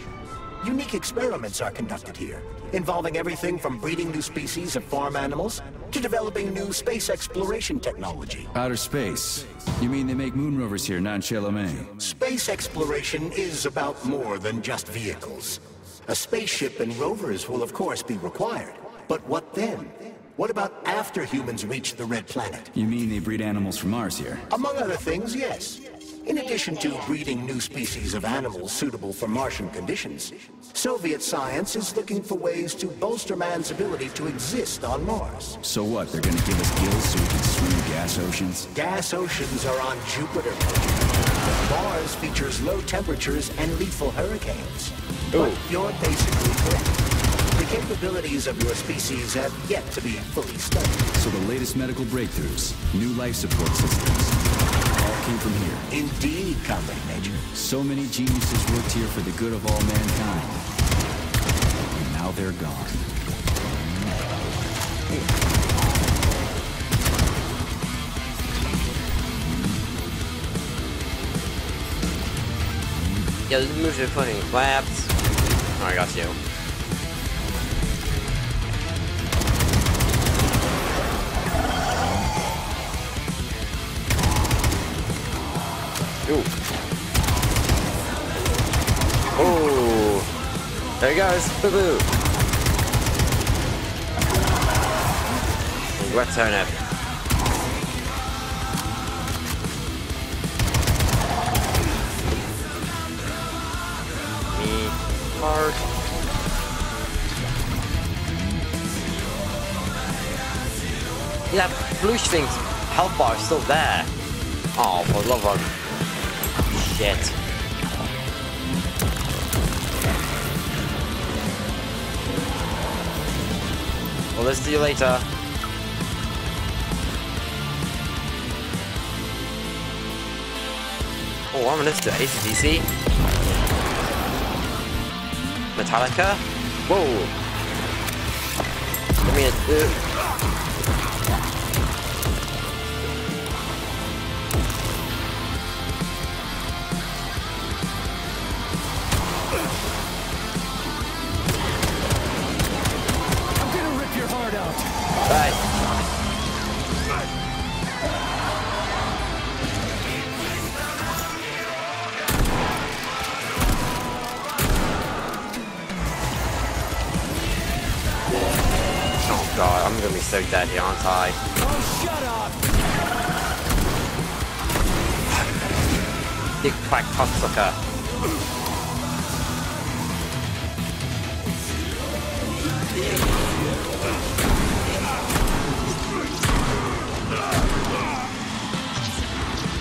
Unique experiments are conducted here, involving everything from breeding new species of farm animals to developing new space exploration technology. Outer space? You mean they make moon rovers here, not in Chelomey? Space exploration is about more than just vehicles. A spaceship and rovers will of course be required, but what then? What about after humans reach the Red Planet? You mean they breed animals from Mars here? Among other things, yes. In addition to breeding new species of animals suitable for Martian conditions, Soviet science is looking for ways to bolster man's ability to exist on Mars. So what, they're gonna give us gills so we can swim in gas oceans? Gas oceans are on Jupiter. Mars features low temperatures and lethal hurricanes. But you're basically correct. The capabilities of your species have yet to be fully studied. So the latest medical breakthroughs, new life support systems, from here. Indeed, Comrade Major. So many geniuses worked here for the good of all mankind. And now they're gone. Yeah, this moves are funny. Claps. Oh, I got you. Ooh. Oh. There he goes. Boo boo. Wet turnip. Me. Mark. Yeah, blue things. Health bar is still there. Oh, for the love of. Shit. Well, let's see you later. Oh, I'm gonna do AC/DC. Metallica. Whoa. I mean, so dead here, aren't I? Oh, shut up! You quack cocksucker.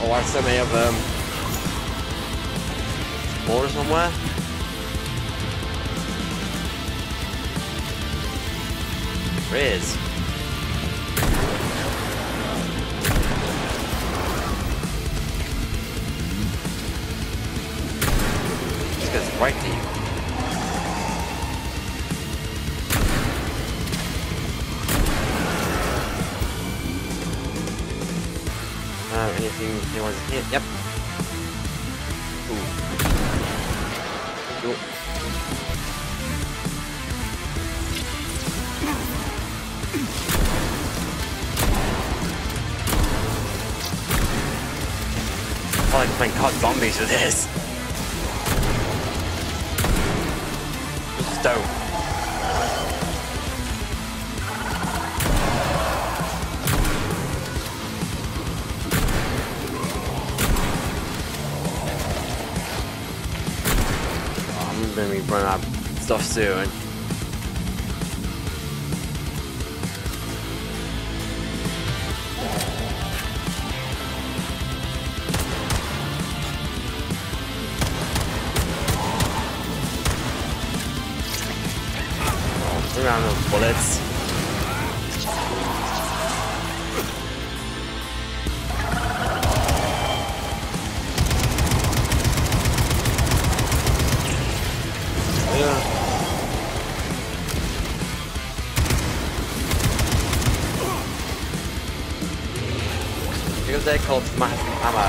Oh, I have so many of them. Border somewhere? There is. Right to you. Anything anyone's hit? Yep. Ooh. Cool. I like playing COD Zombies with this. Dope. Oh, I'm gonna be running out of stuff soon. Bullets. Yeah. Because they're called massive ammo.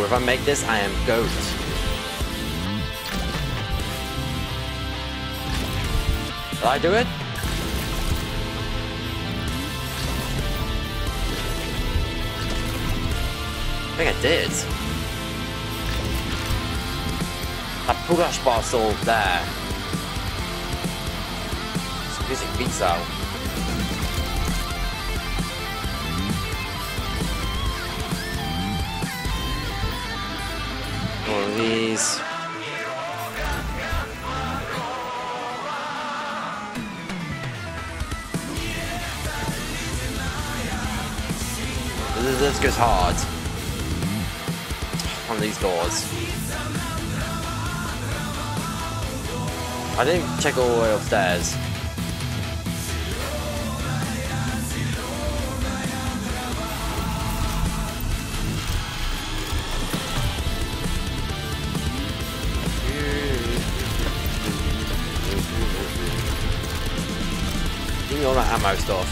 If I make this, I am GOAT. Did I do it? think I did. That Pugash parcel there. It's music beats out. More of these. This goes hard on these doors. I didn't check all the way upstairs. Give me all that ammo stuff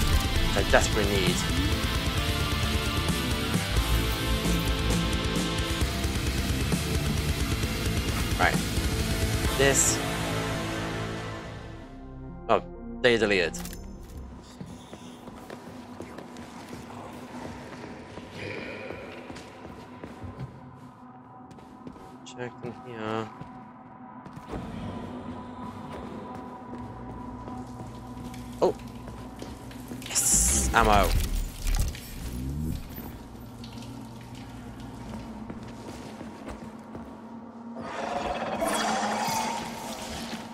I desperately need. This. Oh, they deleted. Check in here. Oh, yes, ammo.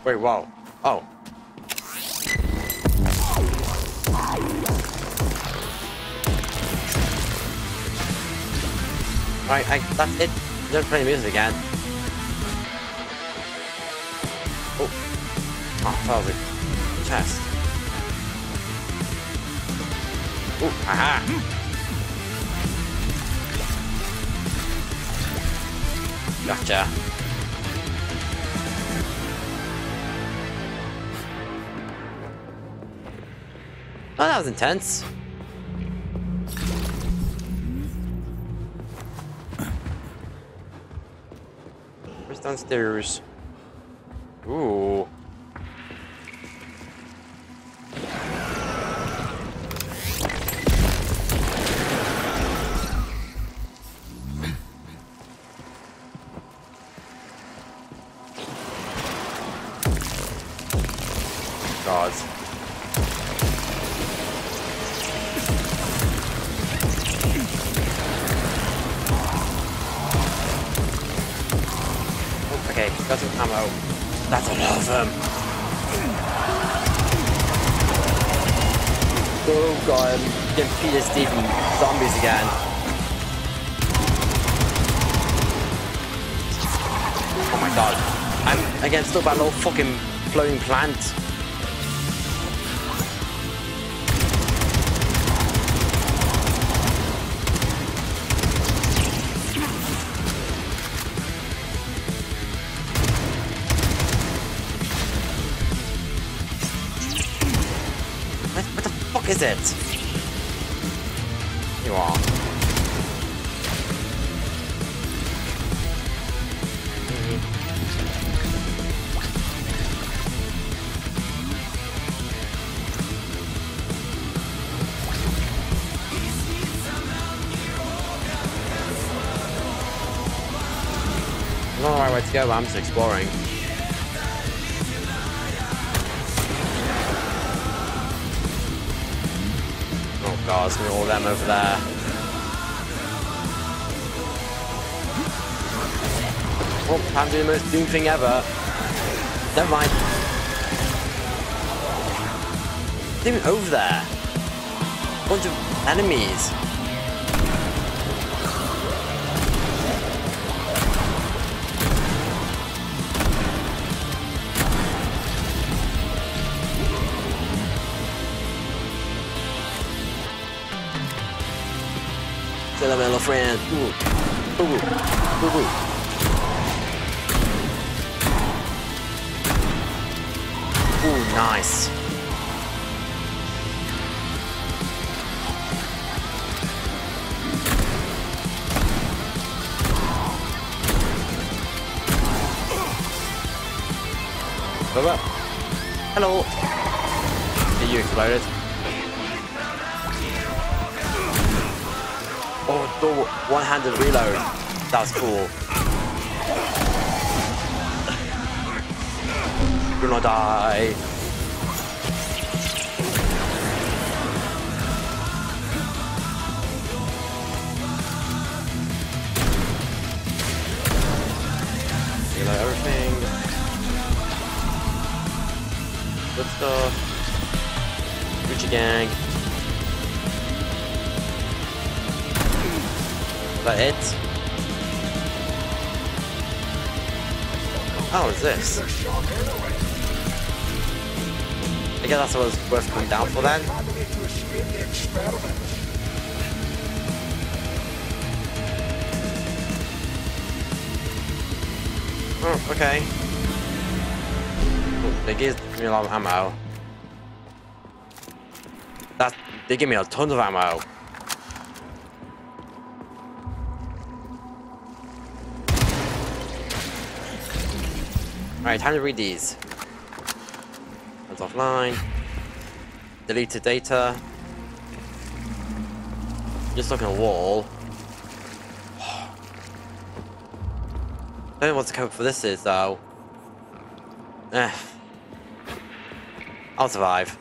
Wait, wow. Oh. Right, that's it. They're playing music again. Oh. Oh, that was a chest. Oh, haha. Gotcha. Oh, that was intense. Where's downstairs? Ooh. Still about a little fucking floating plant. What the fuck is it? You are. Go, I'm just exploring. Oh god, there's all them over there. Oh, I'm doing the most doom thing ever. Never mind. It's even over there. A bunch of enemies. My little friend. Ooh. Boo boo. Boo boo. Ooh, nice. Hello. Hello. Are you exploded? double one-handed reload. That's cool. You're gonna die. Reload everything. Good stuff. Gucci gang. Is that it? How is this? I guess that's what it's worth coming down for then. Oh, okay. Oh, they give me a lot of ammo. They give me a ton of ammo. Alright, time to read these. That's offline. Deleted data. Just looking at a wall. I don't know what the code for this is though. Eh. I'll survive.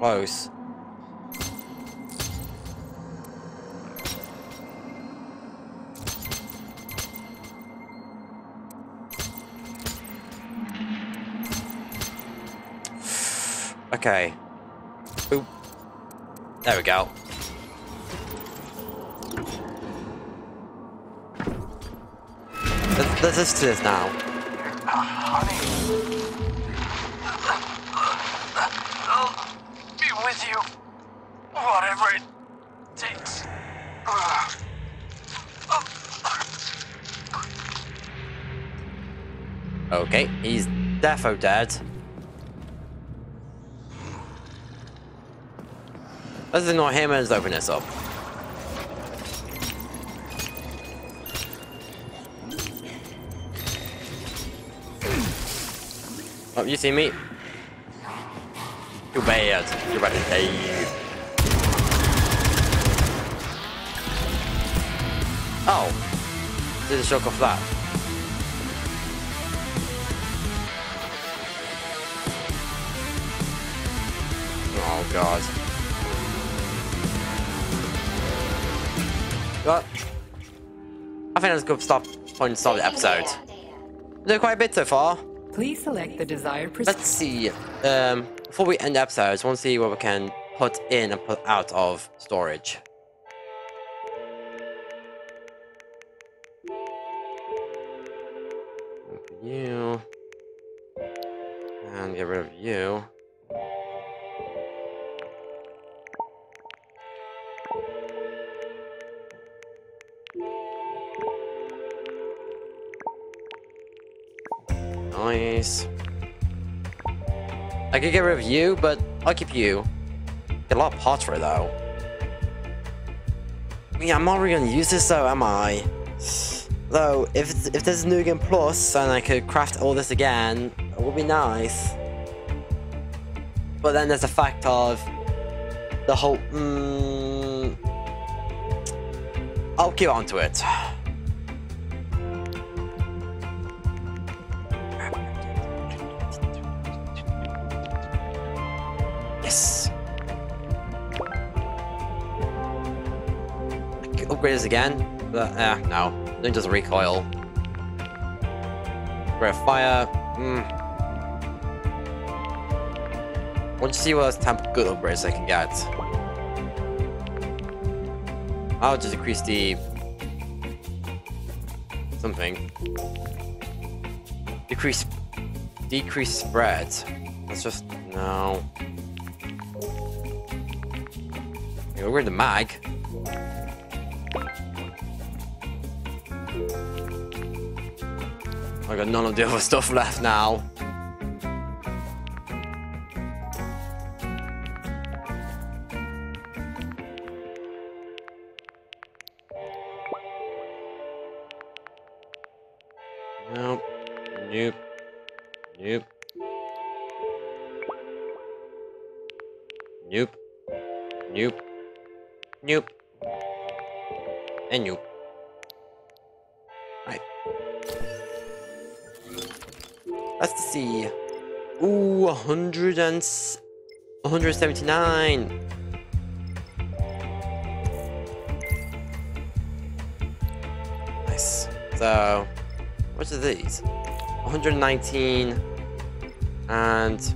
Close. Okay. Oop. There we go. Let's listen to this now. Okay, he's defo dead. Let's ignore him and let's open this up. Oh, you see me? Too bad. You're about to die. Oh, did a shock off that. God. But I think that's a good point to stop the episode. We did quite a bit so far. Please select the desired perspective. Let's see. Before we end the episode, I just want to see what we can put in and put out of storage. You and get rid of you. Nice. I could get rid of you, but I'll keep you. Get a lot of parts for it though. Yeah, I'm not really gonna use this though, am I? Though, if there's a new game plus and I could craft all this again, it would be nice. But then there's the fact of the whole. I'll keep on to it. Upgrade this again, but no, don't just recoil. Breath of fire. Want to see what else type of good upgrades I can get? I'll just increase the something. Decrease spreads. Let's just no. Hey, where's the mag? I got none of the other stuff left now. Nope. Nope. Nope. Nope. Nope. Nope. And nope. Right. Let's see. Ooh, 179. Nice. So, what are these? 119 and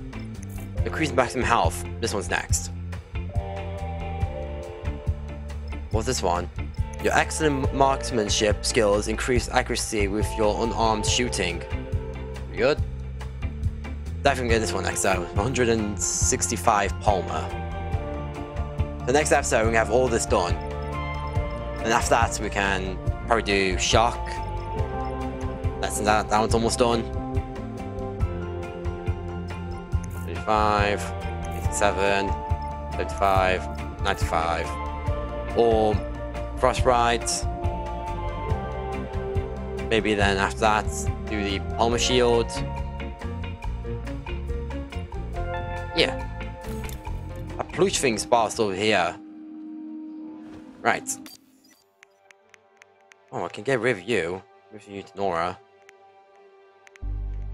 increase maximum health. This one's next. What's this one? Your excellent marksmanship skills increase accuracy with your unarmed shooting. Pretty good. Definitely get this one next time. 165 Palmer. The next episode we have all this done. And after that we can probably do shock. That's that one's almost done. 35, 87, 35, 95. Or Frostbite. Maybe then after that, do the Palmer Shield. Yeah. A plush thing sparse over here. Right. Oh, I can get rid of you. Move you to Nora.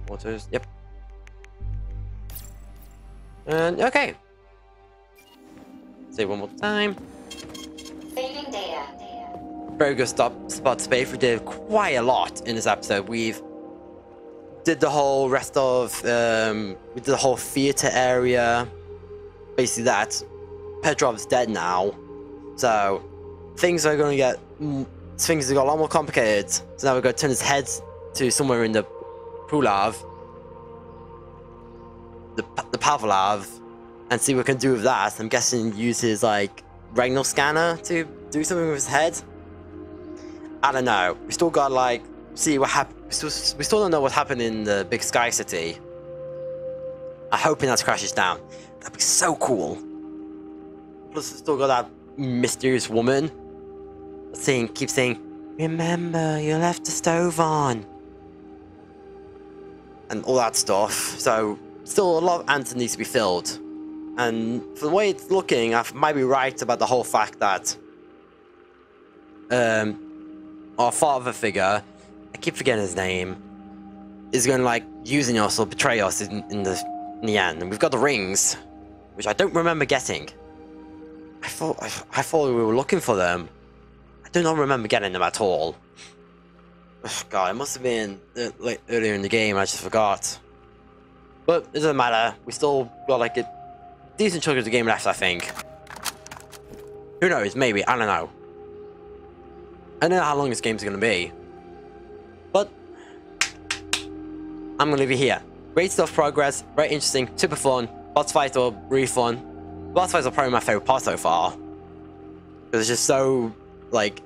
Waters. Yep. And okay. Say one more time. Very good spot space. We did quite a lot in this episode. We've did the whole rest of we did the whole theater area. Basically that Petrov's dead now, so things are going to get things got a lot more complicated. So now we're going to turn his head to somewhere in the Polarv, the Pavlov, and see what we can do with that. I'm guessing use his like retinal scanner to do something with his head. I don't know. We still got like see what happened. We still don't know what happened in the big sky city. I'm hoping that crashes down. That'd be so cool. Plus, we still got that mysterious woman saying, keep saying, "Remember, you left the stove on," and all that stuff. So, still a lot of answers needs to be filled. And for the way it's looking, I might be right about the whole fact that our father figure, I keep forgetting his name, is going to like using us or betray us in the end. And we've got the rings, which I don't remember getting. I thought we were looking for them. I do not remember getting them at all. Oh, God, it must have been earlier in the game. I just forgot. But it doesn't matter. We still got like it. Decent chunk of the game left, I think. Who knows? Maybe. I don't know. I don't know how long this game's going to be. But I'm going to leave it here. Great stuff, progress. Very interesting. Super fun. Boss fights are really fun. Boss fights are probably my favorite part so far. Because it's just so, like,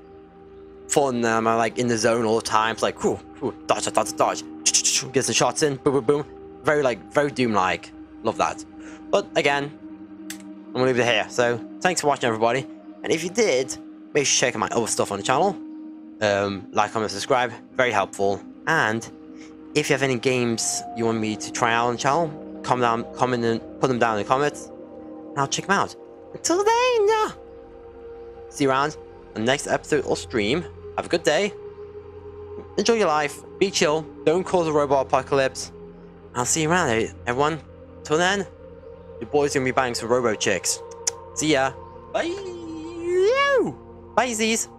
fun. I'm, like, in the zone all the time. It's like, cool, cool. Dodge, dodge, dodge. Get some shots in. Boom, boom, boom. Very, like, very Doom-like. Love that. But again, I'm gonna leave it here. So thanks for watching, everybody. And if you did, make sure to check out my other stuff on the channel. Like, comment, subscribe. Very helpful. And if you have any games you want me to try out on the channel, comment and put them down in the comments, and I'll check them out. Until then, see you around on the next episode or stream. Have a good day. Enjoy your life. Be chill. Don't cause a robot apocalypse. I'll see you around, everyone. Till then. Your boy's gonna be banging some robo chicks. See ya. Bye. Bye, Z's.